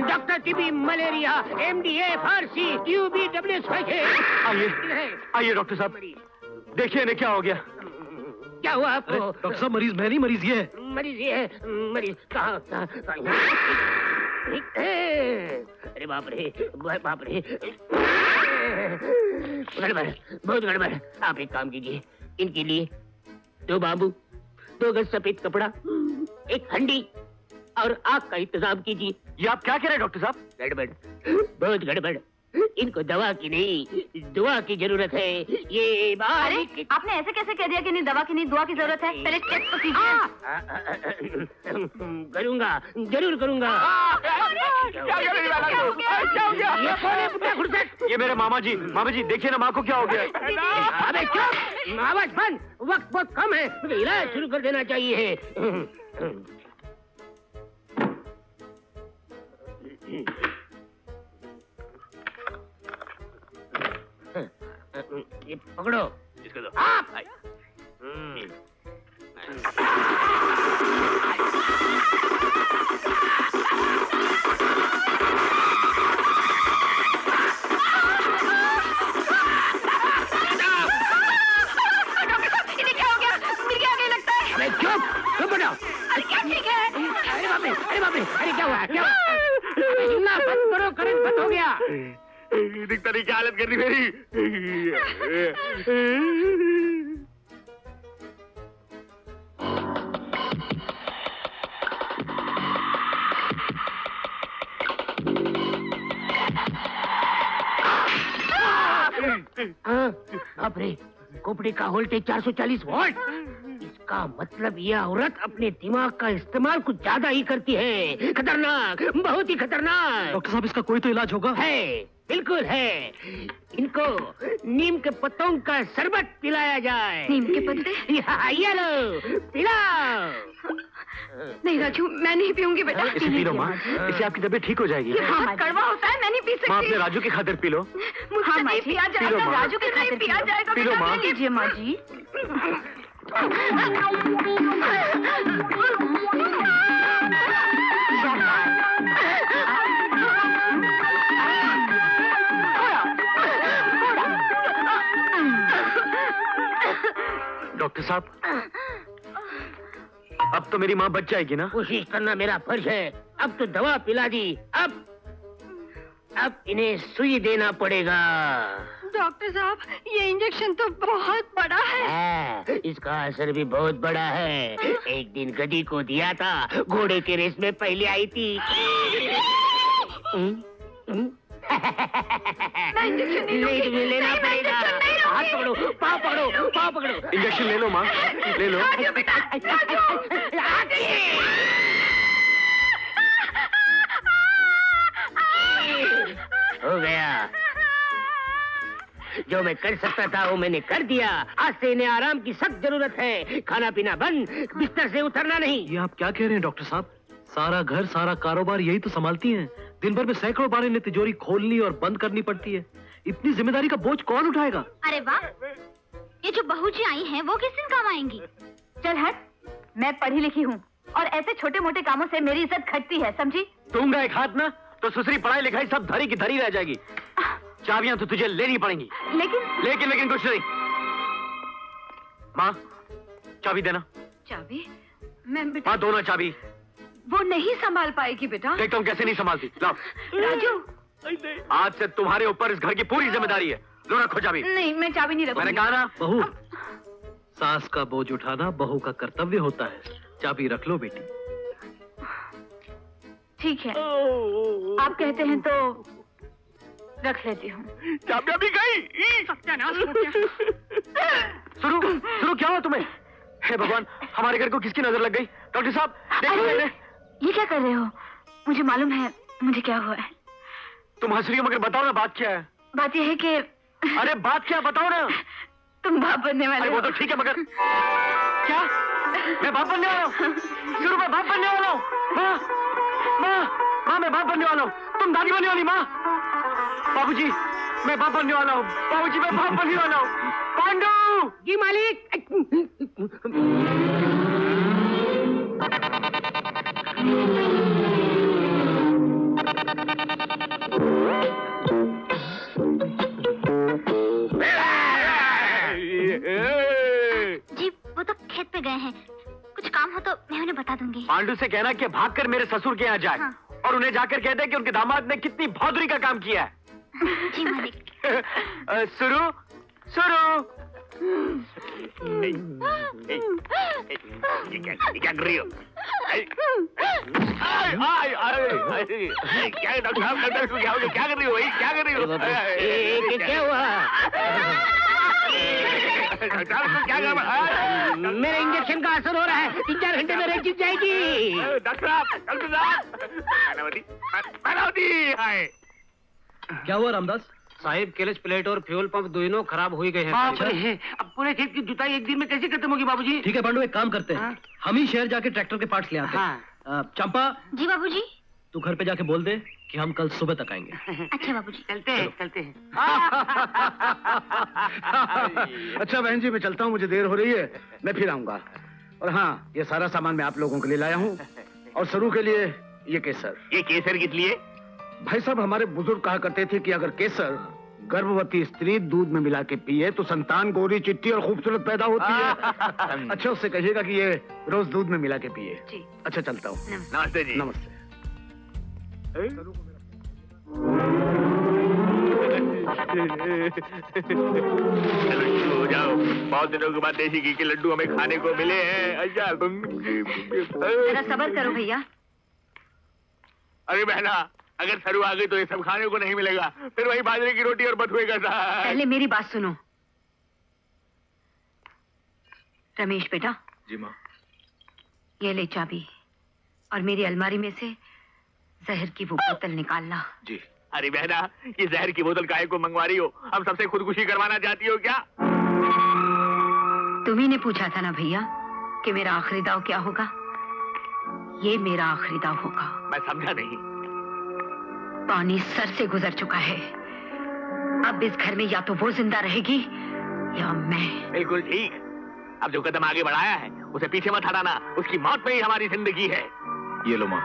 डॉक्टर टीबी, मलेरिया, MDA, फारसी, UBW। आइए आइए डॉक्टर साहब, देखिए ना क्या हो गया। क्या हुआ आपको? डॉक्टर साहब मरीज मैं नहीं, मरीज ये है। मरीज ये है? मरीज कहाँ? अरे बाप रे बाप रे, गड़बड़, बहुत गड़बड़। आप एक काम कीजिए, इनके लिए 2 बांबू, 2 गज सफेद कपड़ा, 1 हंडी और आग का इंतजाम कीजिए। ये आप क्या कह रहे हैं डॉक्टर साहब? गड़बड़, बहुत गड़बड़। इनको दवा की नहीं दुआ की जरूरत है। ये अरे आपने ऐसे कैसे कह दिया कि नहीं दवा की नहीं दुआ की जरूरत है? पहले चेक तो कीजिए। करूंगा, जरूर करूंगा। ये मेरे मामा जी, मामा जी देखिए ना माँ को क्या हो गया। अबे चुप, आवाज बंद, वक्त बहुत कम है, मुझे इलाज शुरू कर देना चाहिए। ये पकड़ो, इसको दो। आप क्या हालत कर रही मेरी? अपने खोपड़ी का वोल्टेज 440 वोल्ट। इसका मतलब यह औरत अपने दिमाग का इस्तेमाल कुछ ज्यादा ही करती है। खतरनाक, बहुत ही खतरनाक। डॉक्टर साहब इसका कोई तो इलाज होगा। है बिल्कुल है। इनको नीम के पत्तों का शरबत पिलाया जाए। नीम के पत्ते? ये लो, पिलाओ। नहीं राजू, मैं नहीं पीऊंगी बेटा। इसे पी लो माँ, इससे आपकी तबीयत ठीक हो जाएगी। ये बहुत कड़वा होता है, मैं नहीं पी सकती। माँ अपने राजू की खातिर पी लो। मुझसे नहीं पिया जाएगा, राजू की खातिर पिया जाएगा। पी लो माँ। लीजिए माँ जी। डॉक्टर साहब, अब तो मेरी माँ बच जाएगी ना? कोशिश करना मेरा फर्ज है। अब तो दवा पिला दी, अब इन्हें सुई देना पड़ेगा। डॉक्टर साहब, ये इंजेक्शन तो बहुत बड़ा है। इसका असर भी बहुत बड़ा है। एक दिन गधी को दिया था, घोड़े के रेस में पहले आई थी। नहीं लेना पड़ेगा। हाथ पकड़ो, पाँव पकड़ो, पाँव पकड़ो। इंजेक्शन ले लो माँ, ले लो। हो गया, जो मैं कर सकता था वो मैंने कर दिया। आज से इन्हें आराम की सख्त जरूरत है। खाना पीना बंद, बिस्तर से उतरना नहीं। ये आप क्या कह रहे हैं डॉक्टर साहब? सारा घर, सारा कारोबार यही तो संभालती हैं। दिन भर में सैकड़ों बार इन्हें तिजोरी खोलनी और बंद करनी पड़ती है। इतनी जिम्मेदारी का बोझ कौन उठाएगा? अरे वाह, ये जो बहू जी आई हैं, वो किस दिन काम आएंगी? चल हट, मैं पढ़ी लिखी हूँ और ऐसे छोटे मोटे कामों से मेरी इज्जत घटती है, समझी? दूंगा एक हाथ ना तो सुसरी पढ़ाई लिखाई सब धरी की धरी रह जाएगी। चाबियाँ तो तुझे लेनी पड़ेंगी। लेकिन लेकिन लेकिन कुछ नहीं। माँ चाबी देना। चाबी? मैं बेटा, माँ दो ना चाबी। वो नहीं संभाल पाएगी बेटा। देखता हूँ कैसे नहीं संभालती। लाओ। राजू, आज से तुम्हारे ऊपर इस घर की पूरी जिम्मेदारी है। लो रखो चाबी। नहीं, मैं चाबी नहीं रखूंगी। मैंने कहा ना बहू, सास का बोझ उठाना बहू का कर्तव्य होता है। चाबी रख लो बेटी। ठीक है, आप कहते हैं तो रख लेती हूँ। चाबी अभी गई। सुनो, क्या हुआ तुम्हें? हे भगवान, हमारे घर को किसकी नजर लग गई? डॉक्टर साहब देखो, ये क्या कर रहे हो? मुझे मालूम है मुझे क्या हुआ है। तुम हंस रही हो, मगर बताओ ना बात क्या है। बात यह है कि अरे बात क्या है बताओ ना। तुम बाप बनने वाले हो। वो तो ठीक है, मगर क्या मैं बाप बनने वाला हूँ? शुरू में बाप बनने वाला हूँ। माँ माँ माँ, मैं बाप बनने वाला हूँ। तुम दादी बनने वाली। माँ, बाबू जी मैं बाप बनने वाला हूँ। बाबू जी मैं बाप बनने वाला हूँ। पांडू जी मालिक। पे गए हैं, कुछ काम हो तो मैं उन्हें बता दूंगी। पांडू से कहना कि भागकर मेरे ससुर के यहाँ जाए। हाँ। और उन्हें जाकर कह दे कि उनके दामाद ने कितनी बहादुरी का काम किया है। जी मालिक। सुरु, क्या कर रही हो? क्या कर रही हो? क्या हुआ? मेरे इंजेक्शन का असर हो रहा है। 3-4 घंटे में रेंज जाएगी। डॉक्टर साहब, डॉक्टर साहब, क्या हुआ रामदास साहिब? कैलेज प्लेट और फ्यूल पंप दोनों खराब हो गए हैं। अब पूरे खेत की जुताई एक दिन में कैसे खत्म होगी बाबूजी? ठीक है पांडू, एक काम करते हैं, हम ही शहर जाके ट्रैक्टर के पार्ट्स ले आते हैं। चंपा जी। बाबूजी, तू घर पे जाके बोल दे कि हम कल सुबह तक आएंगे। अच्छा बाबूजी, चलते हैं, चलते हैं। अच्छा बहन जी, मैं चलता हूँ, मुझे देर हो रही है। मैं फिर आऊंगा। और हाँ, ये सारा सामान मैं आप लोगों के लिए लाया हूँ। और सरू के लिए ये केसर। ये केसर किस लिए? भाई साहब, हमारे बुजुर्ग कहा करते थे कि अगर केसर गर्भवती स्त्री दूध में मिला के पिए तो संतान गोरी, चिट्टी और खूबसूरत पैदा होती है। अच्छा, उससे कहिएगा कि ये रोज दूध में मिला के पिए। अच्छा, चलता हूँ। नमस्ते जी। नमस्ते। लड्डू हो जाओ, बहुत दिनों के बाद देसी घी के लड्डू हमें खाने को मिले हैं। अच्छा जरा सब्र करो भैया। अरे बहना, अगर सरू आ गई तो ये सब खाने को नहीं मिलेगा। फिर वही बाजरे की रोटी और बथुए का साग। पहले मेरी बात सुनो। रमेश बेटा। जी माँ। ये ले चाबी और मेरी अलमारी में से जहर की वो बोतल निकालना। जी। अरे बहना, ये जहर की बोतल काहे को मंगवा रही हो? हम सबसे खुदकुशी करवाना चाहती हो क्या? तुम्ही ने पूछा था ना भैया कि मेरा आखिरी दाव क्या होगा। ये मेरा आखिरी दाव होगा। मैं समझा नहीं। पानी सर से गुजर चुका है। अब इस घर में या तो वो जिंदा रहेगी या मैं। बिल्कुल ठीक। अब जो कदम आगे बढ़ाया है उसे पीछे मत हटाना। उसकी मौत में ही हमारी जिंदगी है। ये लो माँ।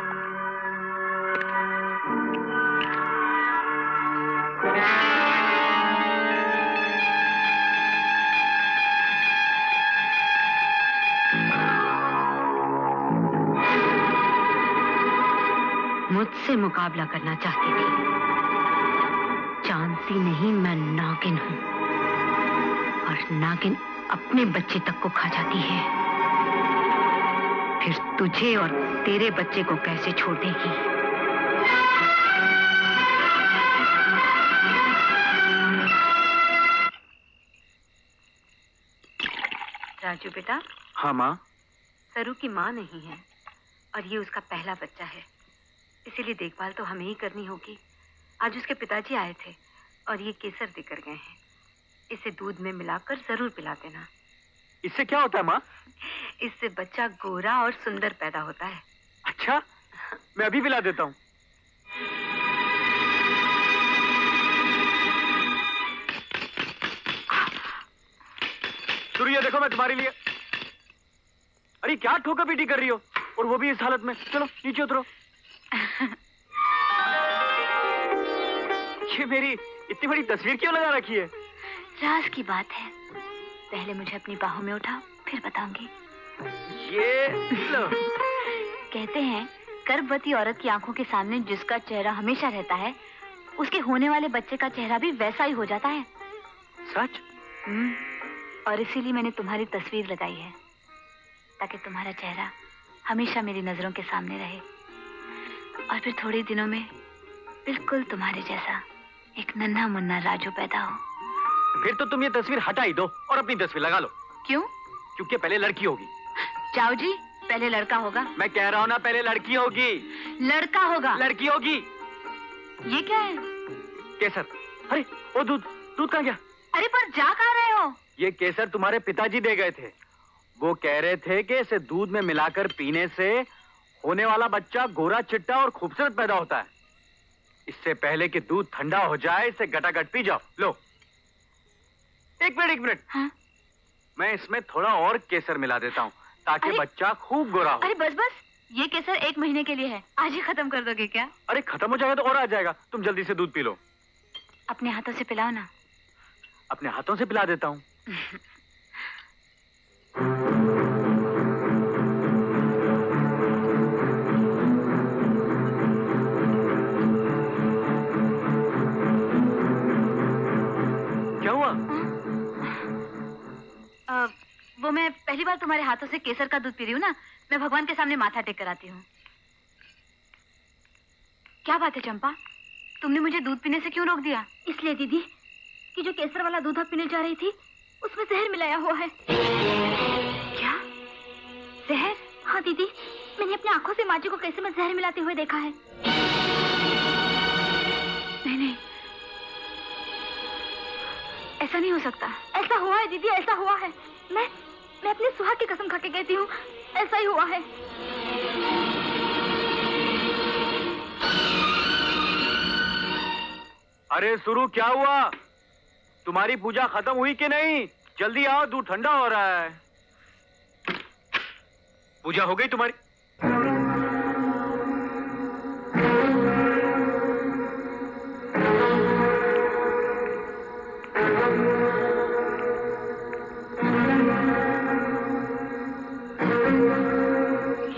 मुझसे मुकाबला करना चाहती थी, जानती नहीं मैं नागिन हूं और नागिन अपने बच्चे तक को खा जाती है। फिर तुझे और तेरे बच्चे को कैसे छोड़ देगी? राजू बेटा। हाँ माँ। सरू की माँ नहीं है और ये उसका पहला बच्चा है, इसीलिए देखभाल तो हमें ही करनी होगी। आज उसके पिताजी आए थे और ये केसर देकर गए हैं। इसे दूध में मिलाकर जरूर पिला देना। इससे क्या होता है माँ? इससे बच्चा गोरा और सुंदर पैदा होता है। अच्छा, मैं अभी पिला देता हूँ। सूर्या, देखो मैं तुम्हारे लिए। अरे क्या ठोका पीटी कर रही हो, और वो भी इस हालत में। चलो नीचे उतरो। ये मेरी इतनी बड़ी तस्वीर क्यों लगा रखी है? राज की बात है, पहले मुझे अपनी बाहों में उठाओ फिर बताऊंगी। ये लो। कहते हैं गर्भवती औरत की आंखों के सामने जिसका चेहरा हमेशा रहता है, उसके होने वाले बच्चे का चेहरा भी वैसा ही हो जाता है। सच? और इसीलिए मैंने तुम्हारी तस्वीर लगाई है, ताकि तुम्हारा चेहरा हमेशा मेरी नजरों के सामने रहे और फिर थोड़े दिनों में बिल्कुल तुम्हारे जैसा एक नन्हा मुन्ना राजू पैदा हो। फिर तो तुम ये तस्वीर हटाई दो और अपनी तस्वीर लगा लो। क्यों? क्योंकि पहले लड़की होगी। जाओ जी, पहले लड़का होगा। मैं कह रहा हूँ ना, पहले लड़की होगी। लड़का होगा। लड़की होगी। ये क्या है? केसर। अरे वो दूध कहाँ गया? अरे पर जा कहाँ रहे हो? ये केसर तुम्हारे पिताजी दे गए थे। वो कह रहे थे कि इसे दूध में मिलाकर पीने से होने वाला बच्चा गोरा चिट्टा और खूबसूरत पैदा होता है। इससे पहले कि दूध ठंडा हो जाए, इसे गटागट पी जाओ। लो। एक मिनट। हाँ? मैं इसमें थोड़ा और केसर मिला देता हूँ ताकि बच्चा खूब गोरा हो। अरे बस ये केसर 1 महीने के लिए है। आज ही खत्म कर दोगे क्या? अरे खत्म हो जाएगा तो और आ जाएगा। तुम जल्दी से दूध पी लो। अपने हाथों से पिलाओ ना। अपने हाथों से पिला देता हूँ। क्या हुआ? वो मैं पहली बार तुम्हारे हाथों से केसर का दूध पी रही हूँ ना। मैं भगवान के सामने माथा टेक कर आती हूँ। क्या बात है चंपा, तुमने मुझे दूध पीने से क्यों रोक दिया? इसलिए दीदी कि जो केसर वाला दूध आप पीने जा रही थी, उसमें जहर मिलाया हुआ है। क्या? जहर? हाँ दीदी, मैंने अपनी आंखों से माँ जी को केसर में जहर मिलाते हुए देखा है। नहीं, ऐसा नहीं हो सकता। ऐसा हुआ है दीदी, ऐसा हुआ है। मैं अपने सुहाग की कसम खा के कहती हूँ, ऐसा ही हुआ है। अरे सुरू, क्या हुआ? तुम्हारी पूजा खत्म हुई कि नहीं? जल्दी आओ, दूध ठंडा हो रहा है। पूजा हो गई तुम्हारी?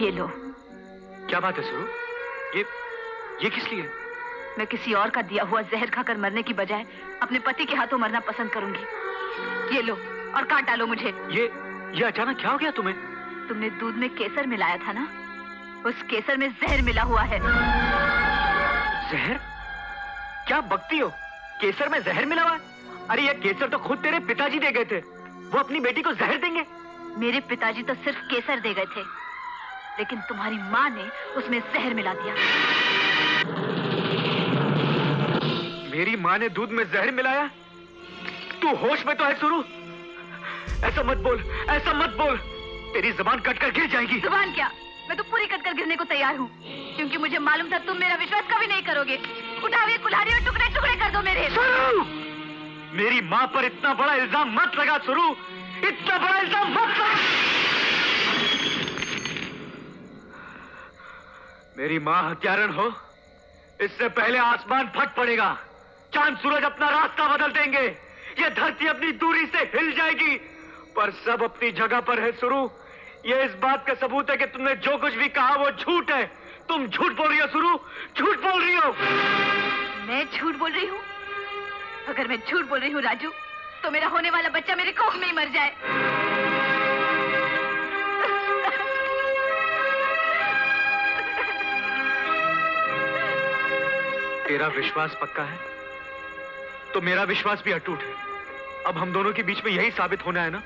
ये लो। क्या बात है सुरू? ये किस लिए? मैं किसी और का दिया हुआ जहर खाकर मरने की बजाय अपने पति के हाथों मरना पसंद करूंगी। ये लो और काट डालो मुझे। ये अचानक क्या हो गया तुम्हें? तुमने दूध में केसर मिलाया था ना, उस केसर में जहर मिला हुआ है। जहर? क्या बकती हो? केसर में जहर मिला हुआ है? अरे ये केसर तो खुद तेरे पिताजी दे गए थे। वो अपनी बेटी को जहर देंगे? मेरे पिताजी तो सिर्फ केसर दे गए थे, लेकिन तुम्हारी माँ ने उसमें जहर मिला दिया। तेरी माँ ने दूध में जहर मिलाया? तू होश में तो है सुरु? ऐसा मत बोल, ऐसा मत बोल, तेरी जुबान कट कर गिर जाएगी। जुबान क्या, मैं तो पूरी कट कर गिरने को तैयार हूँ, क्योंकि मुझे मालूम था तुम मेरा विश्वास कभी नहीं करोगे। उठाओ ये कुल्हाड़ी और टुकड़े टुकड़े कर दो मेरे। सुरु, मेरी माँ पर इतना बड़ा इल्जाम मत लगा सुरु, इतना बड़ा इल्जाम मत लगा। मेरी माँ हत्यारण हो, इससे पहले आसमान फट पड़ेगा, चांद सूरज अपना रास्ता बदल देंगे, ये धरती अपनी दूरी से हिल जाएगी। पर सब अपनी जगह पर है सुरु, ये इस बात का सबूत है कि तुमने जो कुछ भी कहा वो झूठ है। तुम झूठ बोल रही हो सुरु, झूठ बोल रही हो। मैं झूठ बोल रही हूँ? अगर मैं झूठ बोल रही हूँ राजू, तो मेरा होने वाला बच्चा मेरे कोख में ही मर जाए। तेरा विश्वास पक्का है तो मेरा विश्वास भी अटूट है। अब हम दोनों के बीच में यही साबित होना है ना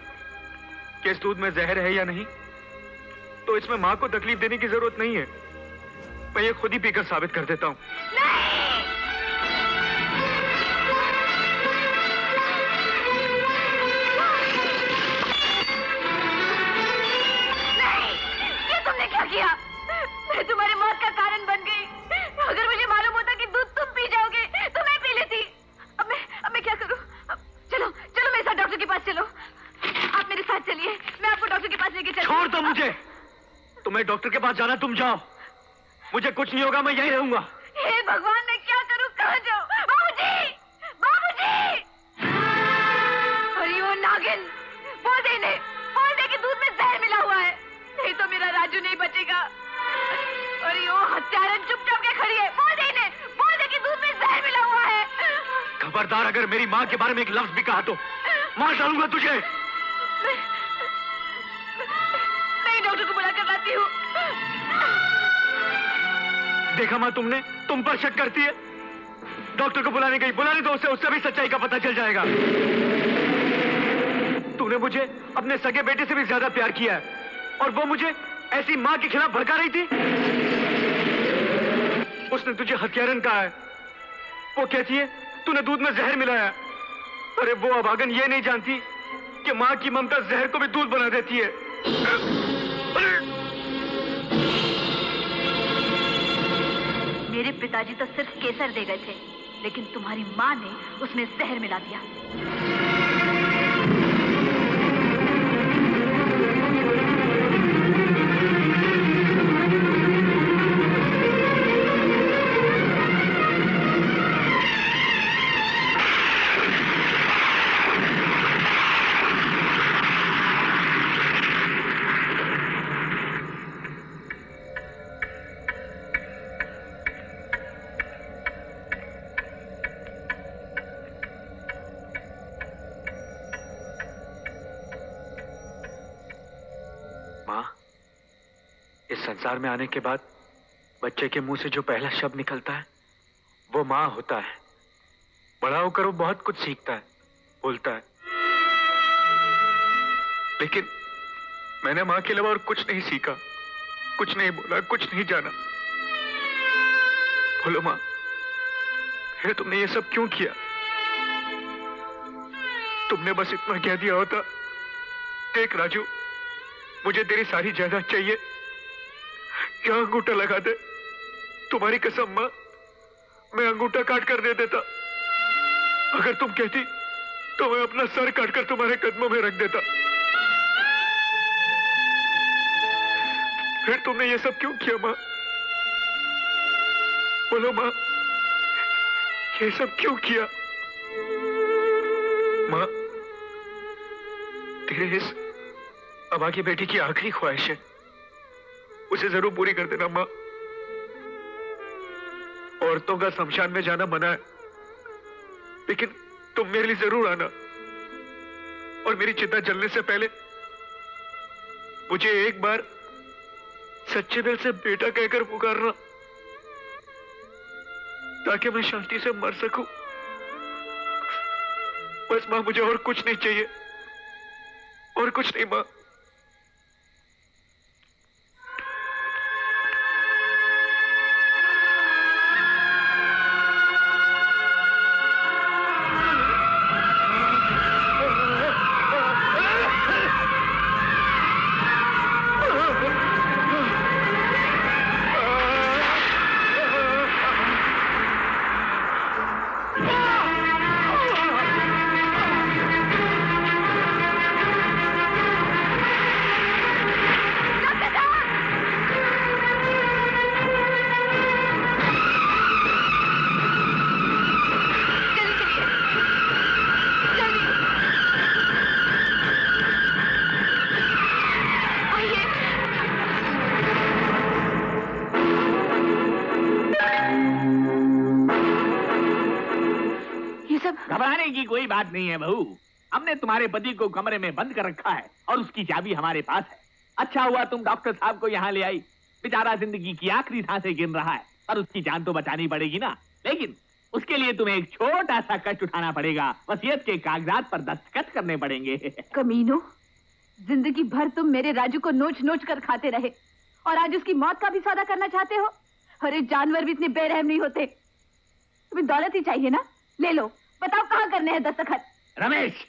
कि इस दूध में जहर है या नहीं। तो इसमें माँ को तकलीफ देने की जरूरत नहीं है, मैं ये खुद ही पीकर साबित कर देता हूँ। ये तुमने क्या किया? मैं तुम्हारी मौत का कारण बन गई। अगर मुझे मालूम होता कि दूध तुम पी जाओगे तो मैं पी लेती। अब मैं क्या करूं? चलो चलो मेरे साथ डॉक्टर के पास चलो। आप मेरे साथ चलिए, मैं आपको डॉक्टर के पास लेके चलूं। छोड़ दो मुझे, तुम्हें डॉक्टर के पास जाना, तुम जाओ, मुझे कुछ नहीं होगा, मैं यही रहूंगा। हे भगवान, मैं क्या करूँ, कहाँ जाऊँ? बाबूजी, वो नागिन, बोल दे कि दूध में जहर मिला हुआ है, नहीं तो मेरा राजू नहीं बचेगा। अरे ओ हत्यारन, चुपचाप के खड़ी है, बोल दे कि दूध में जहर मिला हुआ है। खबरदार, अगर मेरी माँ के बारे में एक लफ्ज भी कहा तो मार डालूंगा तुझे। मैं डॉक्टर को बुला करवाती हूँ। देखा माँ, तुमने तुम पर शक करती है। डॉक्टर को बुलाने गई, बुलाने दो उसे भी सच्चाई का पता चल जाएगा। तूने मुझे अपने सगे बेटे से भी ज्यादा प्यार किया है और वो मुझे ऐसी माँ के खिलाफ भड़का रही थी। उसने तुझे हत्यारन कहा है, वो कहती है तूने दूध में जहर मिलाया। अरे वो अभागन ये नहीं जानती कि माँ की ममता जहर को भी दूध बना देती है। मेरे पिताजी तो सिर्फ केसर दे गए थे, लेकिन तुम्हारी माँ ने उसमें जहर मिला दिया। संसार में आने के बाद बच्चे के मुंह से जो पहला शब्द निकलता है वो माँ होता है। बड़ा होकर वो बहुत कुछ सीखता है, बोलता है, लेकिन मैंने माँ के अलावा और कुछ नहीं सीखा, कुछ नहीं बोला, कुछ नहीं जाना। बोलो माँ, फिर तुमने ये सब क्यों किया? तुमने बस इतना कह दिया होता, देख राजू, मुझे तेरी सारी जायदाद चाहिए, क्या अंगूठा लगा दे। तुम्हारी कसम मां, मैं अंगूठा काट कर दे देता। अगर तुम कहती तो मैं अपना सर काट कर तुम्हारे कदमों में रख देता। फिर तुमने ये सब क्यों किया मां? बोलो मां, ये सब क्यों किया? मां, तेरे इस अब आगे बेटी की आखिरी ख्वाहिश है, उसे जरूर पूरी कर देना मां। औरतों का शमशान में जाना मना है, लेकिन तुम मेरे लिए जरूर आना, और मेरी चिता जलने से पहले मुझे एक बार सच्चे दिल से बेटा कहकर पुकारना, ताकि मैं शांति से मर सकूं। बस मां, मुझे और कुछ नहीं चाहिए, और कुछ नहीं मां। घबराने की कोई बात नहीं है बहू। हमने तुम्हारे पति को कमरे में बंद कर रखा है और उसकी चाबी हमारे पास है। अच्छा हुआ तुम डॉक्टर साहब को यहाँ ले आई। बेचारा जिंदगी की आखिरी सांसें गिन रहा है और उसकी जान तो बचानी पड़ेगी ना, लेकिन उसके लिए तुम्हें एक छोटा सा कष्ट उठाना पड़ेगा। वसीयत के कागजात पर दस्तखत करने पड़ेंगे। कमीनो, जिंदगी भर तुम मेरे राजू को नोच नोच कर खाते रहे और आज उसकी मौत का भी सौदा करना चाहते हो। अरे जानवर भी इतने बेरहम नहीं होते। तुम्हें दौलत ही चाहिए ना, ले लो। बताओ कहाँ करने हैं दस्तखत? रमेश,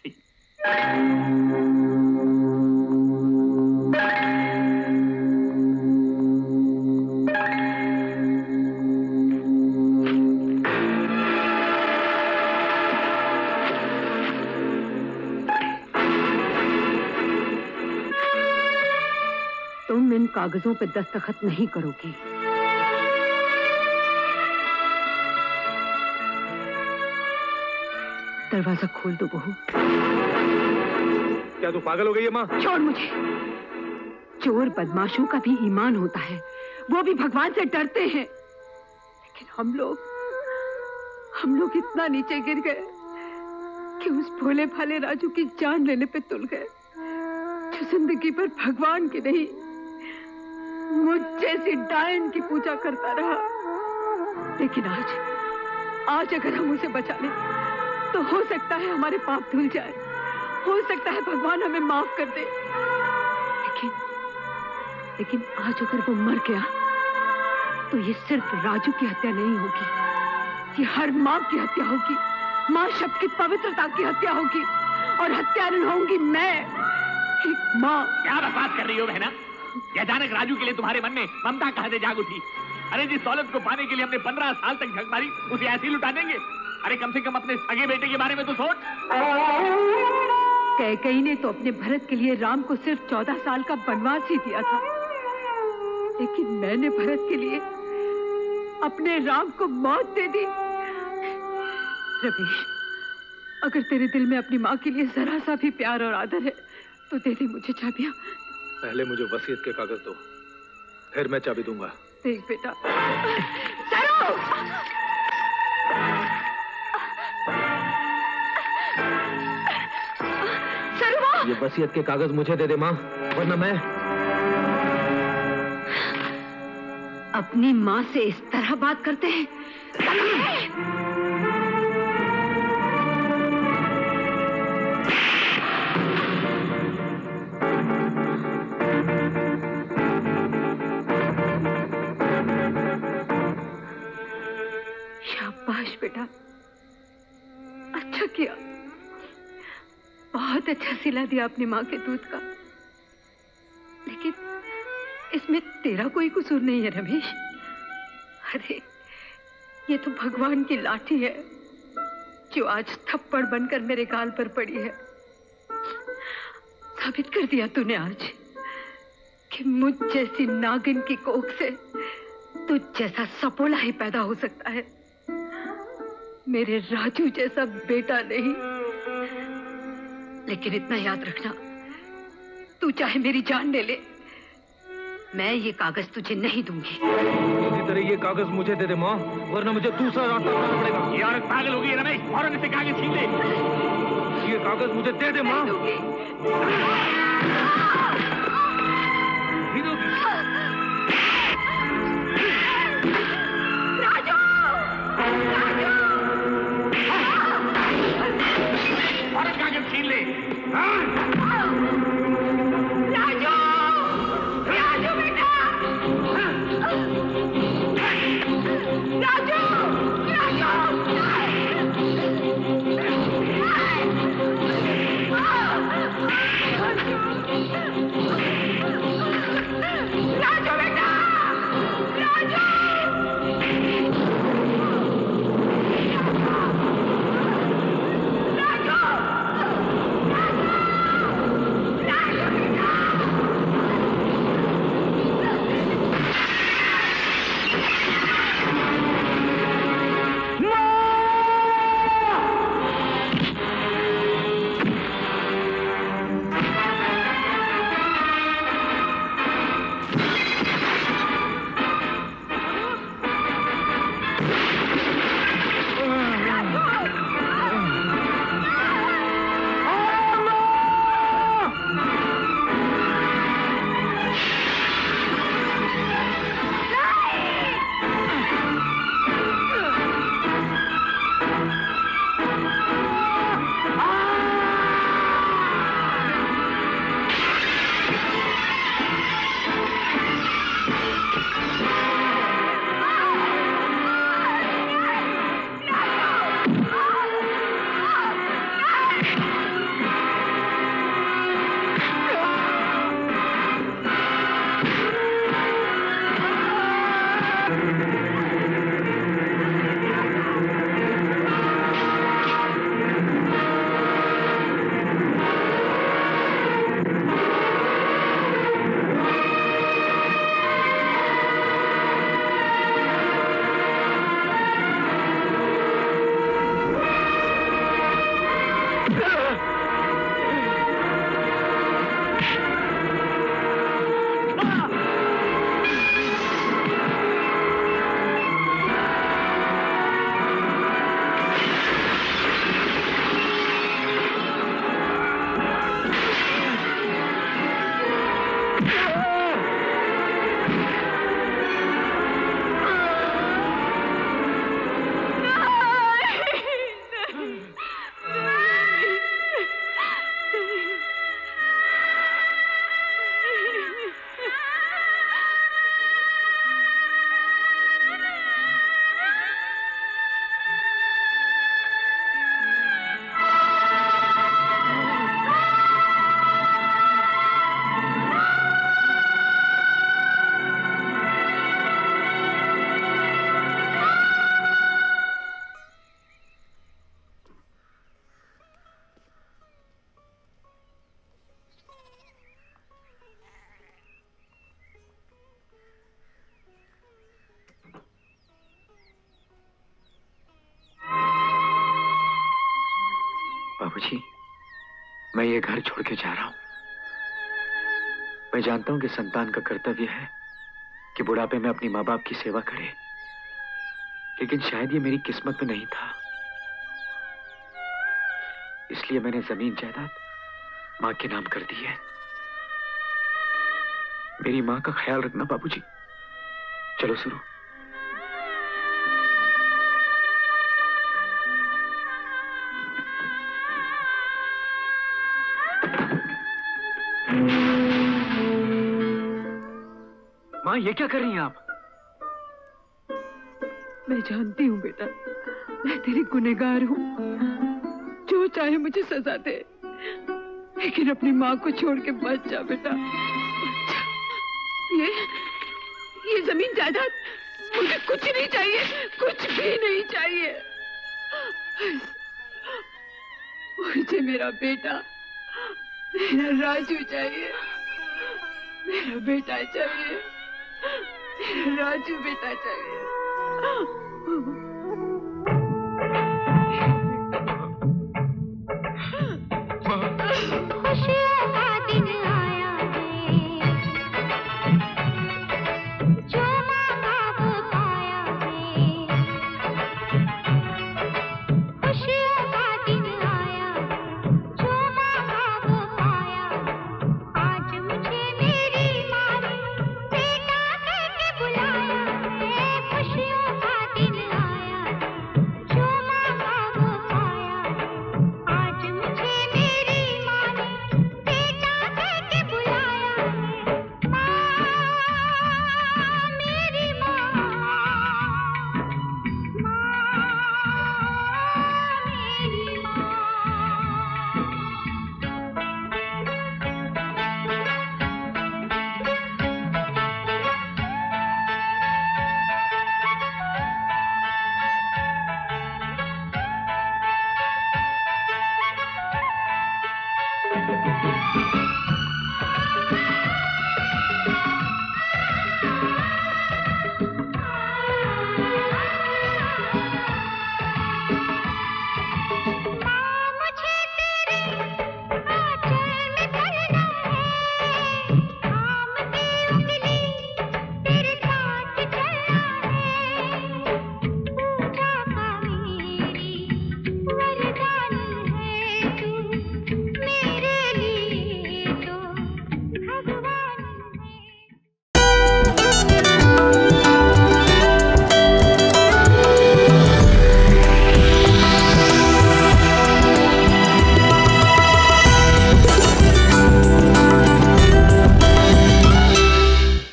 तुम इन कागजों पर दस्तखत नहीं करोगी। दरवाजा खोल दो बहू। क्या तू पागल हो गई है माँ? छोड़ मुझे। चोर बदमाशों का भी ईमान होता है, वो भी भगवान से डरते हैं, लेकिन हम लोग इतना नीचे गिर गए कि उस भोले भाले राजू की जान लेने पे तुल गए, जो जिंदगी पर भगवान की नहीं मुझ जैसी डायन की पूजा करता रहा। लेकिन आज अगर हम उसे बचा लें तो हो सकता है हमारे पाप धुल जाए, हो सकता है भगवान हमें माफ कर दे। लेकिन आज अगर वो मर गया तो ये सिर्फ राजू की हत्या नहीं होगी, ये हर माँ की हत्या होगी। माँ शब्द की पवित्रता की हत्या होगी और हत्यारण होंगी मैं, एक माँ। क्या बात कर रही हो बहना? अचानक राजू के लिए तुम्हारे मन में ममता कहाँ से जाग उठी? अरे जिस दौलत को पाने के लिए हमने 15 साल तक झक मारी, उसे ऐसे ही लुटा देंगे? अरे कम से कम अपने सगे बेटे के बारे में तो सोच। कैकई ने तो अपने भरत के लिए राम को सिर्फ 14 साल का वनवास ही दिया था, लेकिन मैंने भरत के लिए अपने राम को मौत दे दी। रमेश, अगर तेरे दिल में अपनी माँ के लिए जरा सा भी प्यार और आदर है तो दे दे मुझे चाबियां। पहले मुझे वसीयत के कागज दो, फिर मैं चाबी दूंगा। देख बेटा, चलो। ये वसीयत के कागज मुझे दे दे माँ, वरना मैं अपनी माँ से इस तरह बात करते हैं। शाबाश बेटा, अच्छा किया, बहुत अच्छा सिला दिया अपनी माँ के दूध का। लेकिन इसमें तेरा कोई कसूर नहीं है रमेश। अरे ये तो भगवान की लाठी है जो आज थप्पड़ बनकर मेरे गाल पर पड़ी है। साबित कर दिया तूने आज कि मुझ जैसी नागिन की कोख से तुझ जैसा सपोला ही पैदा हो सकता है, मेरे राजू जैसा बेटा नहीं। लेकिन इतना याद रखना, तू चाहे मेरी जान ले ले, मैं ये कागज तुझे नहीं दूंगी। किसी तरह ये कागज मुझे दे दे माँ, वरना मुझे दूसरा रास्ता अपनाना पड़ेगा। ये औरत पागल हो गई है रमेश, औरत से कागज छीन ले। ये कागज मुझे दे दे माँ। राजू! मैं ये घर छोड़ के जा रहा हूं। मैं जानता हूं कि संतान का कर्तव्य है कि बुढ़ापे में अपनी माँ बाप की सेवा करे, लेकिन शायद ये मेरी किस्मत में नहीं था। इसलिए मैंने जमीन जायदाद माँ के नाम कर दी है। मेरी माँ का ख्याल रखना बाबूजी। चलो शुरू। माँ ये क्या कर रही हैं आप? मैं जानती हूँ बेटा, मैं तेरी गुनहगार हूँ। जो चाहे मुझे सजा दे, लेकिन अपनी माँ को छोड़ के बच जा बेटा। ये जमीन जायदाद मुझे कुछ नहीं चाहिए, कुछ भी नहीं चाहिए। मुझे मेरा बेटा, मेरा राजू चाहिए। मेरा बेटा चाहिए, मेरा राजू बेटा चाहिए।